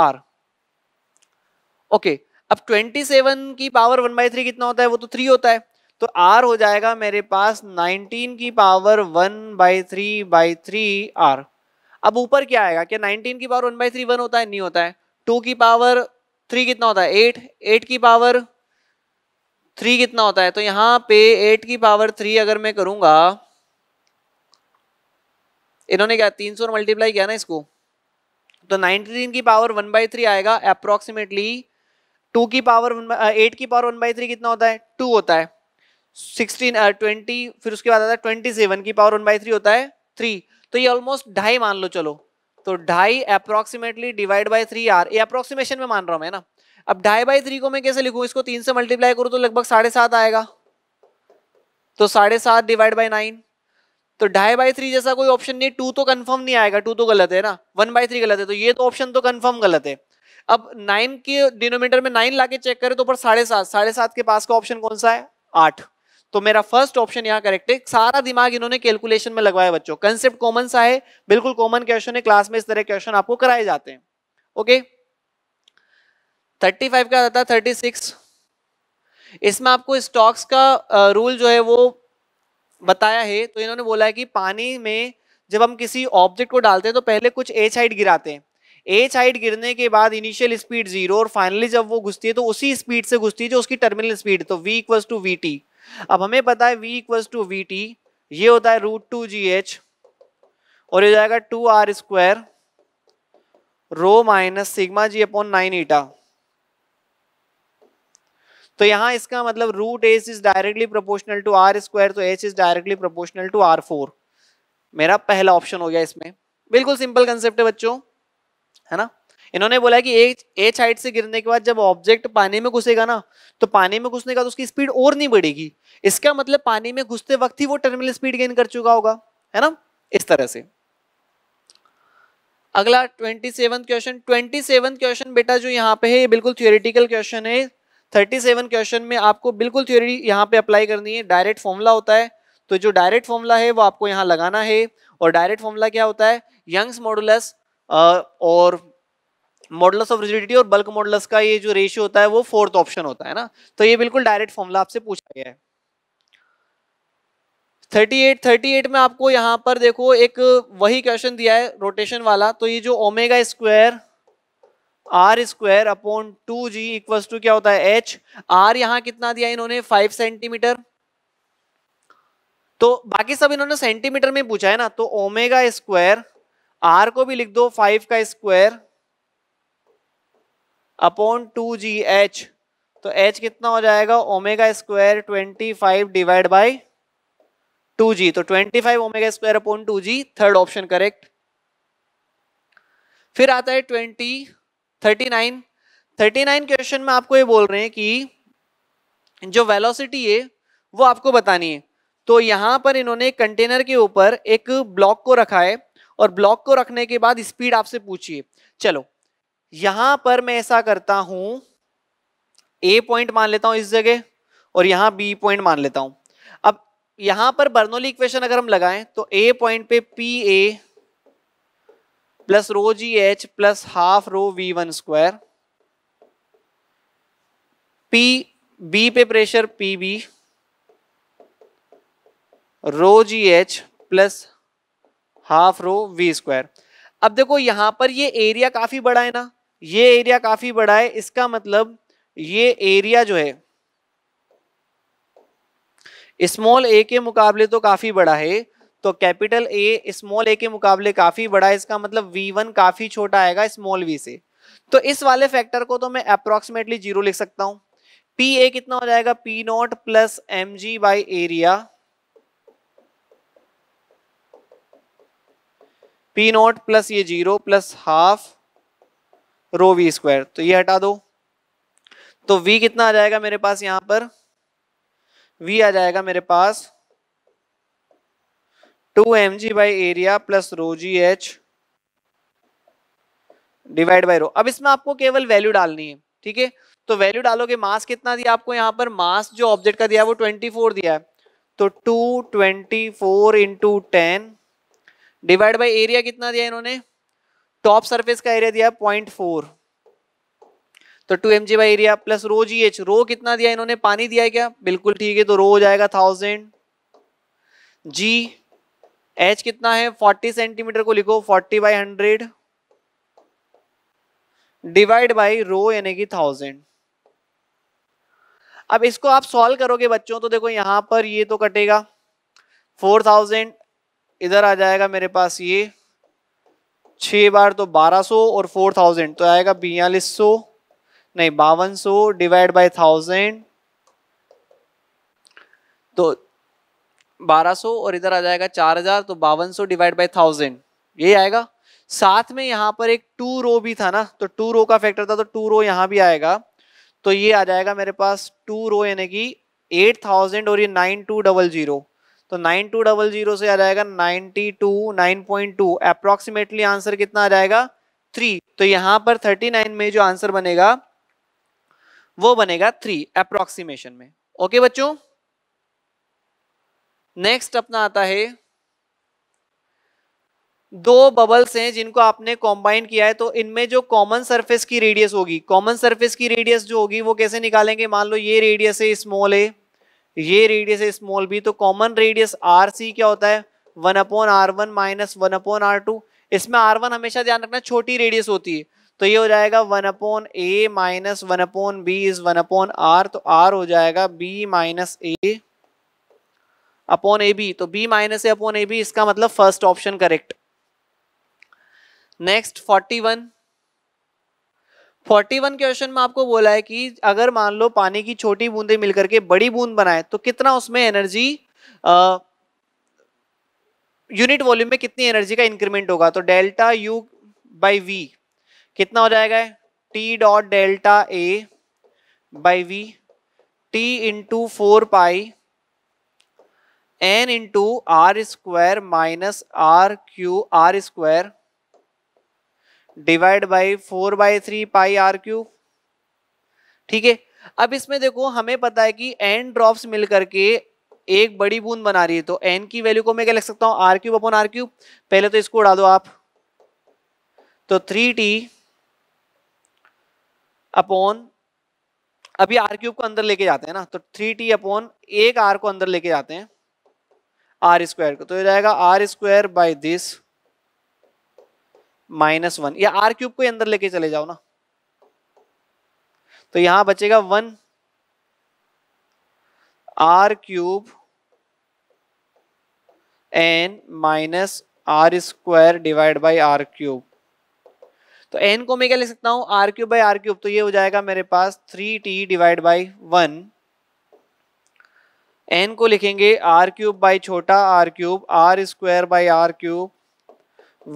r ओके। अब 27⁴ कितना होता है, वो तो 3 होता है, तो r हो जाएगा मेरे पास 19⁴ r। अब ऊपर क्या आएगा, क्या 19⁴ होता है, नहीं होता है, 2⁴ कितना होता है 8, 8⁴ कितना होता है, तो यहाँ पे 8⁴ अगर मैं करूँगा, इन्होंने क्या 300 मल्टीप्लाई किया ना इसको, तो 19⁴ आएगा अप्रोक्सीमेटली, 8⁴ कितना होता है 2 होता है, 20 फिर उसके बाद आता है 27⁴ होता है 3, तो ये ऑलमोस्ट 2.5 मान लो चलो, तो 2.5 अप्रोक्सीमेटली डिवाइड बाई 3 r, ये अप्रोक्सीमेशन में मान रहा हूँ मैं ना। अब 2/3 को मैं कैसे लिखूँ, इसको 3 से मल्टीप्लाई करूँ तो लगभग 7.5 आएगा, तो 7.5 डिवाइड बाई 9, तो 2/3 जैसा कोई ऑप्शन नहीं, 2 तो कंफर्म नहीं आएगा, 2 तो गलत है ना, 1/3 गलत है, तो ये तो ऑप्शन तो कंफर्म गलत है। अब 9 के डिनोमिनेटर में 9 लाके चेक करें तो ऊपर 7.5 के पास का ऑप्शन कौन सा है 8, तो मेरा फर्स्ट ऑप्शन यहाँ करेक्ट है। सारा दिमाग इन्होंने कैलकुलेशन में लगवाया बच्चों, कंसेप्ट कॉमन सा है, बिल्कुल कॉमन क्वेश्चन है, क्लास में इस तरह क्वेश्चन आपको कराए जाते हैं ओके। 35 का आता है 36, इसमें आपको स्टॉक्स का रूल जो है वो बताया है, तो इन्होंने बोला है कि पानी में जब हम किसी ऑब्जेक्ट को डालते हैं तो पहले कुछ h हाइट गिराते हैं, h हाइट गिरने के बाद इनिशियल स्पीड 0 और फाइनली जब वो घुसती है तो उसी स्पीड से घुसती है जो उसकी टर्मिनल स्पीड, तो v इक्वल्स टू vt। अब हमें पता है v इक्वल्स टू vt, ये होता है √2gh और ये जाएगा 2r² रो माइनस सिग्मा जी अपॉन 9 ईटा, तो यहाँ इसका मतलब root H is directly proportional to r², तो h is directly proportional to r⁴, मेरा पहला ऑप्शन हो गया इसमें। बिल्कुल सिंपल कंसेप्ट है बच्चों है ना, इन्होंने बोला कि h हाइट से गिरने के बाद जब ऑब्जेक्ट पानी में घुसेगा ना, तो पानी में घुसने का तो उसकी स्पीड और नहीं बढ़ेगी, इसका मतलब पानी में घुसते वक्त ही वो टर्मिनल स्पीड गेन कर चुका होगा है ना, इस तरह से। अगला 27 क्वेश्चन, 27 क्वेश्चन बेटा जो यहाँ पे है ये बिल्कुल थियोरेटिकल क्वेश्चन है, 37 क्वेश्चन में आपको बिल्कुल थ्योरी यहाँ पे अप्लाई करनी है, डायरेक्ट फॉर्मूला होता है, तो जो डायरेक्ट फॉर्मूला है वो आपको यहाँ लगाना है, और डायरेक्ट फॉर्मूला क्या होता है यंग्स मॉडुलस और मॉडुलस ऑफ रिजिडिटी और बल्क मॉडुलस का ये जो रेशियो होता है वो 4th ऑप्शन होता है ना, तो ये बिल्कुल डायरेक्ट फॉर्मूला आपसे पूछा गया है। 38 में आपको यहाँ पर देखो एक वही क्वेश्चन दिया है रोटेशन वाला, तो ये जो ω² r² upon 2g equals to क्या होता है h, r यहाँ कितना दिया इन्होंने 5 सेंटीमीटर, तो बाकी सब इन्होंने सेंटीमीटर में पूछा है ना, तो ω² r को भी लिख दो 5² अपॉन 2gh, तो h कितना हो जाएगा ω² 25 डिवाइड बाई 2g, तो 25 ω² upon 2g, 3rd option correct. फिर आता है 39 क्वेश्चन में आपको ये बोल रहे हैं कि जो वेलोसिटी है वो आपको बतानी है, तो यहाँ पर इन्होंने कंटेनर के ऊपर एक ब्लॉक को रखा है और ब्लॉक को रखने के बाद स्पीड आपसे पूछिए। चलो यहां पर मैं ऐसा करता हूं, ए पॉइंट मान लेता हूं इस जगह और यहां बी पॉइंट मान लेता हूं। अब यहां पर बर्नौली इक्वेशन अगर हम लगाएं तो ए पॉइंट पे P A plus rho ji H plus half rho we one square, P B पे pressure P B rho ji H plus half rho we square. अब देखो यहां पर ये एरिया काफी बड़ा है ना, ये एरिया काफी बड़ा है, इसका मतलब ये एरिया जो है स्मॉल ए के मुकाबले तो काफी बड़ा है, तो कैपिटल ए स्मॉल ए के मुकाबले काफी बड़ा है, इसका मतलब v1 काफी छोटा आएगा स्मॉल v से। तो इस वाले फैक्टर को तो मैं अप्रोक्सीमेटली जीरो लिख सकता हूं। पी ए कितना हो जाएगा, P not plus M G by area, P not plus ये zero plus half rho we square, तो ये हटा दो तो v कितना आ जाएगा मेरे पास, यहां पर v आ जाएगा मेरे पास 2mg by area plus rho ji H divide by rho. अब इसमें आपको केवल वैल्यू डालनी है, ठीक है, तो वैल्यू डालोगे। मास कितना दिया आपको यहाँ पर, मास जो ऑब्जेक्ट का दिया है वो 24 दिया है, तो 224 इंटू 10 डिवाइड बाई एरिया कितना दिया इन्होंने, टॉप सरफेस का एरिया दिया 0.4, तो 2mg by area plus rho ji H, rho कितना दिया इन्होंने, पानी दिया है क्या, बिल्कुल ठीक है, तो रो हो जाएगा 1000, जी एच कितना है 40 सेंटीमीटर को लिखो 40/100 डिवाइड बाई रो यानी कि 1000। अब इसको आप सॉल्व करोगे बच्चों तो देखो यहां पर ये तो कटेगा 4000, इधर आ जाएगा मेरे पास ये 6 बार तो 1200 और 4000 तो आएगा 5200 डिवाइड बाई 1000 तो 1200 और इधर आ जाएगा 4000 तो 5200 डिवाइड बाई 1000 ये आएगा। साथ में यहाँ पर एक 2 रो भी था ना, तो 2 रो का फैक्टर था तो 2 रो यहाँ भी आएगा, तो ये आ जाएगा मेरे पास 2 रो यानी कि 8000 और ये 9200 तो 9200 से आ जाएगा 9.2 अप्रोक्सीमेटली। आंसर कितना आ जाएगा 3, तो यहाँ पर 39 में जो आंसर बनेगा वो बनेगा 3 अप्रोक्सीमेशन में। ओके बच्चों, नेक्स्ट अपना आता है 2 बबल्स हैं जिनको आपने कॉम्बाइन किया है, तो इनमें जो कॉमन सरफेस की रेडियस होगी, कॉमन सरफेस की रेडियस जो होगी वो कैसे निकालेंगे। मान लो ये रेडियस है स्मॉल ए, ये रेडियस है स्मॉल बी, तो कॉमन रेडियस आर सी क्या होता है 1/r1 माइनस 1/r2। इसमें r1 हमेशा ध्यान रखना छोटी रेडियस होती है, तो ये हो जाएगा 1/a minus 1/b is 1/r, तो r हो जाएगा b minus a upon A B, तो b minus A upon A B, इसका मतलब first option correct. Next 41 question में आपको बोला है कि अगर मान लो पानी की छोटी बूंदें मिलकर के बड़ी बूंद बनाए तो कितना उसमें एनर्जी यूनिट वॉल्यूम में कितनी एनर्जी का इंक्रीमेंट होगा, तो डेल्टा यू बाई वी कितना हो जाएगा T.Δa/v T into 4πn into r² minus r³ divide by 4/3πr³। ठीक है, अब इसमें देखो हमें पता है कि n ड्रॉप्स मिलकर के एक बड़ी बूंद बना रही है, तो n की वैल्यू को मैं क्या लिख सकता हूँ r³ अपॉन r³। पहले तो इसको उड़ा दो आप, तो 3t अपॉन, अब ये r³ को अंदर लेके जाते हैं ना, तो 3t अपॉन एक r को अंदर लेके जाते हैं r² को, तो ये जाएगा r² बाई दिस माइनस 1, या r³ को अंदर लेके चले जाओ ना, तो यहां बचेगा 1 r³ n minus r² divide by r³, तो n को मैं क्या लिख सकता हूं r³ बाई r³, तो ये हो जाएगा मेरे पास 3t डिवाइड बाई 1, n को लिखेंगे r³ by r³, r² by r³,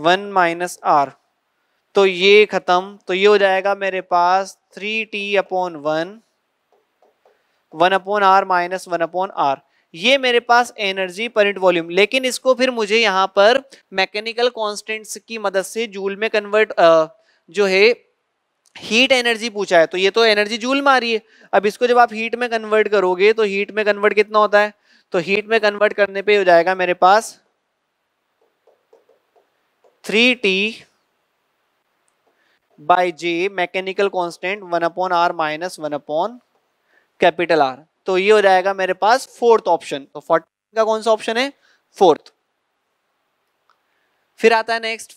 1 minus R, तो ये खत्म, तो ये हो जाएगा मेरे पास 3t upon 1, 1/r minus 1/r। ये मेरे पास एनर्जी पर यूनिट वॉल्यूम, लेकिन इसको फिर मुझे यहाँ पर मैकेनिकल कांस्टेंट्स की मदद से जूल में कन्वर्ट जो है हीट एनर्जी पूछा है तो ये तो एनर्जी जूल में आ रही है। अब इसको जब आप हीट में कन्वर्ट करोगे तो हीट में कन्वर्ट कितना होता है, तो हीट में कन्वर्ट करने पे हो जाएगा मेरे पास 3T/J mechanical constant 1/R - 1/R। तो ये हो जाएगा मेरे पास फोर्थ ऑप्शन। तो 40 का कौन सा ऑप्शन है? फोर्थ। फिर आता है नेक्स्ट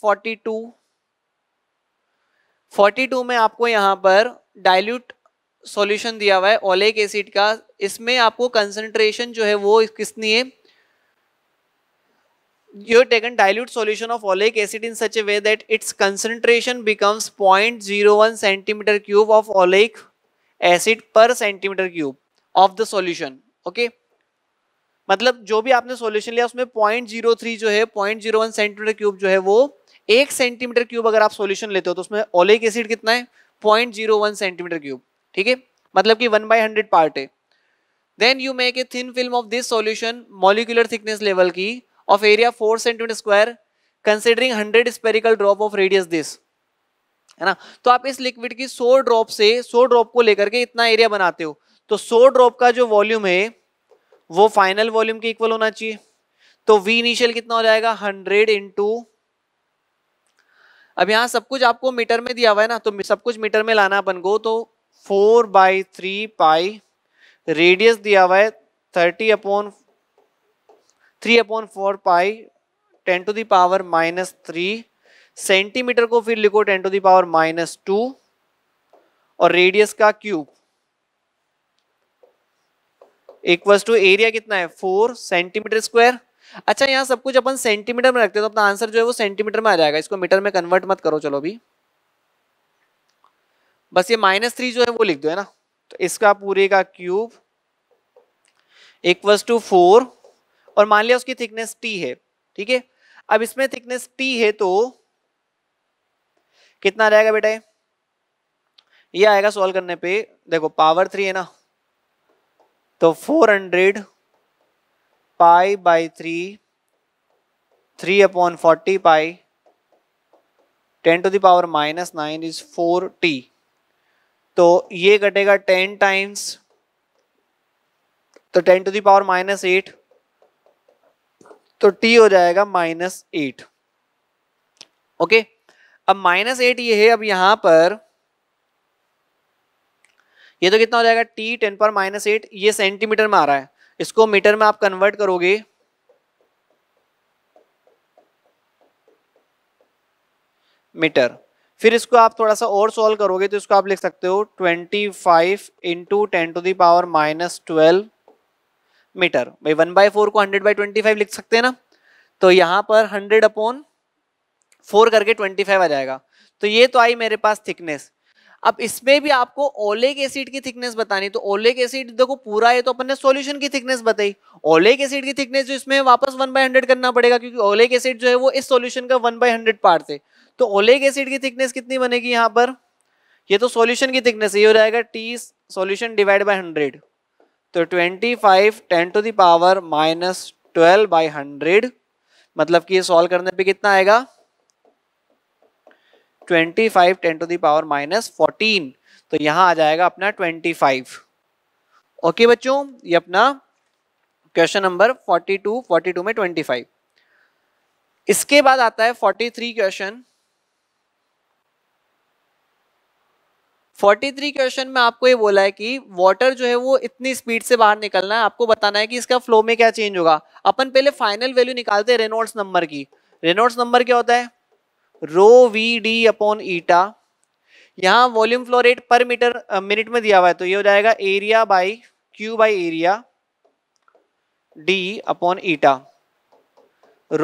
42 में आपको यहाँ पर डाइल्यूट सॉल्यूशन दिया हुआ है ओलेइक एसिड का। इसमें आपको कंसंट्रेशन जो है वो किसनी है, you taken dilute solution of ओलेइक एसिड in such a way that its concentration becomes 0.01 centimetre cube of ओलेइक एसिड per centimetre cube of the solution. Okay, मतलब जो भी आपने सॉल्यूशन लिया उसमें 0.03 जो है 0.01 सेंटीमीटर क्यूब जो है वो 1 सेंटीमीटर क्यूब अगर आप सॉल्यूशन लेते हो तो उसमें ओलेइक एसिड कितना है 0.01 सेंटीमीटर क्यूब। ठीक है, मतलब कि 1/100 पार्ट है। Then you make a thin film of this solution molecular thickness level की of area 4 centimetre square considering 100 spherical drop of radius this, है ना। तो आप इस लिक्विड की 100 ड्रॉप को लेकर के इतना एरिया बनाते हो, तो 100 ड्रॉप का जो वॉल्यूम है वो फाइनल वॉल्यूम के इक्वल होना चाहिए। तो वी इनिशियल कितना हो जाएगा 100 into, अब यहाँ सब कुछ आपको मीटर में दिया हुआ है ना, तो सब कुछ मीटर में लाना अपन को। तो 4/3 पाई, रेडियस दिया हुआ है 3/4 पाई 10⁻³ सेंटीमीटर को फिर लिखो 10⁻² और रेडियस का क्यूब इक्वल्स टू एरिया कितना है 4 सेंटीमीटर स्क्वायर। अच्छा, यहाँ सब कुछ अपन सेंटीमीटर में रखते हैं तो अपना आंसर जो है वो सेंटीमीटर में आ जाएगा। इसको मीटर में कन्वर्ट मत करो, चलो अभी बस ये -3 जो है वो लिख दो, है ना। तो इसका पूरे का क्यूब इक्वल्स टू 4 और मान लिया उसकी थिकनेस T है। ठीक है, अब इसमें थिकनेस T है तो कितना आ जाएगा बेटा, ये आएगा सॉल्व करने पे, देखो पावर 3 है ना, तो 400 पाई/3 3/40 पाई 10⁻⁹ इज 4T। तो ये कटेगा 10 टाइम्स, तो 10⁻⁸ तो T हो जाएगा -8। ओके, अब -8 ये है। अब यहां पर ये तो कितना हो जाएगा T10⁻8, ये सेंटीमीटर में आ रहा है, इसको मीटर में आप कन्वर्ट करोगे मीटर। फिर इसको आप थोड़ा सा और सॉल्व करोगे तो इसको आप लिख सकते हो 25 into 10⁻¹2 मीटर। भाई 1/4 को 100/25 लिख सकते हैं ना, तो यहाँ पर 100/4 करके 25 आ जाएगा। तो ये तो आई मेरे पास थिकनेस। अब इसमें भी आपको ओलेइक एसिड की थिकनेस बतानी, तो ओलेइक एसिड देखो पूरा है तो अपन ने सॉल्यूशन की थिकनेस बताई। ओलेइक एसिड की थिकनेस जो इसमें वापस 1/100 करना पड़ेगा क्योंकि ओलेइक एसिड जो है वो इस सॉल्यूशन का 1/100 पार्ट है। तो ओलेइक एसिड की थिकनेस कितनी बनेगी यहाँ पर, ये तो सॉल्यूशन की थिकनेस है, ये हो जाएगा T सॉल्यूशन /100। तो 25 10⁻¹2/100, मतलब कि ये सॉल्व करने पे कितना आएगा 25 10⁻¹4। तो यहाँ आ जाएगा अपना 25। ओके बच्चों, ये अपना क्वेश्चन नंबर 42 में 25। इसके बाद आता है 43 क्वेश्चन। 43 क्वेश्चन में आपको ये बोला है कि वाटर जो है वो इतनी स्पीड से बाहर निकलना है, आपको बताना है कि इसका फ्लो में क्या चेंज होगा। अपन पहले फाइनल वैल्यू निकालते हैं रेनॉल्ड्स नंबर की। रेनॉल्ड्स नंबर क्या होता है, ρVD/η। यहाँ वॉल्यूम फ्लो रेट पर मीटर मिनट में दिया हुआ है, तो ये हो जाएगा Q/Area D/η।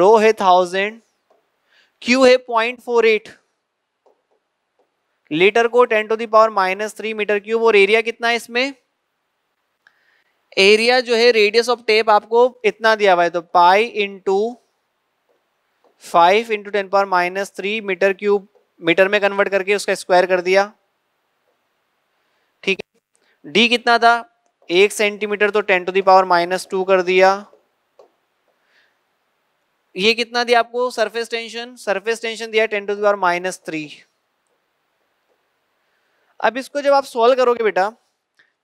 रो है 1000, Q है 0.48 लीटर को 10⁻³ मीटर क्यूब और एरिया कितना है इसमें, एरिया जो है रेडियस ऑफ टेप आपको इतना दिया हुआ है, तो π into 5 into 10⁻³ metre cube metre में कन्वर्ट करके उसका स्क्वायर कर दिया। ठीक है, d कितना था 1 सेंटीमीटर, तो 10⁻² कर दिया। ये कितना दिया आपको सरफेस टेंशन दिया 10⁻³ अब इसको जब आप सॉल्व करोगे बेटा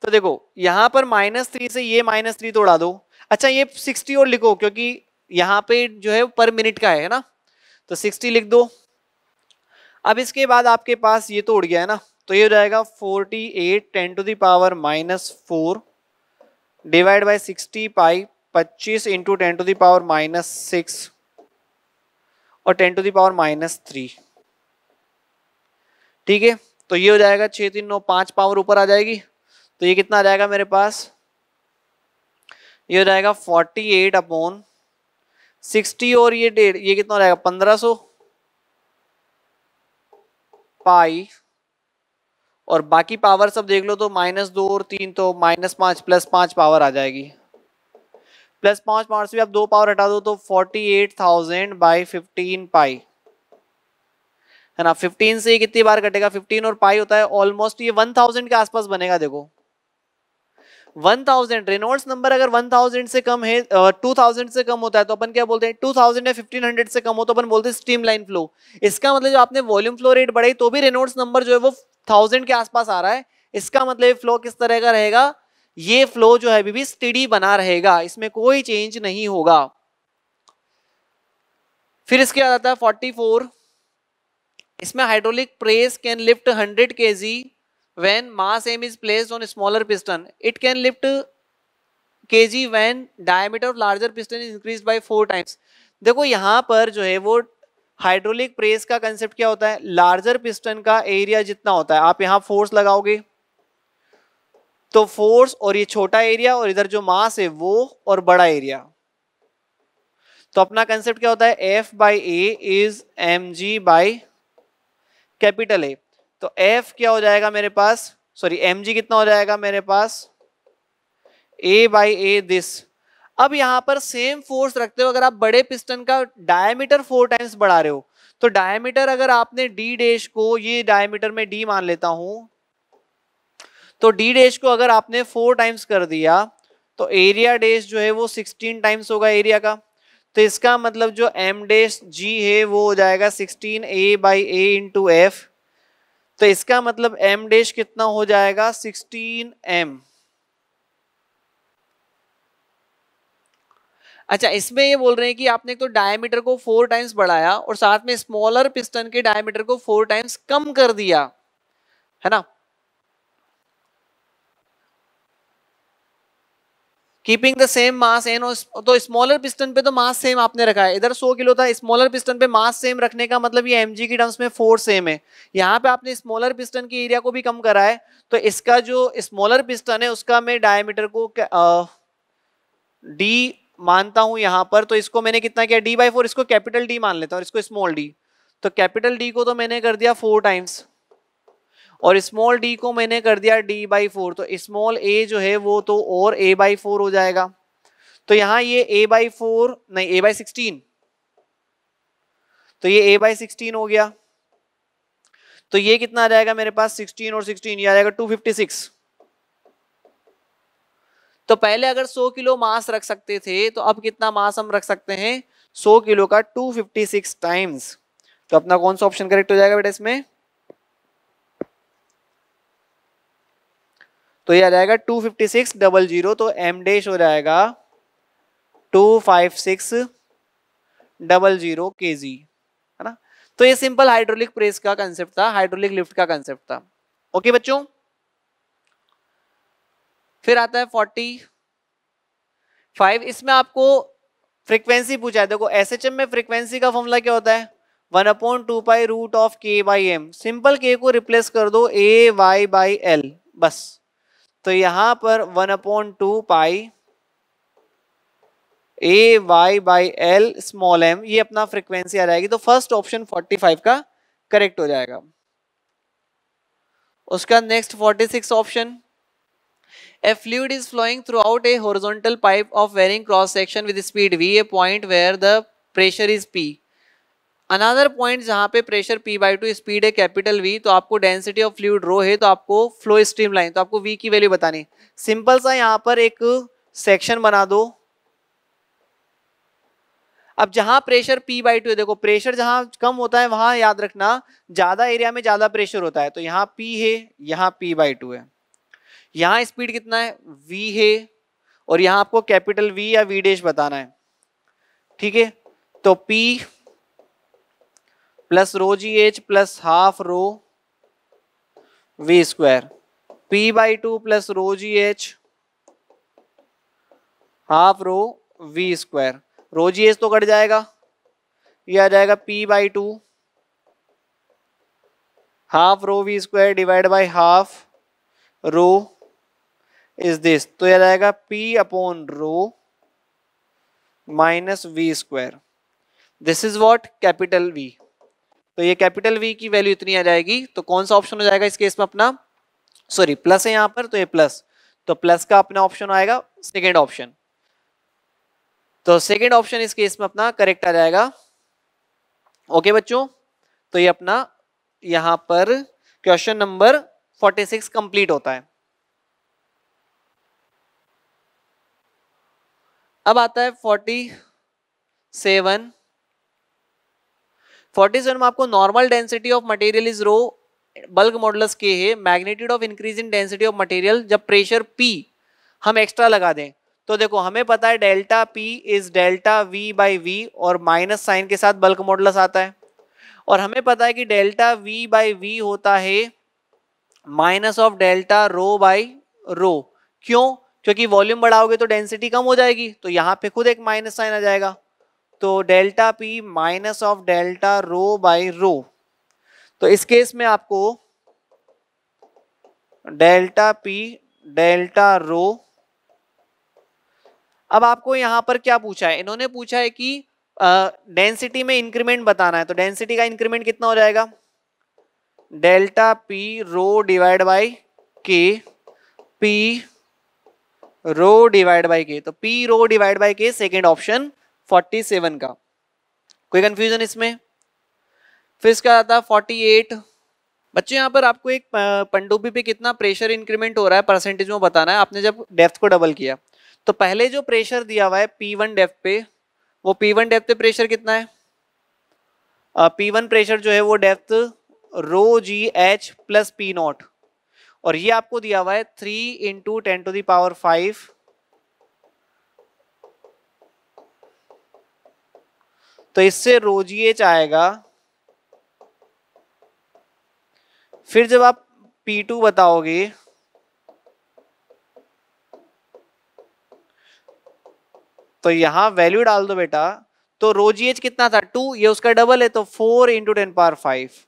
तो देखो यहाँ पर -3 से ये -3 तो उड़ा दो। अच्छा ये 60 और लिखो क्योंकि यहाँ पे जो है पर मिनट का है ना, तो 60 लिख दो। अब इसके बाद आपके पास ये तो उड़ गया है ना, तो ये हो जाएगा 48 × 10⁻⁴ डिवाइड बाय 60π 25 × 10⁻⁶ और 10⁻⁻3। ठीक है, तो ये हो जाएगा 6×3×9×5 ऊपर आ जाएगी, तो ये कितना आ जाएगा मेरे पास, ये हो जाएगा 48/60 और ये डेढ़, ये कितना हो जाएगा 1500π और बाकी पावर सब देख लो, तो -2 और 3 तो -5 +5 पावर आ जाएगी। +5 पावर से भी आप 2 पावर हटा दो तो 48,000/15π है ना। 15 से कितनी बार कटेगा, 15 और पाई होता है ऑलमोस्ट, ये 1000 के आसपास बनेगा। देखो 1000 रेनॉल्ड्स नंबर अगर 1000 से कम है, 2000 से कम होता है तो अपन क्या बोलते हैं, 2000 या 1500 से कम हो तो अपन बोलते हैं स्ट्रीमलाइन फ्लो। इसका मतलब जो आपने वॉल्यूम फ्लो रेट बढ़ाई तो भी रेनॉल्ड्स नंबर जो है वो 1000 के आसपास आ रहा है, इसका मतलब फ्लो किस तरह का रहेगा, ये फ्लो जो है अभी भी स्टेडी बना रहेगा, इसमें कोई चेंज नहीं होगा। फिर इसके बाद आता है 44, इसमें hydraulic press can lift 100 kg when mass m is placed on smaller piston, it can lift kg when diameter of larger piston is increased by 4 times। देखो यहाँ पर जो है वो हाइड्रोलिक प्रेस का कंसेप्ट क्या होता है, लार्जर पिस्टन का एरिया जितना होता है, आप यहाँ फोर्स लगाओगे तो फोर्स और ये छोटा एरिया और इधर जो मास है वो और बड़ा एरिया, तो अपना कंसेप्ट क्या होता है, F/A = mg/A। तो F क्या हो जाएगा मेरे पास, सॉरी mg कितना हो जाएगा मेरे पास, A/A दिस। अब यहाँ पर सेम फोर्स रखते हो, अगर आप बड़े पिस्टन का डायमीटर 4 टाइम्स बढ़ा रहे हो तो डायमीटर अगर आपने d डैश को, ये डायमीटर में d मान लेता हूं, तो d डैश को अगर आपने 4 टाइम्स कर दिया तो एरिया डैश जो है वो 16 टाइम्स होगा एरिया का, तो इसका मतलब जो m डैश g है वो हो जाएगा 16 A/A × F। तो इसका मतलब m डैश कितना हो जाएगा 16m। अच्छा इसमें ये बोल रहे हैं कि आपने तो डायमीटर को 4 टाइम्स बढ़ाया और साथ में स्मॉलर पिस्टन के डायमीटर को 4 टाइम्स कम कर दिया है ना। Keeping the same mass N, तो स्मॉलर पिस्टन पे तो मास सेम आपने रखा है, इधर 100 किलो था, स्मॉलर पिस्टन पे मास सेम रखने का मतलब ये mg की टर्म्स में फोर्स सेम है, यहाँ पे आपने स्मॉलर पिस्टन की एरिया को भी कम करा है, तो इसका जो स्मॉलर पिस्टन है उसका मैं डायमीटर को d मानता हूं यहाँ पर, तो इसको मैंने कितना किया D/4, इसको कैपिटल D मान लेता हूँ, इसको स्मॉल d, तो कैपिटल D को तो मैंने कर दिया 4 टाइम्स और स्मॉल d को मैंने कर दिया D/4, तो स्मॉल a जो है वो तो और A/4 हो जाएगा। तो यहाँ ये A/4 नहीं A/16, तो ये A/16 हो गया, तो ये कितना आ जाएगा मेरे पास 16 और 16 ये आ जाएगा 256। तो पहले अगर 100 किलो मास रख सकते थे तो अब कितना मास हम रख सकते हैं, 100 किलो का 256 टाइम्स। तो अपना कौन सा ऑप्शन करेक्ट हो जाएगा बेटा इसमें, तो ये आ जाएगा 256,000, तो m डैश हो जाएगा 256,000 kg है ना। तो ये सिंपल हाइड्रोलिक प्रेस का कंसेप्ट था, हाइड्रोलिक लिफ्ट का कंसेप्ट था। ओके बच्चों, फिर आता है 45, इसमें आपको फ्रीक्वेंसी पूछा है। देखो एसएचएम में फ्रीक्वेंसी का फॉर्मूला क्या होता है, 1/2π√K/m, सिंपल K को रिप्लेस कर दो AY/L बस। तो यहाँ पर 1/2π AY/L m, ये अपना फ्रीक्वेंसी आ जाएगी, तो फर्स्ट ऑप्शन 45 का करेक्ट हो जाएगा। उसका next 46 option, A fluid is flowing throughout a horizontal pipe of varying cross section with speed v, a point where the pressure is p, another point जहाँ पे pressure p/2, speed है capital V, तो आपको density of fluid rho है, तो आपको flow streamline, तो आपको v की वैल्यू बतानी। सिंपल सा यहाँ पर एक सेक्शन बना दो। अब जहां प्रेशर P/2 है, देखो प्रेशर जहां कम होता है वहां याद रखना ज्यादा एरिया में ज्यादा प्रेशर होता है, तो यहाँ P है, यहाँ P/2 है, यहाँ स्पीड कितना है V है, और यहाँ आपको कैपिटल V या V डैश बताना है, ठीक है। तो P प्लस रो जी H plus half rho V square, P/2 plus rho जी H half rho V square, rho जी एच तो कट जाएगा, ये आ जाएगा P/2 half rho V square divide by half rho is this, तो यह रहेगा P/ρ minus V square, this is what capital V। तो ये कैपिटल V की वैल्यू इतनी आ जाएगी, तो कौन सा ऑप्शन हो जाएगा इस केस में अपना, सॉरी प्लस है यहाँ पर तो ये प्लस, तो प्लस का अपना ऑप्शन आएगा सेकेंड ऑप्शन, तो सेकेंड ऑप्शन इस केस में अपना करेक्ट आ जाएगा। ओके बच्चों, तो ये अपना यहाँ पर क्वेश्चन नंबर 46 कंप्लीट होता है। अब आता है 47। 47 में आपको normal density of material is rho, bulk modulus के है, magnitude of increase in density of material जब प्रेशर पी हम एक्स्ट्रा लगा दें, तो देखो हमें पता है delta P is delta V by V और माइनस साइन के साथ बल्क मॉडुलस आता है, और हमें पता है कि डेल्टा वी बाई वी होता है minus of delta rho by rho, क्यों, क्योंकि वॉल्यूम बढ़ाओगे तो डेंसिटी कम हो जाएगी, तो यहाँ पे खुद एक माइनस साइन आ जाएगा, तो delta P minus of delta rho by rho, तो इस केस में आपको डेल्टा पी डेल्टा रो। अब आपको यहाँ पर क्या पूछा है, इन्होंने पूछा है कि डेंसिटी में इंक्रीमेंट बताना है, तो डेंसिटी का इंक्रीमेंट कितना हो जाएगा, delta P rho divide by K, P rho divide by K, तो P rho divide by K second option 47 का, कोई कंफ्यूजन इसमें। फिर इसका आता 48। बच्चों यहाँ पर आपको एक पनडुब्बी पे कितना प्रेशर इंक्रीमेंट हो रहा है परसेंटेज में बताना है, आपने जब डेप्थ को डबल किया, तो पहले जो प्रेशर दिया हुआ है P1 डेप्थ पे, वो P1 डेप्थ पे प्रेशर कितना है, P1 प्रेशर जो है वो डेप्थ रो जी एच प्लस पी नॉट, और ये आपको दिया हुआ है 3 × 10⁵ तो इससे रो जी एच आएगा। फिर जब आप P2 बताओगे तो यहां वैल्यू डाल दो बेटा, तो रो जी एच कितना था 2, ये उसका डबल है, तो 4 × 10⁵।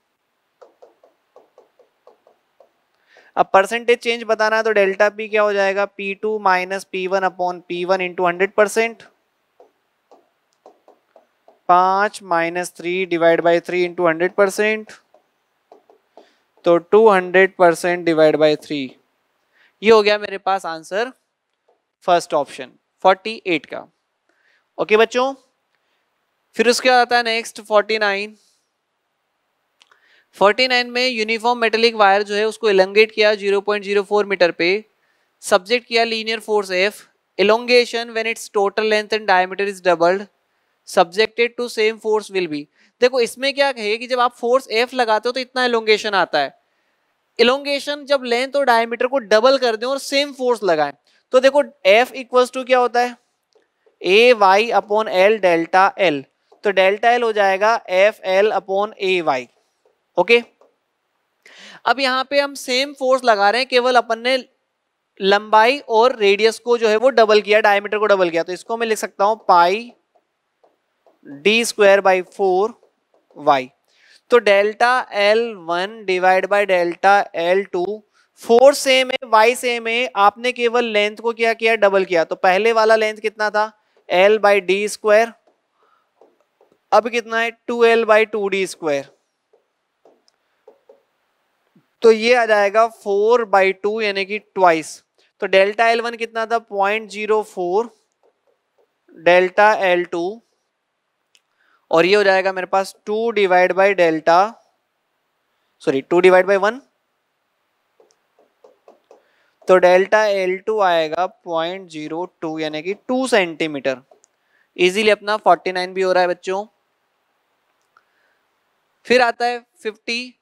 अब परसेंटेज चेंज बताना है, तो डेल्टा पी क्या हो जाएगा, P2 minus P1/P1 into 100%, 5 - 3 divide by 3 into 100%, तो 200% डिवाइड बाई 3, ये हो गया मेरे पास आंसर फर्स्ट ऑप्शन 48 का। ओके बच्चों, फिर उसके बाद आता है नेक्स्ट 49। 49 में यूनिफॉर्म मेटेलिक वायर जो है उसको एलोंगेट किया 0.04 मीटर पे, सब्जेक्ट किया linear force F, elongation when it's total length and diameter is doubled, subjected to same force will be. देखो इसमें क्या है कि जब आप फोर्स F लगाते हो तो इतना एलोंगेशन आता है, एलोंगेशन जब लेंथ और डायमीटर को डबल कर दें और सेम फोर्स लगाएं, तो देखो F इक्वल्स टू क्या होता है, AY/L डेल्टा L, तो डेल्टा L हो जाएगा FL/AY। ओके अब यहां पे हम सेम फोर्स लगा रहे हैं, केवल अपन ने लंबाई और रेडियस को जो है वो डबल किया, डायमीटर को डबल किया, तो इसको मैं लिख सकता हूं πD²/4y, तो delta L1 divide by delta L2, force same है, y सेम है, आपने केवल लेंथ को क्या किया, डबल किया, तो पहले वाला लेंथ कितना था L/D², अब कितना है 2L/2D², तो ये आ जाएगा 4/2 यानी कि ट्वाइस, तो डेल्टा L1 कितना था 0.04 डेल्टा L2, और ये हो जाएगा मेरे पास 2 डिवाइड बाई 1, तो डेल्टा L2 आएगा 0.02 यानी कि 2 सेंटीमीटर, इजीली अपना 49 भी हो रहा है बच्चों। फिर आता है 50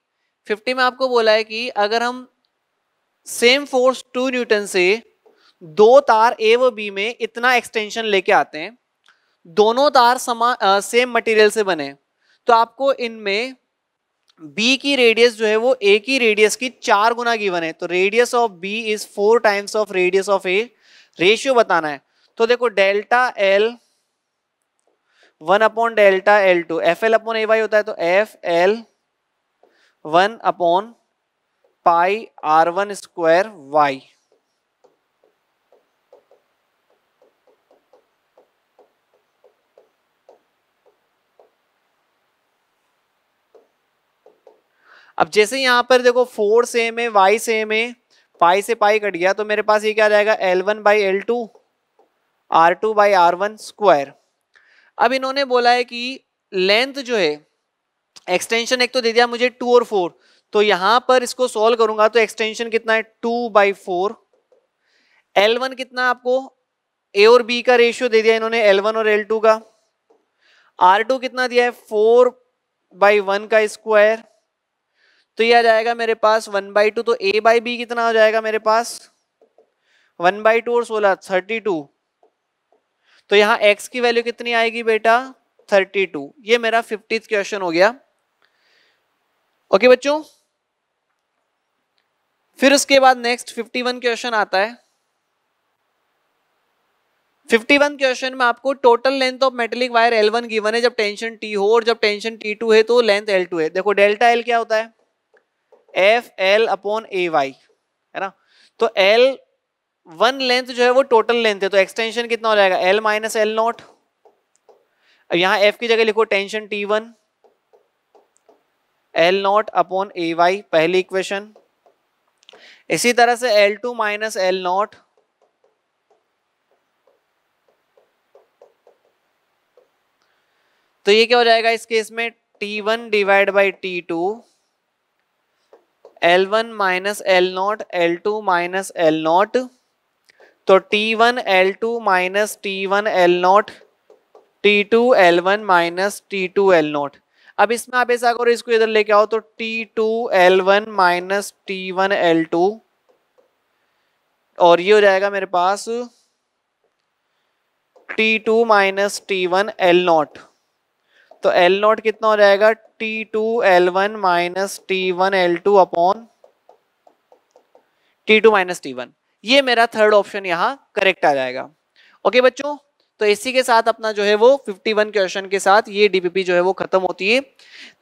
में आपको बोला है कि अगर हम सेम फोर्स 2 न्यूटन से दो तार ए व बी में इतना एक्सटेंशन लेके आते हैं, दोनों तार सेम मटेरियल से बने, तो आपको इनमें बी की रेडियस जो है वो ए की रेडियस की 4 गुना गिवन है, तो radius of B is 4 times of radius of A, ratio बताना है। तो देखो डेल्टा एल 1/डेल्टा L2, F L upon A Y होता है, तो एफ एल 1/πr²y। अब जैसे यहां पर देखो 4 सेम है, y सेम है, पाई से पाई कट गया, तो मेरे पास ये क्या जाएगा L1/L2 R2/R1²। अब इन्होंने बोला है कि लेंथ जो है एक्सटेंशन एक तो दे दिया मुझे 2 और 4, तो यहां पर इसको सॉल्व करूंगा तो एक्सटेंशन कितना है 2/4। L1 कितना आपको A और B का रेशियो दे दिया इन्होंने L1 और L2 का। R2 कितना दिया है 4/1², तो यह आ जाएगा मेरे पास 1/2, तो A/B कितना हो जाएगा मेरे पास 1/2 और 16 32, तो यहाँ x की वैल्यू कितनी आएगी बेटा 32। ये मेरा 50th क्वेश्चन हो गया। ओके बच्चों, फिर उसके बाद नेक्स्ट 51 क्वेश्चन आता है। 51 क्वेश्चन में आपको total length of metallic wire L1 given है जब टेंशन T हो, और जब टेंशन T2 है तो लेंथ L2 है। देखो डेल्टा L क्या होता है FL/AY, है ना, तो L1 लेंथ जो है वो टोटल लेंथ है, तो एक्सटेंशन कितना हो जाएगा L - L0। अब यहाँ F की जगह लिखो टेंशन T1 L0/AY, पहली इक्वेशन। इसी तरह से L2 - L0 तो ये क्या हो जाएगा इस केस में T1/T2 L1 - L0 L2 - L0, तो T1 L2 - T1 L0 T2 L1 - T2 L0। अब इसमें आप ऐसा करो इसको इधर लेके आओ, तो T2 L1 - T1 L2 और ये हो जाएगा मेरे पास T2 - T1 L0, तो L0 कितना हो जाएगा T2 L1 - T1 L2 upon T2 - T1। ये मेरा थर्ड ऑप्शन यहाँ करेक्ट आ जाएगा। ओके बच्चों, तो इसी के साथ अपना जो है वो 51 क्वेश्चन के साथ ये डीपीपी जो है वो खत्म होती है।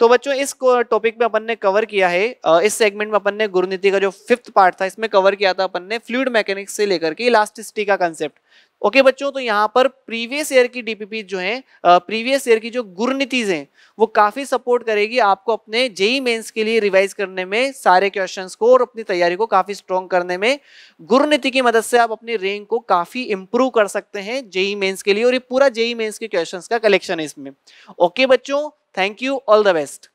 तो बच्चों इस टॉपिक में अपन ने कवर किया है, इस सेगमेंट में अपन ने गुरुनीति का जो 5th पार्ट था इसमें कवर किया था अपन ने फ्लूइड मैकेनिक्स से लेकर के इलास्टिसिटी का कंसेप्ट। ओके बच्चों, तो यहाँ पर प्रीवियस ईयर की डीपीपी जो है, प्रीवियस ईयर की जो गुरुनीतिज हैं वो काफी सपोर्ट करेगी आपको अपने जेईई मेंस के लिए रिवाइज करने में सारे क्वेश्चंस को, और अपनी तैयारी को काफी स्ट्रॉन्ग करने में गुरुनीति की मदद से आप अपनी रैंक को काफी इंप्रूव कर सकते हैं जेईई मेंस के लिए। और ये पूरा जेईई मेंस के क्वेश्चंस का कलेक्शन है इसमें। ओके बच्चों, thank you, all the best.